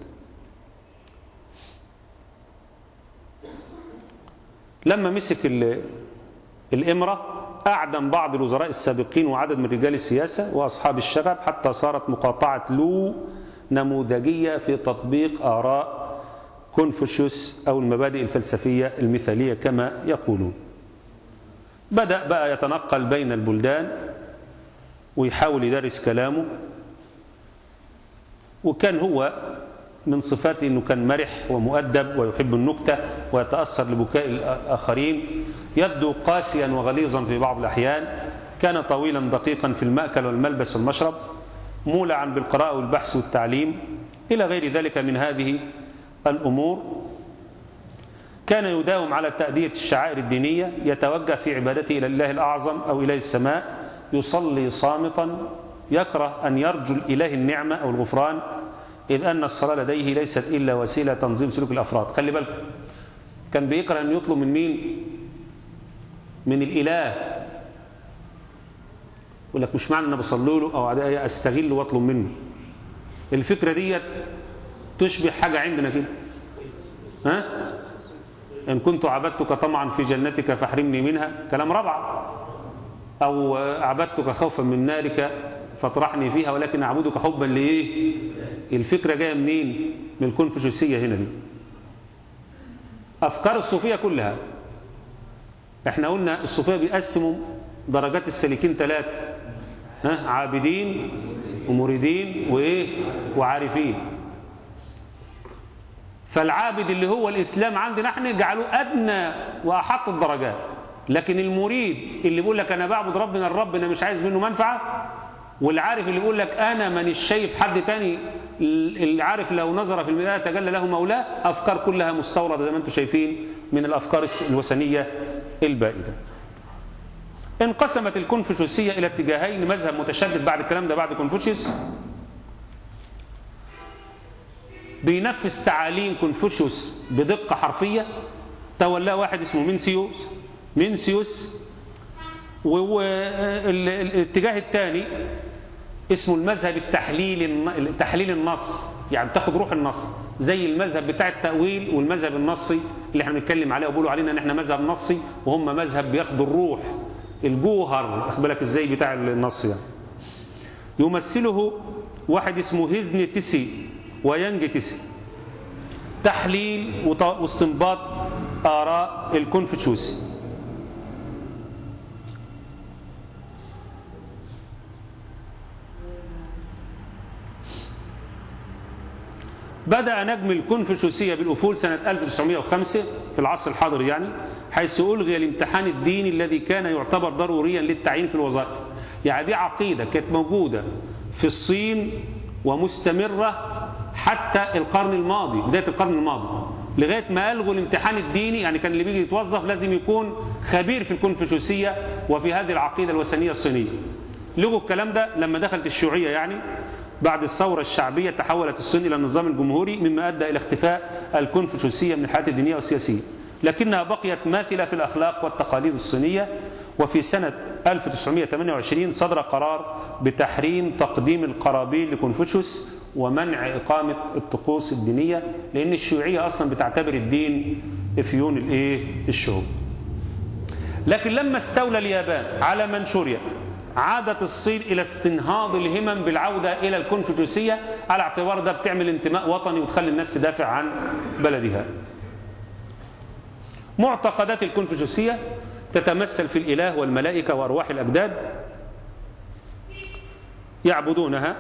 لما مسك الإمرة أعدم بعض الوزراء السابقين وعدد من رجال السياسة وأصحاب الشغب، حتى صارت مقاطعة لو نموذجية في تطبيق آراء كونفوشيوس أو المبادئ الفلسفية المثالية كما يقولون. بدأ بقى يتنقل بين البلدان ويحاول يدرس كلامه، وكان هو من صفاته أنه كان مرح ومؤدب ويحب النكتة ويتأثر لبكاء الآخرين، يبدو قاسيا وغليظا في بعض الأحيان، كان طويلا دقيقا في المأكل والملبس والمشرب، مولعا بالقراءة والبحث والتعليم إلى غير ذلك من هذه الأمور. كان يداوم على تأدية الشعائر الدينية، يتوجه في عبادته إلى الإله الأعظم أو إله السماء، يصلي صامتا، يكره أن يرجو الإله النعمة أو الغفران، إذ أن الصلاة لديه ليست إلا وسيلة تنظيم سلوك الأفراد. خلي بالكم كان بيكره أن يطلب من مين؟ من الإله. يقول لك مش معنى أن بصلي له أو أستغل وأطلب منه. الفكرة دي تشبه حاجة عندنا كده، ها؟ إن كنت عبدتك طمعا في جنتك فاحرمني منها، كلام رابعة، أو عبدتك خوفا من نارك فاطرحني فيها ولكن أعبدك حبا لإيه؟ الفكرة جاية منين؟ من الكونفوشيوسية هنا دي. أفكار الصوفية كلها، احنا قلنا الصوفية بيقسموا درجات السالكين 3، عابدين ومريدين وايه وعارفين. فالعابد اللي هو الاسلام عندنا احنا جعلوه ادنى واحط الدرجات، لكن المريد اللي بيقول لك انا بعبد ربنا الرب انا مش عايز منه منفعه، والعارف اللي بيقول لك انا مانيش شايف حد تاني، العارف لو نظر في المرآة تجلى له مولاه، افكار كلها مستورده زي ما انتم شايفين من الافكار الوثنيه البائده. انقسمت الكونفوشيوسيه الى اتجاهين، مذهب متشدد بعد الكلام ده بعد كونفوشيوس بينفذ تعاليم كونفوشيوس بدقه حرفيه تولاه واحد اسمه مينسيوس، والاتجاه الثاني اسمه المذهب التحليل، تحليل النص، يعني بتاخد روح النص زي المذهب بتاع التأويل والمذهب النصي اللي احنا بنتكلم عليه وبيقولوا علينا ان احنا مذهب نصي، وهم مذهب بياخدوا الروح الجوهر واخد بالك ازاي بتاع النص ده. يمثله واحد اسمه هزن تيسي ويانج تيسي. تحليل واستنباط آراء الكونفوشيوسي. بدأ نجم الكونفوشيوسية بالأفول سنة 1905 في العصر الحاضر يعني، حيث ألغي الامتحان الديني الذي كان يعتبر ضروريا للتعيين في الوظائف. يعني دي عقيدة كانت موجودة في الصين ومستمرة حتى القرن الماضي، بداية القرن الماضي، لغاية ما ألغوا الامتحان الديني. يعني كان اللي بيجي يتوظف لازم يكون خبير في الكونفوشيوسية وفي هذه العقيدة الوثنية الصينية. لغوا الكلام ده لما دخلت الشيوعية، يعني بعد الثورة الشعبية تحولت الصين إلى النظام الجمهوري، مما أدى إلى اختفاء الكونفوشيوسية من الحياة الدينية والسياسية، لكنها بقيت ماثلة في الأخلاق والتقاليد الصينية. وفي سنة 1928 صدر قرار بتحريم تقديم القرابين لكونفوشيوس ومنع إقامة الطقوس الدينية، لأن الشيوعية أصلا بتعتبر الدين إفيون الشعوب. لكن لما استولى اليابان على منشوريا عادت الصين إلى استنهاض الهمم بالعودة إلى الكونفوشيوسية على اعتبار ده بتعمل انتماء وطني وتخلي الناس تدافع عن بلدها. معتقدات الكونفوشيوسية تتمثل في الإله والملائكة وأرواح الأجداد يعبدونها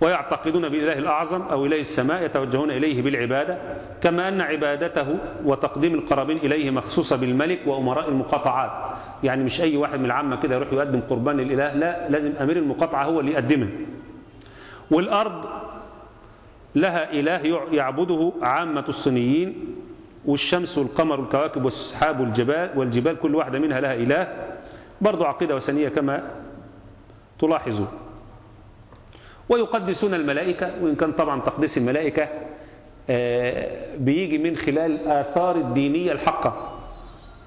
ويعتقدون بالإله الأعظم أو إله السماء، يتوجهون إليه بالعبادة، كما أن عبادته وتقديم القرابين إليه مخصوصة بالملك وأمراء المقاطعات. يعني مش أي واحد من العامة كده يروح يقدم قربان للإله، لا، لازم أمير المقاطعة هو اللي يقدمه. والأرض لها إله يعبده عامة الصينيين، والشمس والقمر والكواكب والسحاب والجبال كل واحدة منها لها إله، برضو عقيدة وثنية كما تلاحظون. ويقدسون الملائكة، وإن كان طبعا تقديس الملائكة بيجي من خلال الآثار الدينية الحقة،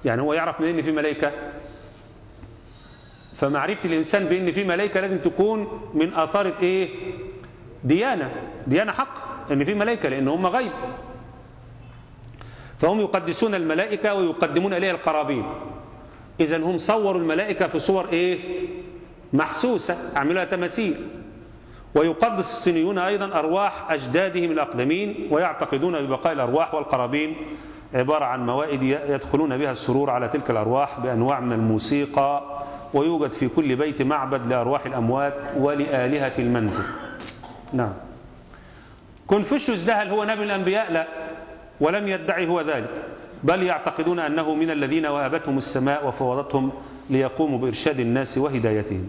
يعني هو يعرف منين إن في ملائكة، فمعرفة الإنسان بأن في ملائكة لازم تكون من آثار إيه؟ ديانة حق إن في ملائكة، لأن هم غيب. فهم يقدسون الملائكة ويقدمون إليها القرابين. إذا هم صوروا الملائكة في صور إيه؟ محسوسة، عملوها تماثيل. ويقدس الصينيون أيضا أرواح أجدادهم الأقدمين، ويعتقدون ببقاء الأرواح، والقرابين عبارة عن موائد يدخلون بها السرور على تلك الأرواح بأنواع من الموسيقى، ويوجد في كل بيت معبد لأرواح الأموات ولآلهة المنزل. نعم. كونفوشيوس ده هل هو نبي الأنبياء؟ لا، ولم يدعي هو ذلك، بل يعتقدون أنه من الذين وهبتهم السماء وفوضتهم ليقوموا بإرشاد الناس وهدايتهم.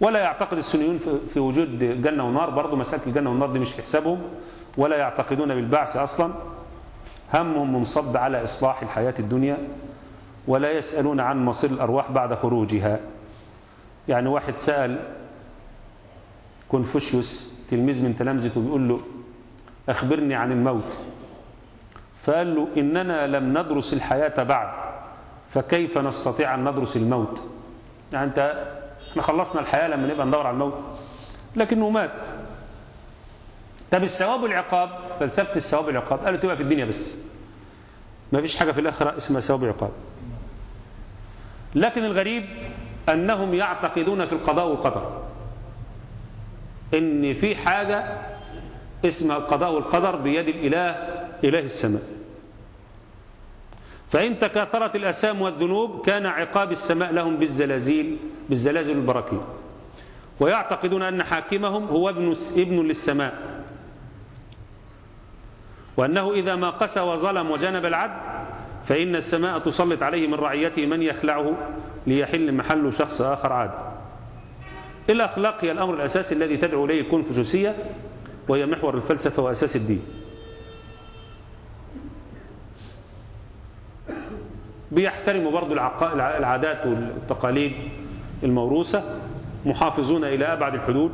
ولا يعتقد الصينيون في وجود جنة ونار، برضه مسألة الجنة والنار دي مش في حسابهم، ولا يعتقدون بالبعث أصلا، همهم منصب على إصلاح الحياة الدنيا، ولا يسألون عن مصير الأرواح بعد خروجها. يعني واحد سأل كونفوشيوس تلميذ من تلامذته بيقول له أخبرني عن الموت، فقال له إننا لم ندرس الحياة بعد، فكيف نستطيع أن ندرس الموت؟ يعني أنت احنا خلصنا الحياة لما نبقى ندور على الموت، لكنه مات. طب الثواب والعقاب، فلسفة الثواب والعقاب، قالوا تبقى في الدنيا بس، ما فيش حاجة في الآخرة اسمها ثواب وعقاب. لكن الغريب أنهم يعتقدون في القضاء والقدر، إن في حاجة اسمها القضاء والقدر بيد الإله السماء. فإن تكاثرت الآثام والذنوب كان عقاب السماء لهم بالزلازل البراكين. ويعتقدون أن حاكمهم هو ابن للسماء، وأنه إذا ما قسى وظلم وجنب العدل فإن السماء تسلط عليه من رعيته من يخلعه ليحل محله شخص آخر عادل. الأخلاق هي الأمر الأساسي الذي تدعو إليه الكونفوشيوسية، وهي محور الفلسفة وأساس الدين. بيحترموا برضو العادات والتقاليد الموروثة، محافظون إلى أبعد الحدود،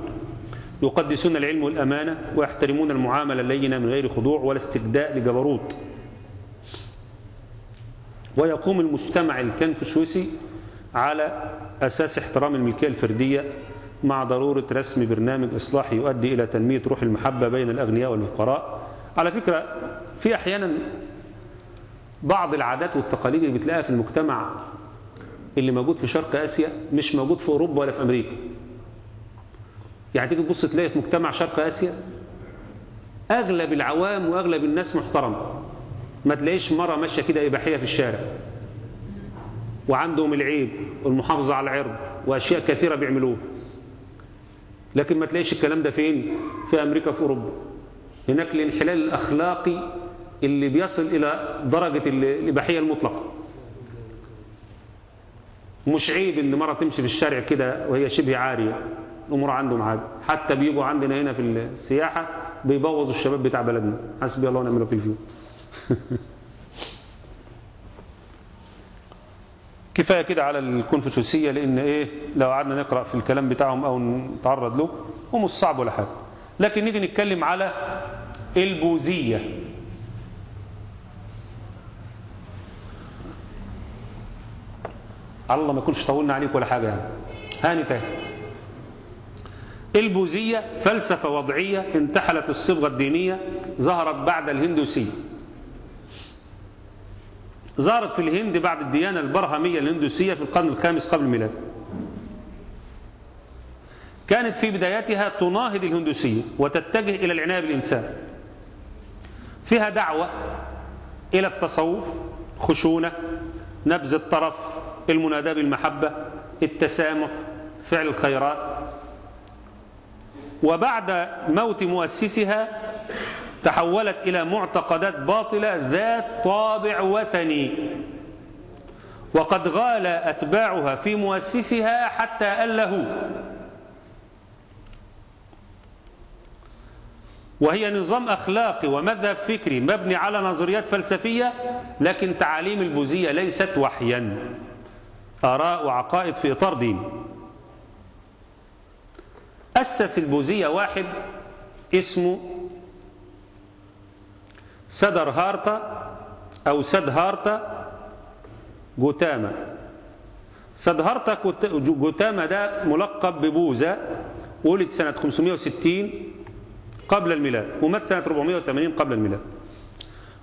يقدسون العلم والأمانة، ويحترمون المعاملة اللينة من غير خضوع ولا استبداء لجبروت. ويقوم المجتمع الكونفوشيوسي على أساس احترام الملكية الفردية مع ضرورة رسم برنامج إصلاحي يؤدي إلى تنمية روح المحبة بين الأغنياء والفقراء. على فكرة في أحيانا بعض العادات والتقاليد اللي بتلاقيها في المجتمع اللي موجود في شرق آسيا مش موجود في أوروبا ولا في أمريكا. يعني تيجي تبص تلاقي في مجتمع شرق آسيا أغلب العوام وأغلب الناس محترم، ما تلاقيش مرة ماشية كده إباحية في الشارع، وعندهم العيب والمحافظة على العرض وأشياء كثيرة بيعملوه. لكن ما تلاقيش الكلام ده فين؟ في أمريكا، في أوروبا. هناك الانحلال الأخلاقي اللي بيصل إلى درجة الإباحية المطلقة. مش عيب إن مرة تمشي في الشارع كده وهي شبه عارية، الأمور عندهم عادي. حتى بيجوا عندنا هنا في السياحة بيبوظوا الشباب بتاع بلدنا، حسبي الله ونعم الوكيل فيهم. كفاية كده على الكونفوشيوسية، لأن إيه لو قعدنا نقرأ في الكلام بتاعهم أو نتعرض له هو مش صعب ولا حاجة. لكن نيجي نتكلم على البوذية. الله ما يكونش طولنا عليك ولا حاجة يعني. هاني تاني. البوذية فلسفة وضعية انتحلت الصبغة الدينية، ظهرت بعد الهندوسية. ظهرت في الهند بعد الديانة البراهمية الهندوسية في القرن الخامس قبل الميلاد. كانت في بدايتها تناهض الهندوسية وتتجه إلى العناية بالإنسان. فيها دعوة إلى التصوف، خشونة، نبذ الطرف، المناداة بالمحبة، التسامح، فعل الخيرات. وبعد موت مؤسسها تحولت إلى معتقدات باطلة ذات طابع وثني، وقد غال أتباعها في مؤسسها حتى أله. وهي نظام أخلاقي ومذهب فكري مبني على نظريات فلسفية، لكن تعاليم البوذية ليست وحياً، آراء وعقائد في إطار ديني. أسس البوذية واحد اسمه سدهارتا جوتاما. سدهارتا جوتاما ده ملقب ببوذا، ولد سنة 560 قبل الميلاد ومات سنة 480 قبل الميلاد.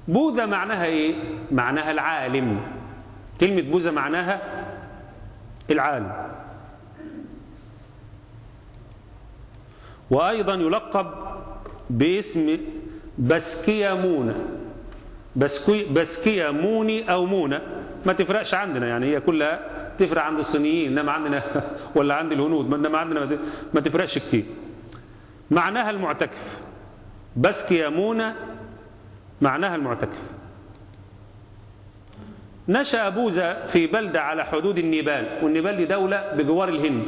بوذا معناها إيه؟ معناها العالم. كلمة بوذا معناها العالم. وأيضا يلقب باسم بسكياموني أو مونة، ما تفرقش عندنا يعني، هي كلها تفرق عند الصينيين، إنما عندنا ولا عند الهنود، إنما عندنا ما تفرقش كتير. معناها المعتكف. بسكيامونة معناها المعتكف. نشأ بوذا في بلدة على حدود النيبال، والنيبال دي دولة بجوار الهند.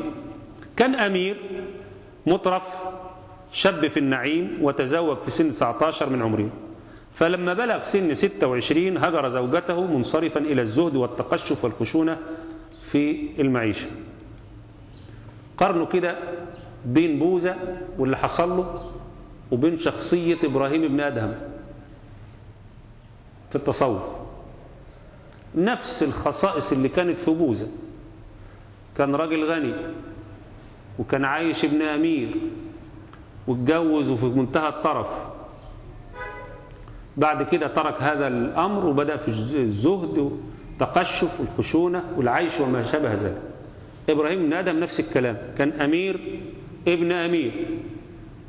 كان أمير مطرف، شاب في النعيم، وتزوج في سن 19 من عمره. فلما بلغ سن 26 هجر زوجته منصرفا إلى الزهد والتقشف والخشونة في المعيشة. قارنوا كده بين بوذا واللي حصل له وبين شخصية إبراهيم بن آدم في التصوف. نفس الخصائص اللي كانت في بوذا، كان راجل غني وكان عايش ابن أمير واتجوز وفي منتهى الطرف. بعد كده ترك هذا الأمر وبدأ في الزهد والتقشف والخشونة والعيش وما شابه ذلك. إبراهيم بن آدم نفس الكلام، كان أمير ابن أمير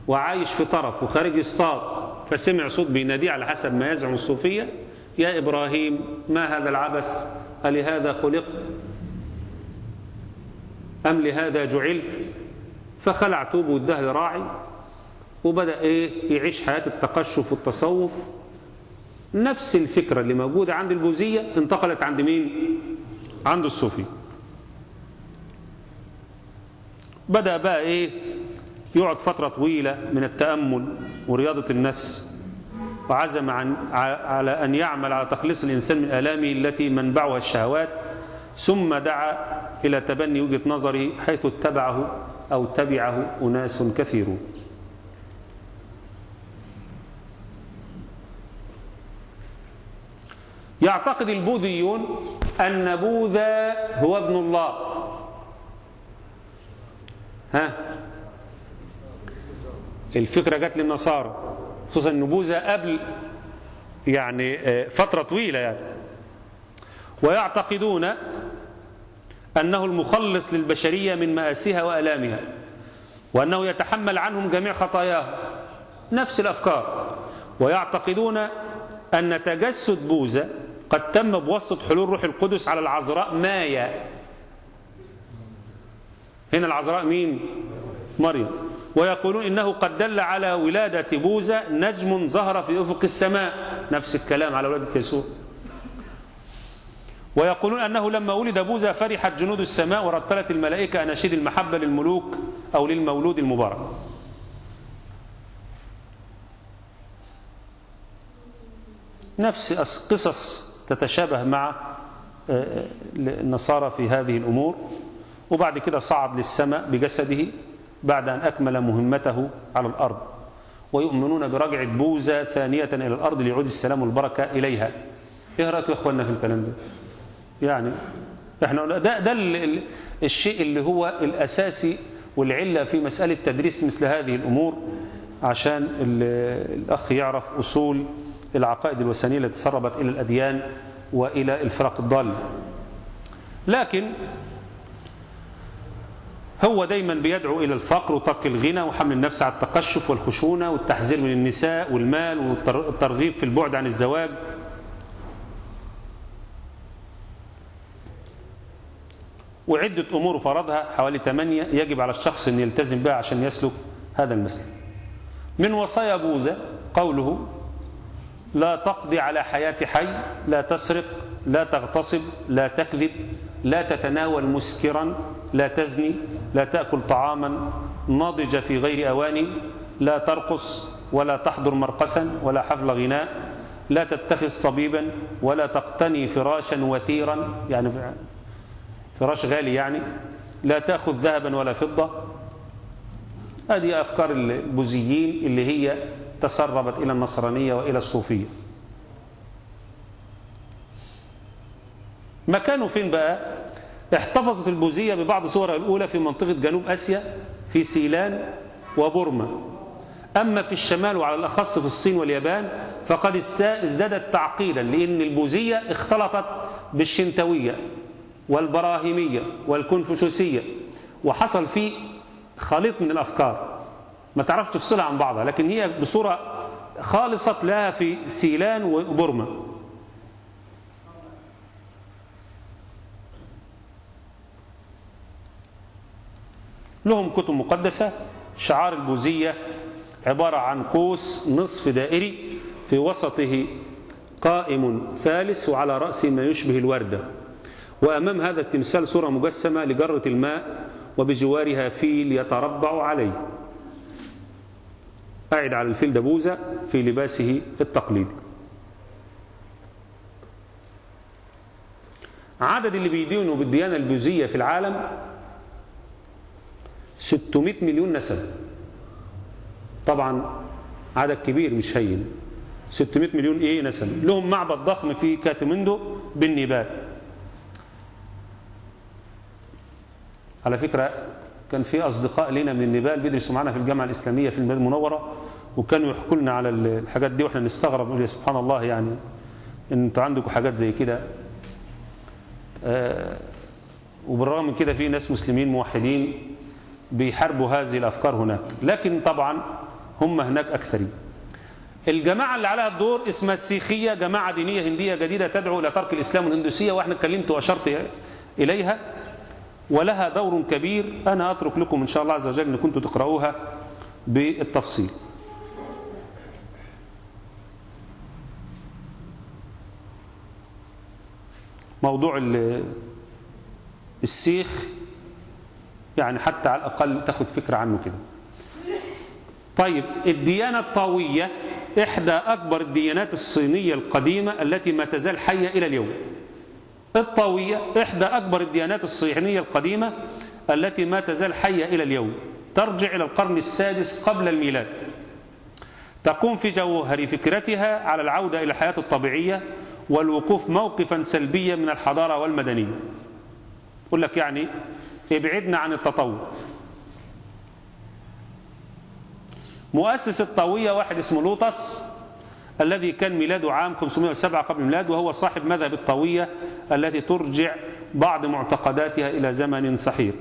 وعايش في طرف وخارج اصطاد، فسمع صوت بيناديه على حسب ما يزعم الصوفية يا إبراهيم ما هذا العبث؟ ألهذا خلقت أم لهذا جعلت؟ فخلع توبه الدهر راعي وبدأ يعيش حياة التقشف والتصوف. نفس الفكرة اللي موجودة عند البوذية انتقلت عند مين؟ عند الصوفي. بدأ بقى يقعد فترة طويلة من التأمل ورياضة النفس، وعزم على أن يعمل على تخليص الإنسان من آلامه التي منبعها الشهوات، ثم دعا إلى تبني وجهة نظره حيث تبعه أناس كثيرون. يعتقد البوذيون أن بوذا هو ابن الله. الفكرة جت للنصارى، خصوصا أن بوذا قبل يعني فترة طويلة يعني. ويعتقدون أنه المخلص للبشرية من مآسيها وآلامها، وأنه يتحمل عنهم جميع خطاياهم. نفس الأفكار. ويعتقدون أن تجسد بوذا قد تم بواسطة حلول روح القدس على العذراء مايا. هنا العذراء مين؟ مريم. ويقولون إنه قد دل على ولادة بوذا نجم ظهر في أفق السماء، نفس الكلام على ولادة يسوع. ويقولون أنه لما ولد بوذا فرحت جنود السماء ورتلت الملائكة أناشيد المحبة للملوك أو للمولود المبارك. نفس قصص تتشابه مع النصارى في هذه الأمور. وبعد كده صعد للسماء بجسده بعد أن أكمل مهمته على الأرض، ويؤمنون برجعة بوذا ثانية إلى الأرض ليعود السلام والبركة إليها. إيه رأيك يا إخواننا في الكلام ده؟ يعني إحنا ده الشيء اللي هو الأساسي والعلة في مسألة تدريس مثل هذه الأمور، عشان الأخ يعرف أصول العقائد الوثنية التي تسربت إلى الأديان وإلى الفرق الضالة. لكن هو دايما بيدعو إلى الفقر وترك الغنى وحمل النفس على التقشف والخشونة والتحذير من النساء والمال والترغيب في البعد عن الزواج. وعدة أمور فرضها حوالي 8 يجب على الشخص أن يلتزم بها عشان يسلك هذا المسلك. من وصايا بوذا قوله: لا تقضي على حياة حي، لا تسرق، لا تغتصب، لا تكذب، لا تتناول مسكرا، لا تزني، لا تأكل طعاما ناضج في غير أواني، لا ترقص ولا تحضر مرقسا ولا حفل غناء، لا تتخذ طبيبا ولا تقتني فراشا وثيرا، يعني فراش غالي يعني، لا تأخذ ذهبا ولا فضة. هذه أفكار البوذيين اللي هي تسربت إلى النصرانية وإلى الصوفية. مكانه فين بقى؟ احتفظت البوذية ببعض صورها الأولى في منطقة جنوب آسيا في سيلان وبورما. أما في الشمال وعلى الأخص في الصين واليابان فقد ازدادت تعقيدا، لأن البوذية اختلطت بالشنتوية والبراهيمية والكونفوشيوسية، وحصل فيه خليط من الأفكار ما تعرفش تفصلها عن بعضها، لكن هي بصورة خالصة لها في سيلان وبورما. لهم كتب مقدسة. شعار البوذية عبارة عن قوس نصف دائري في وسطه قائم ثالث وعلى رأسه ما يشبه الوردة، وأمام هذا التمثال صورة مجسمة لجرة الماء وبجوارها فيل يتربع عليه. قاعد على الفيل ده بوذا في لباسه التقليدي. عدد اللي بيدينوا بالديانة البوذية في العالم 600 مليون نسمة. طبعا عدد كبير مش هين. 600 مليون نسمة. لهم معبد ضخم في كاتمندو بالنيبال. على فكرة كان في أصدقاء لنا من النيبال بيدرسوا معنا في الجامعة الإسلامية في المدينة المنورة، وكانوا يحكوا لنا على الحاجات دي، واحنا نستغرب نقول يا سبحان الله، يعني انتوا عندكم حاجات زي كده. وبالرغم من كده في ناس مسلمين موحدين بيحاربوا هذه الأفكار هناك، لكن طبعا هم هناك أكثرين. الجماعة اللي عليها الدور اسمها السيخية، جماعة دينية هندية جديدة تدعو إلى ترك الإسلام الهندوسية، وإحنا اتكلمت وأشرت إليها، ولها دور كبير. أنا أترك لكم إن شاء الله عز وجل إن كنتم تقرؤوها بالتفصيل. موضوع السيخ يعني حتى على الأقل تاخد فكرة عنه كده. طيب، الديانة الطاوية إحدى أكبر الديانات الصينية القديمة التي ما تزال حية إلى اليوم. الطاوية إحدى أكبر الديانات الصينية القديمة التي ما تزال حية إلى اليوم، ترجع إلى القرن السادس قبل الميلاد. تقوم في جوهر فكرتها على العودة إلى الحياة الطبيعية والوقوف موقفا سلبيا من الحضارة والمدنية. يقول لك يعني ابعدنا عن التطور. مؤسس الطاوية واحد اسمه لوطس الذي كان ميلاده عام 507 قبل الميلاد، وهو صاحب مذهب الطاوية التي ترجع بعض معتقداتها إلى زمن سحيق.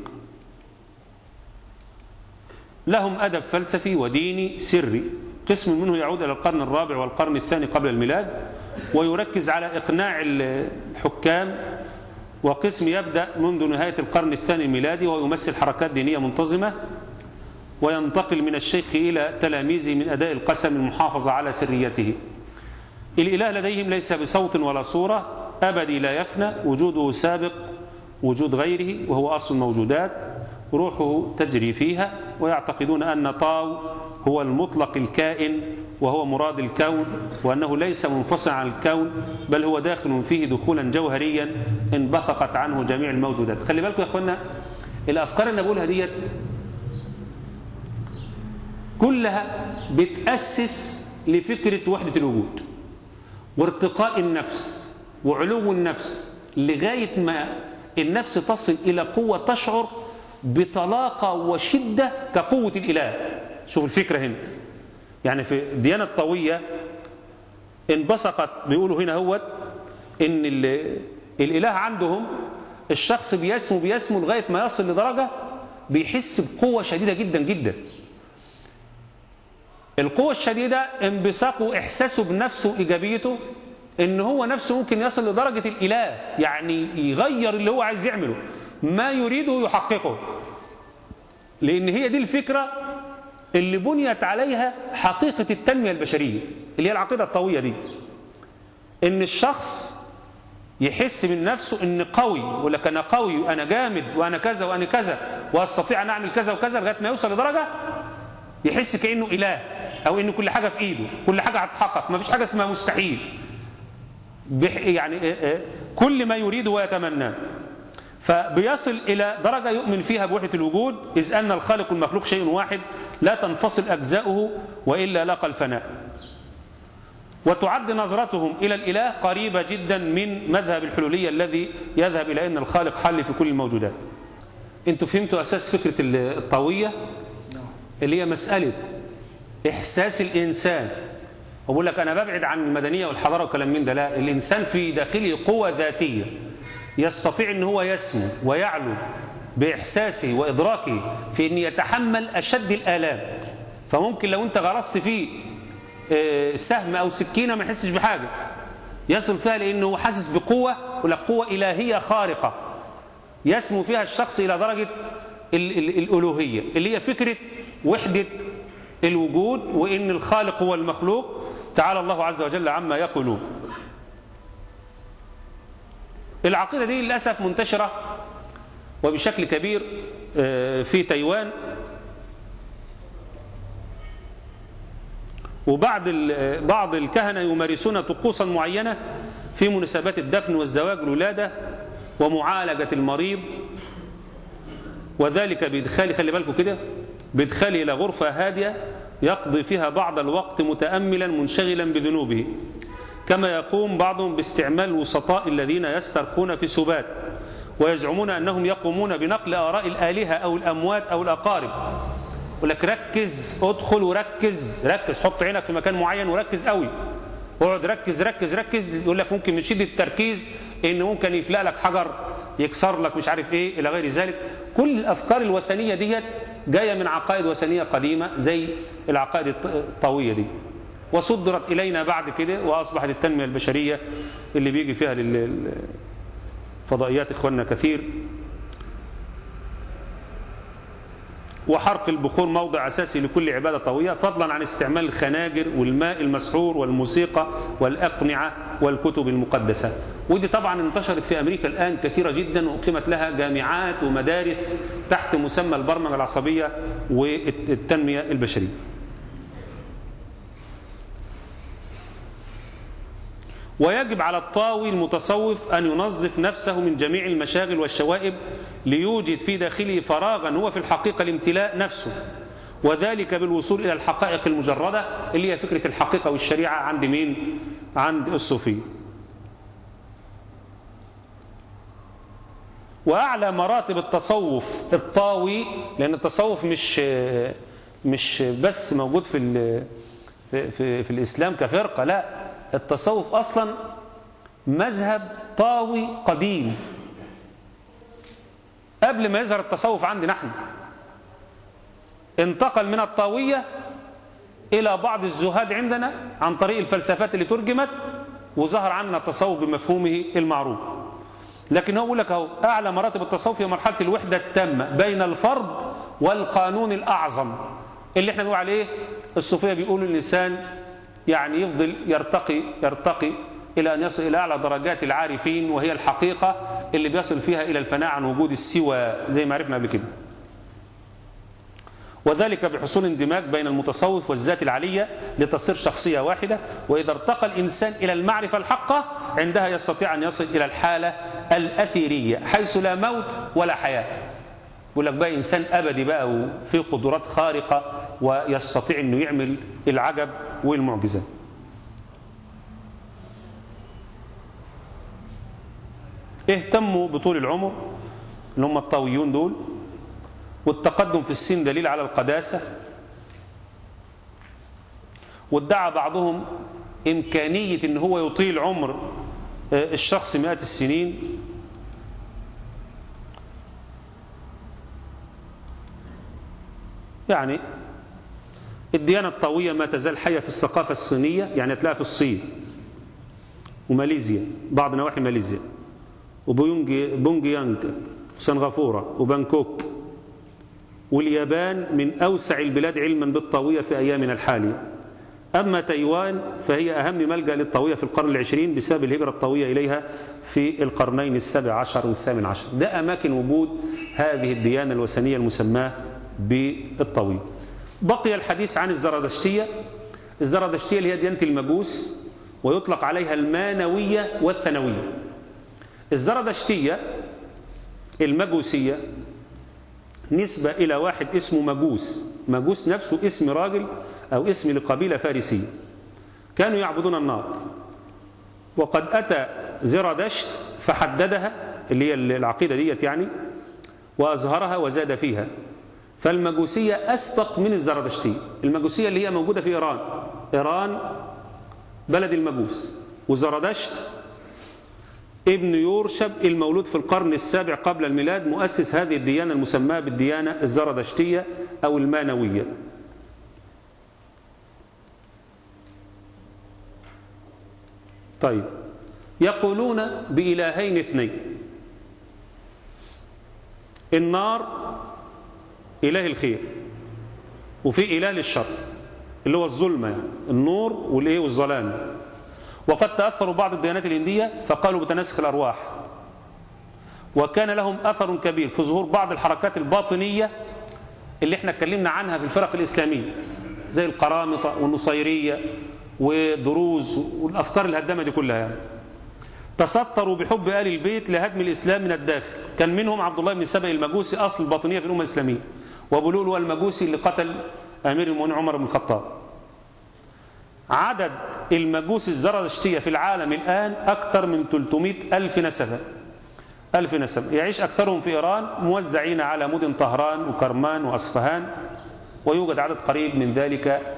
لهم أدب فلسفي وديني سري، قسم منه يعود إلى القرن الرابع والقرن الثاني قبل الميلاد، ويركز على إقناع الحكام، وقسم يبدأ منذ نهاية القرن الثاني الميلادي ويمثل حركات دينية منتظمة، وينتقل من الشيخ إلى تلاميذه من أداء القسم المحافظة على سريته. الإله لديهم ليس بصوت ولا صورة، أبدي لا يفنى، وجوده سابق وجود غيره وهو أصل الموجودات، روحه تجري فيها، ويعتقدون أن طاو هو المطلق الكائن وهو مراد الكون، وأنه ليس منفصلا عن الكون بل هو داخل فيه دخولا جوهريا انبثقت عنه جميع الموجودات. خلي بالكم يا إخوانا، الأفكار اللي بقولها ديت كلها بتأسس لفكرة وحدة الوجود وارتقاء النفس وعلو النفس، لغاية ما النفس تصل إلى قوة تشعر بطلاقة وشدة كقوة الإله. شوف الفكرة هنا، يعني في الديانة الطاوية انبثقت، بيقولوا هنا هو إن الإله عندهم الشخص بيسمو لغاية ما يصل لدرجة بيحس بقوة شديدة جدا جدا. القوة الشديدة انبثاقه، إحساسه بنفسه، إيجابيته، إن هو نفسه ممكن يصل لدرجة الإله، يعني يغير اللي هو عايز يعمله، ما يريده يحققه، لأن هي دي الفكرة اللي بنيت عليها حقيقة التنمية البشرية اللي هي العقيدة الطاوية دي، إن الشخص يحس من نفسه إن قوي، يقول لك أنا قوي وأنا جامد وأنا كذا وأنا كذا وأستطيع أن أعمل كذا وكذا، لغاية ما يوصل لدرجة يحس كأنه إله، أو إن كل حاجة في إيده، كل حاجة هتتحقق، ما فيش حاجة اسمها مستحيل. يعني كل ما يريده ويتمناه، فبيصل إلى درجة يؤمن فيها بوحدة الوجود، إذ أن الخالق والمخلوق شيء واحد لا تنفصل أجزاؤه وإلا لاقى الفناء. وتعد نظرتهم إلى الإله قريبة جدا من مذهب الحلولية الذي يذهب إلى أن الخالق حل في كل الموجودات. أنتوا فهمتوا أساس فكرة الطاوية؟ اللي هي مسألة إحساس الإنسان. أقول لك أنا ببعد عن المدنية والحضارة والكلام من ده، لا، الإنسان في داخله قوة ذاتية يستطيع أن هو يسمو ويعلو بإحساسه وإدراكه في أن يتحمل أشد الآلام. فممكن لو أنت غرست فيه سهم أو سكينة ما يحسش بحاجة، يصل فيها لأنه حاسس بقوة، قوة إلهية خارقة يسمو فيها الشخص إلى درجة الألوهية، اللي هي فكرة وحدة الوجود، وإن الخالق هو المخلوق، تعالى الله عز وجل عما يقولون. العقيدة دي للأسف منتشرة وبشكل كبير في تايوان، وبعض الكهنة يمارسون طقوسا معينة في مناسبات الدفن والزواج والولادة ومعالجة المريض، وذلك بإدخال، خلي بالكم كده، بإدخال إلى غرفة هادية يقضي فيها بعض الوقت متأملا منشغلا بذنوبه. كما يقوم بعضهم باستعمال الوسطاء الذين يسترخون في سبات، ويزعمون أنهم يقومون بنقل آراء الآلهة أو الأموات أو الأقارب. يقول لك ركز، ادخل وركز، ركز، حط عينك في مكان معين وركز قوي، اقعد ركز ركز ركز. يقول لك ممكن من شدة التركيز إن ممكن يفلق لك حجر، يكسر لك مش عارف إيه، إلى غير ذلك. كل الأفكار الوثنية ديت جاية من عقائد وثنية قديمة زي العقائد الطاوية دي. وصدرت إلينا بعد كده وأصبحت التنمية البشرية اللي بيجي فيها للفضائيات إخواننا كثير. وحرق البخور موضع أساسي لكل عبادة طوية، فضلا عن استعمال الخناجر والماء المسحور والموسيقى والأقنعة والكتب المقدسة. ودي طبعا انتشرت في أمريكا الآن كثيرة جدا، وأقيمت لها جامعات ومدارس تحت مسمى البرمجة العصبية والتنمية البشرية. ويجب على الطاوي المتصوف أن ينظف نفسه من جميع المشاغل والشوائب ليوجد في داخله فراغا هو في الحقيقة الامتلاء نفسه، وذلك بالوصول إلى الحقائق المجردة اللي هي فكرة الحقيقة والشريعة عند مين؟ عند الصوفية. وأعلى مراتب التصوف الطاوي، لأن التصوف مش بس موجود في الإسلام كفرقة، لا، التصوف أصلا مذهب طاوي قديم قبل ما يظهر التصوف عندنا نحن. انتقل من الطاوية إلى بعض الزهاد عندنا عن طريق الفلسفات اللي ترجمت، وظهر عندنا التصوف بمفهومه المعروف. لكن هو يقول لك اهو أعلى مراتب التصوف هي مرحلة الوحدة التامة بين الفرد والقانون الأعظم، اللي احنا بنقول عليه الصوفية بيقولوا الإنسان يعني يفضل يرتقي إلى أن يصل إلى أعلى درجات العارفين، وهي الحقيقة اللي بيصل فيها إلى الفناء عن وجود السوى زي ما عرفنا قبل كده. وذلك بحصول اندماج بين المتصوف والذات العلية لتصير شخصية واحدة. وإذا ارتقى الإنسان إلى المعرفة الحقة عندها يستطيع أن يصل إلى الحالة الأثيرية حيث لا موت ولا حياة. يقول لك بقى إنسان أبدي بقى وفيه قدرات خارقة ويستطيع أنه يعمل العجب والمعجزة. اهتموا بطول العمر اللي هم الطاويون دول، والتقدم في السن دليل على القداسة. وادعى بعضهم إمكانية أن هو يطيل عمر الشخص مئات السنين. يعني الديانة الطاوية ما تزال حية في الثقافة الصينية، يعني تلاقيها في الصين وماليزيا، بعض نواحي ماليزيا، وبونجيانغ وسنغافورة وبانكوك. واليابان من أوسع البلاد علما بالطاوية في أيامنا الحالية. أما تايوان فهي أهم ملجأ للطاوية في القرن العشرين بسبب الهجرة الطاوية إليها في القرنين السابع عشر والثامن عشر. ده أماكن وجود هذه الديانة الوثنية المسماة بالطاوية. بقي الحديث عن الزرادشتية. الزرادشتية اللي هي ديانة المجوس، ويطلق عليها المانوية والثانوية. الزرادشتية المجوسية نسبة إلى واحد اسمه مجوس. مجوس نفسه اسم راجل أو اسم لقبيلة فارسية، كانوا يعبدون النار. وقد أتى زرادشت فحددها، اللي هي العقيدة ديت يعني، وأظهرها وزاد فيها. فالمجوسية أسبق من الزرادشتية. المجوسية اللي هي موجودة في إيران، إيران بلد المجوس. وزرادشت ابن يورشب المولود في القرن السابع قبل الميلاد مؤسس هذه الديانة المسماة بالديانة الزرادشتية أو المانوية. طيب، يقولون بإلهين اثنين، النار إله الخير، وفي إله للشر اللي هو الظلمة، يعني النور والإيه والظلام. وقد تأثروا بعض الديانات الهندية فقالوا بتناسخ الأرواح، وكان لهم أثر كبير في ظهور بعض الحركات الباطنية اللي احنا اتكلمنا عنها في الفرق الإسلامية، زي القرامطة والنصيرية ودروز والأفكار الهدامة دي كلها. يعني تسطروا بحب آل البيت لهدم الإسلام من الداخل. كان منهم عبد الله بن سبأ المجوسي أصل الباطنية في الأمة الإسلامية، وأبو لؤلؤ المجوسي اللي قتل أمير المؤمنين عمر بن الخطاب. عدد المجوس الزرادشتية في العالم الآن أكثر من 300,000 نسبة. 1000 نسبة يعيش أكثرهم في إيران، موزعين على مدن طهران وكرمان وأصفهان، ويوجد عدد قريب من ذلك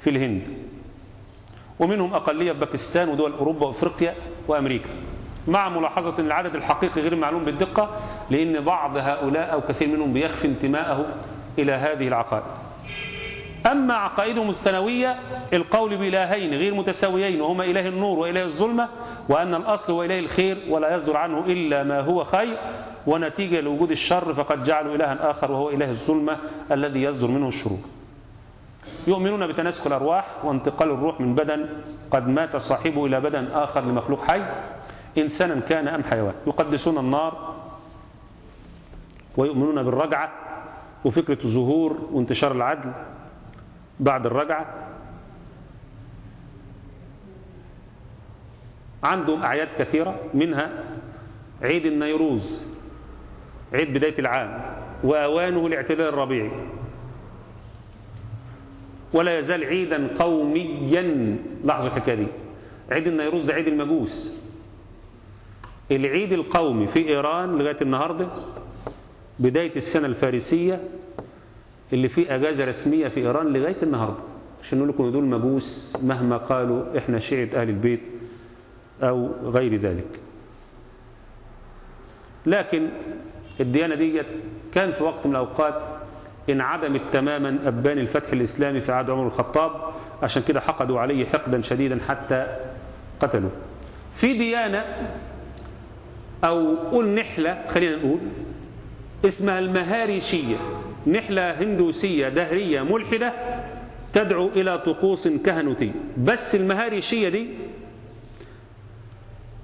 في الهند، ومنهم أقلية في باكستان ودول أوروبا وأفريقيا وأمريكا. مع ملاحظة أن العدد الحقيقي غير معلوم بالدقة، لأن بعض هؤلاء أو كثير منهم بيخفي انتمائه إلى هذه العقائد. أما عقائدهم الثانوية القول بإلهين غير متساويين وهما إله النور وإله الظلمة، وأن الأصل هو إله الخير ولا يصدر عنه إلا ما هو خير، ونتيجة لوجود الشر فقد جعلوا إلها آخر وهو إله الظلمة الذي يصدر منه الشرور. يؤمنون بتناسخ الأرواح وانتقال الروح من بدن قد مات صاحبه إلى بدن آخر لمخلوق حي إنسانا كان أم حيوان. يقدسون النار ويؤمنون بالرجعة وفكرة الظهور وانتشار العدل بعد الرجعة. عندهم أعياد كثيرة منها عيد النيروز، عيد بداية العام وأوانه الاعتدال الربيعي، ولا يزال عيدا قوميا. لاحظوا الحكاية دي، عيد النيروز ده عيد المجوس، العيد القومي في إيران لغاية النهاردة بداية السنة الفارسية اللي فيه أجازة رسمية في إيران لغاية النهاردة، عشان نقول لكم دول مجوس مهما قالوا إحنا شيعة أهل البيت أو غير ذلك. لكن الديانة دي كان في وقت من الأوقات انعدمت تماما أبان الفتح الإسلامي في عهد عمر الخطاب، عشان كده حقدوا عليه حقدا شديدا حتى قتلوه. في ديانة أو قول نحلة، خلينا نقول اسمها المهاريشية، نحلة هندوسية دهرية ملحدة تدعو إلى طقوس كهنوتية. بس المهاريشية دي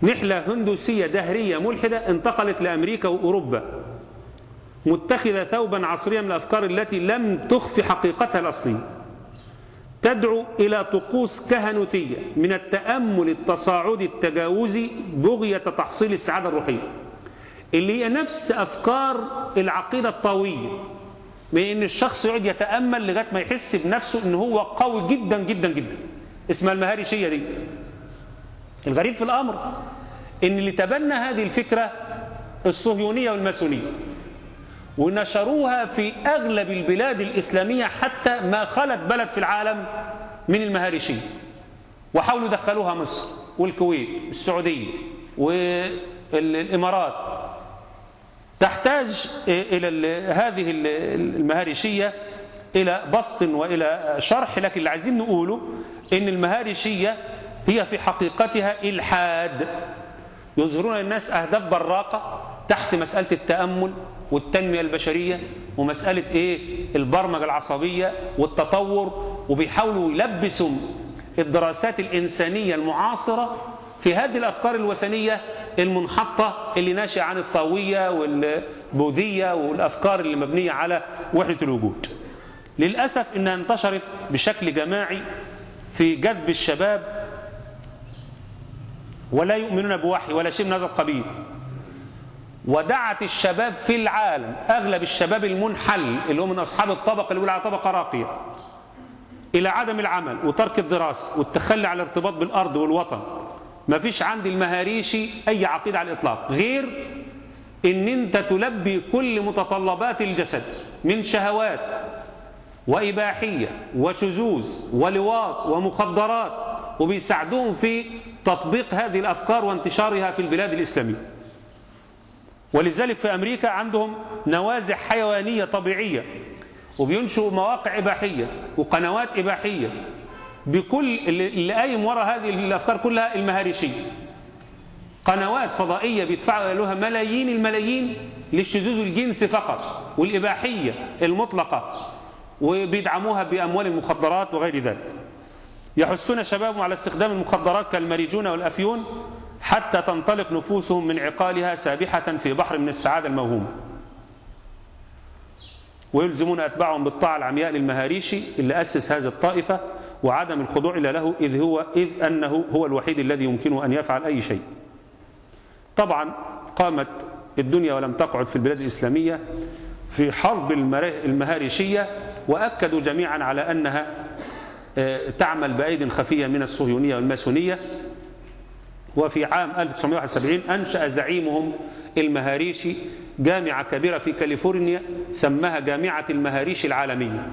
نحلة هندوسية دهرية ملحدة انتقلت لأمريكا وأوروبا متخذة ثوبا عصريا من الأفكار التي لم تخفي حقيقتها الأصلية، تدعو إلى طقوس كهنوتية من التأمل التصاعدي التجاوزي بغية تحصيل السعادة الروحية، اللي هي نفس أفكار العقيدة الطوية، بأن الشخص يقعد يتأمل لغاية ما يحس بنفسه أنه هو قوي جدا جدا جدا. اسمها المهاريشية دي. الغريب في الأمر أن اللي تبنى هذه الفكرة الصهيونية والماسونية ونشروها في أغلب البلاد الإسلامية، حتى ما خلت بلد في العالم من المهاريشية، وحاولوا دخلوها مصر والكويت والسعودية والإمارات. تحتاج إلى هذه المهاريشية إلى بسط وإلى شرح، لكن اللي عايزين نقوله إن المهاريشية هي في حقيقتها إلحاد، يظهرون للناس أهداف براقة تحت مسألة التأمل والتنمية البشرية ومسألة البرمجة العصبية والتطور، وبيحاولوا يلبسوا الدراسات الإنسانية المعاصرة في هذه الأفكار الوثنية المنحطة اللي ناشئة عن الطاوية والبوذية والأفكار اللي مبنية على وحدة الوجود. للأسف إنها انتشرت بشكل جماعي في جذب الشباب، ولا يؤمنون بوحي ولا شيء من هذا القبيل. ودعت الشباب في العالم، أغلب الشباب المنحل اللي هم من أصحاب الطبقة اللي بيقولوا على طبقة راقية، إلى عدم العمل وترك الدراسة والتخلي عن الارتباط بالأرض والوطن. ما فيش عند المهاريشي أي عقيدة على الإطلاق غير إن أنت تلبي كل متطلبات الجسد من شهوات وإباحية وشذوذ ولواط ومخدرات، وبيساعدوهم في تطبيق هذه الأفكار وانتشارها في البلاد الإسلامية. ولذلك في أمريكا عندهم نوازع حيوانية طبيعية، وبينشئوا مواقع إباحية وقنوات إباحية، بكل اللي قايم وراء هذه الأفكار كلها المهاريشية. قنوات فضائية بيدفعوا لها ملايين الملايين للشذوذ الجنسي فقط والإباحية المطلقة، وبيدعموها بأموال المخدرات وغير ذلك. يحثون شبابهم على استخدام المخدرات كالماريجونا والأفيون حتى تنطلق نفوسهم من عقالها سابحة في بحر من السعادة الموهومة. ويلزمون أتباعهم بالطاعة العمياء للمهاريشي اللي أسس هذه الطائفة وعدم الخضوع إلى له، إذ أنه هو الوحيد الذي يمكنه أن يفعل أي شيء. طبعا قامت الدنيا ولم تقعد في البلاد الإسلامية في حرب المهاريشية، وأكدوا جميعا على أنها تعمل بأيد خفية من الصهيونية والماسونية. وفي عام 1971 أنشأ زعيمهم المهاريشي جامعة كبيرة في كاليفورنيا سماها جامعة المهاريشي العالمية،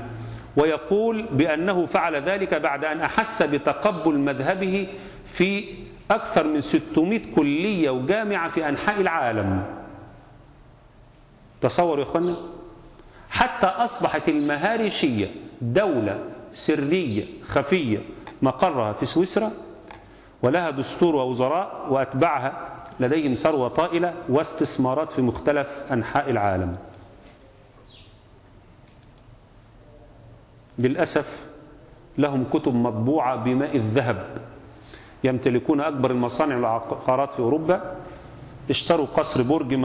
ويقول بأنه فعل ذلك بعد أن أحس بتقبل مذهبه في أكثر من 600 كلية وجامعة في أنحاء العالم. تصوروا يا إخوانا، حتى أصبحت المهاريشية دولة سرية خفية مقرها في سويسرا، ولها دستور ووزراء وأتباعها، لديهم ثروة طائلة واستثمارات في مختلف أنحاء العالم. للأسف لهم كتب مطبوعة بماء الذهب، يمتلكون أكبر المصانع والعقارات في أوروبا، اشتروا قصر برج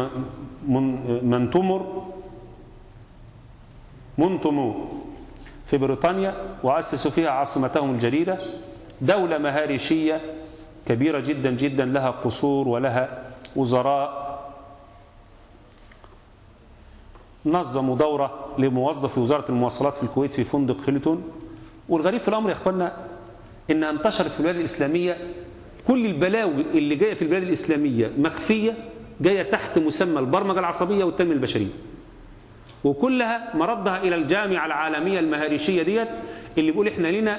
منتمو في بريطانيا وأسسوا فيها عاصمتهم الجديدة، دولة مهاريشية كبيرة جدا جدا، لها قصور ولها وزراء. نظموا دورة لموظف وزارة المواصلات في الكويت في فندق هيلتون. والغريب في الأمر يا إخوانا إنها انتشرت في البلاد الإسلامية، كل البلاوي اللي جاية في البلاد الإسلامية مخفية، جاية تحت مسمى البرمجة العصبية والتنمية البشرية، وكلها مردها إلى الجامعة العالمية المهاريشية ديت، اللي بيقول إحنا لنا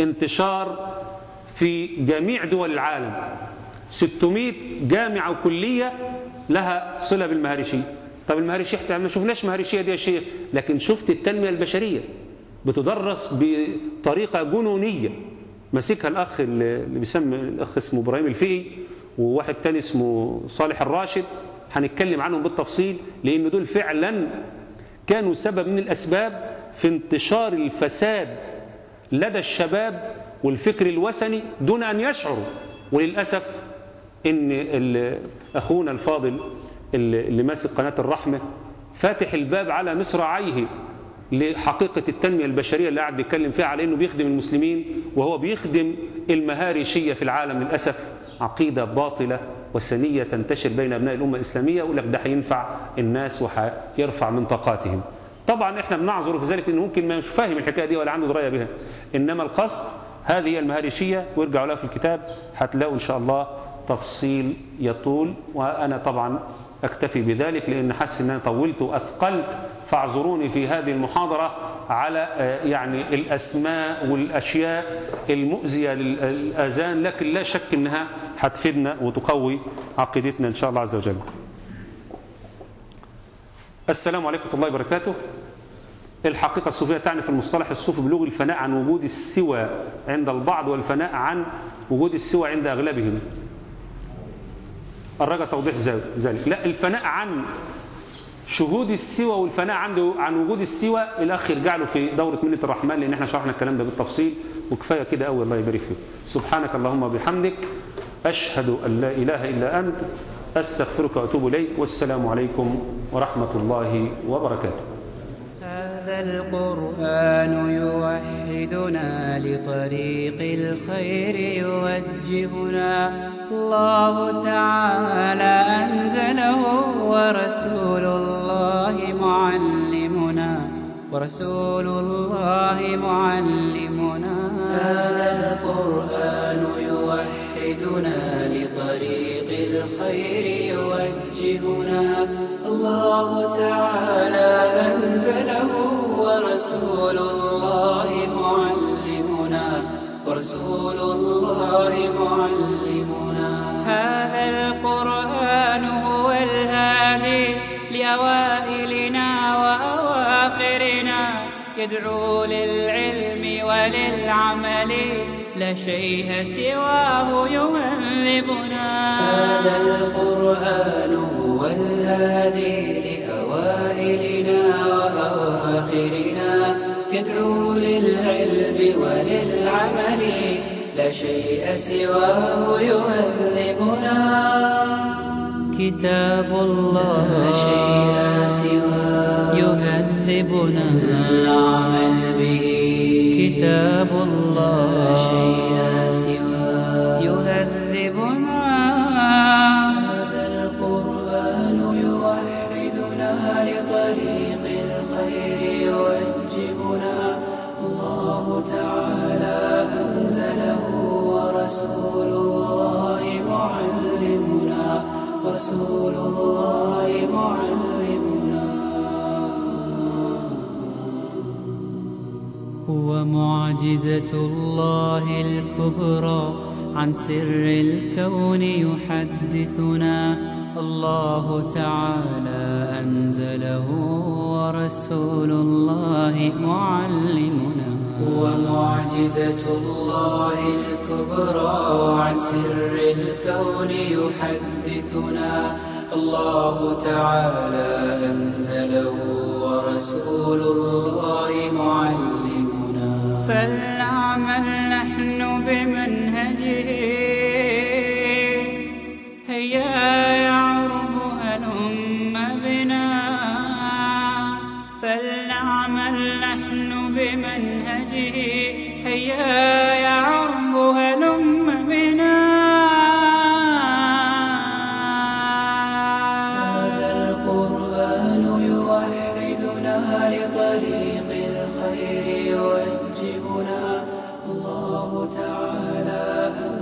انتشار في جميع دول العالم، 600 جامعة وكلية لها صلة بالمهاريشية. طب المهاريشية احنا ما شفناش مهاريشية دي يا شيخ، لكن شفت التنمية البشرية بتدرس بطريقة جنونية، ماسكها الأخ اللي بيسمى الأخ اسمه إبراهيم الفقي، وواحد تاني اسمه صالح الراشد، هنتكلم عنهم بالتفصيل، لأن دول فعلا كانوا سبب من الأسباب في انتشار الفساد لدى الشباب والفكر الوثني دون أن يشعروا. وللأسف إن أخونا الفاضل اللي ماسك قناة الرحمة فاتح الباب على مصراعيه لحقيقة التنمية البشرية اللي قاعد بيتكلم فيها، على إنه بيخدم المسلمين وهو بيخدم المهاريشية في العالم. للأسف عقيدة باطلة وثنية تنتشر بين أبناء الأمة الإسلامية، ويقول لك ده هينفع الناس وهيرفع منطقاتهم. طبعا إحنا بنعذر في ذلك، إنه ممكن ما يفهم الحكاية دي ولا عنده دراية بها، إنما القصد هذه هي المهاريشية، وارجعوا لها في الكتاب هتلاقوا إن شاء الله تفصيل يطول، وأنا طبعا أكتفي بذلك لأن حاسس إن أنا طولت وأثقلت، فاعذروني في هذه المحاضرة على يعني الأسماء والأشياء المؤذية للآذان، لكن لا شك إنها هتفيدنا وتقوي عقيدتنا إن شاء الله عز وجل. السلام عليكم ورحمة الله وبركاته. الحقيقة الصوفية تعني في المصطلح الصوفي بلوغ الفناء عن وجود السوى عند البعض والفناء عن وجود السوى عند أغلبهم. الرجاء توضيح ذلك. لا، الفناء عن شهود السوى والفناء عن وجود السوى، الأخ يرجع له في دورة منة الرحمن، لأن احنا شرحنا الكلام ده بالتفصيل، وكفاية كده أوي، الله يبارك فيك. سبحانك اللهم وبحمدك، أشهد أن لا إله إلا أنت، أستغفرك وأتوب إليك، والسلام عليكم ورحمة الله وبركاته. هذا القرآن يوحدنا لطريق الخير يوجهنا، الله تعالى أنزله ورسول الله معلمنا، هذا القرآن يوحدنا لطريق الخير يوجهنا، الله تعالى أنزله ورسول الله معلمنا، هذا القرآن هو الهادي لأوائلنا وأواخرنا، يدعو للعلم وللعمل، لا شيء سواه يهذبنا، هذا القرآن هو الهادي لأوائلنا وأواخرنا، يدعو للعلم وللعمل، لا شيء سواه يهذبنا، كتاب الله لا شيء سواه يهذبنا، العمل به كتاب الله لا شيء سواه يهذبنا، هذا القرآن يوحدنا لطريق الخير يوجهنا، الله تعالى أنزله ورسول الله معلمنا، هو معجزة الله الكبرى عن سر الكون يحدثنا، الله تعالى أنزله ورسول الله معلمنا، هو معجزة الله الكبرى وعن سر الكون يحدثنا. الله تعالى أنزله ورسول الله معلمنا، فلنعمل نحن بمنهجه. هيا يا رب هلم بنا، فلنعمل نحن بمنهجه. هيا يا رب هلم بنا. هذا القرآن يوحدنا لطريق الخير يوجهنا. الله تعالى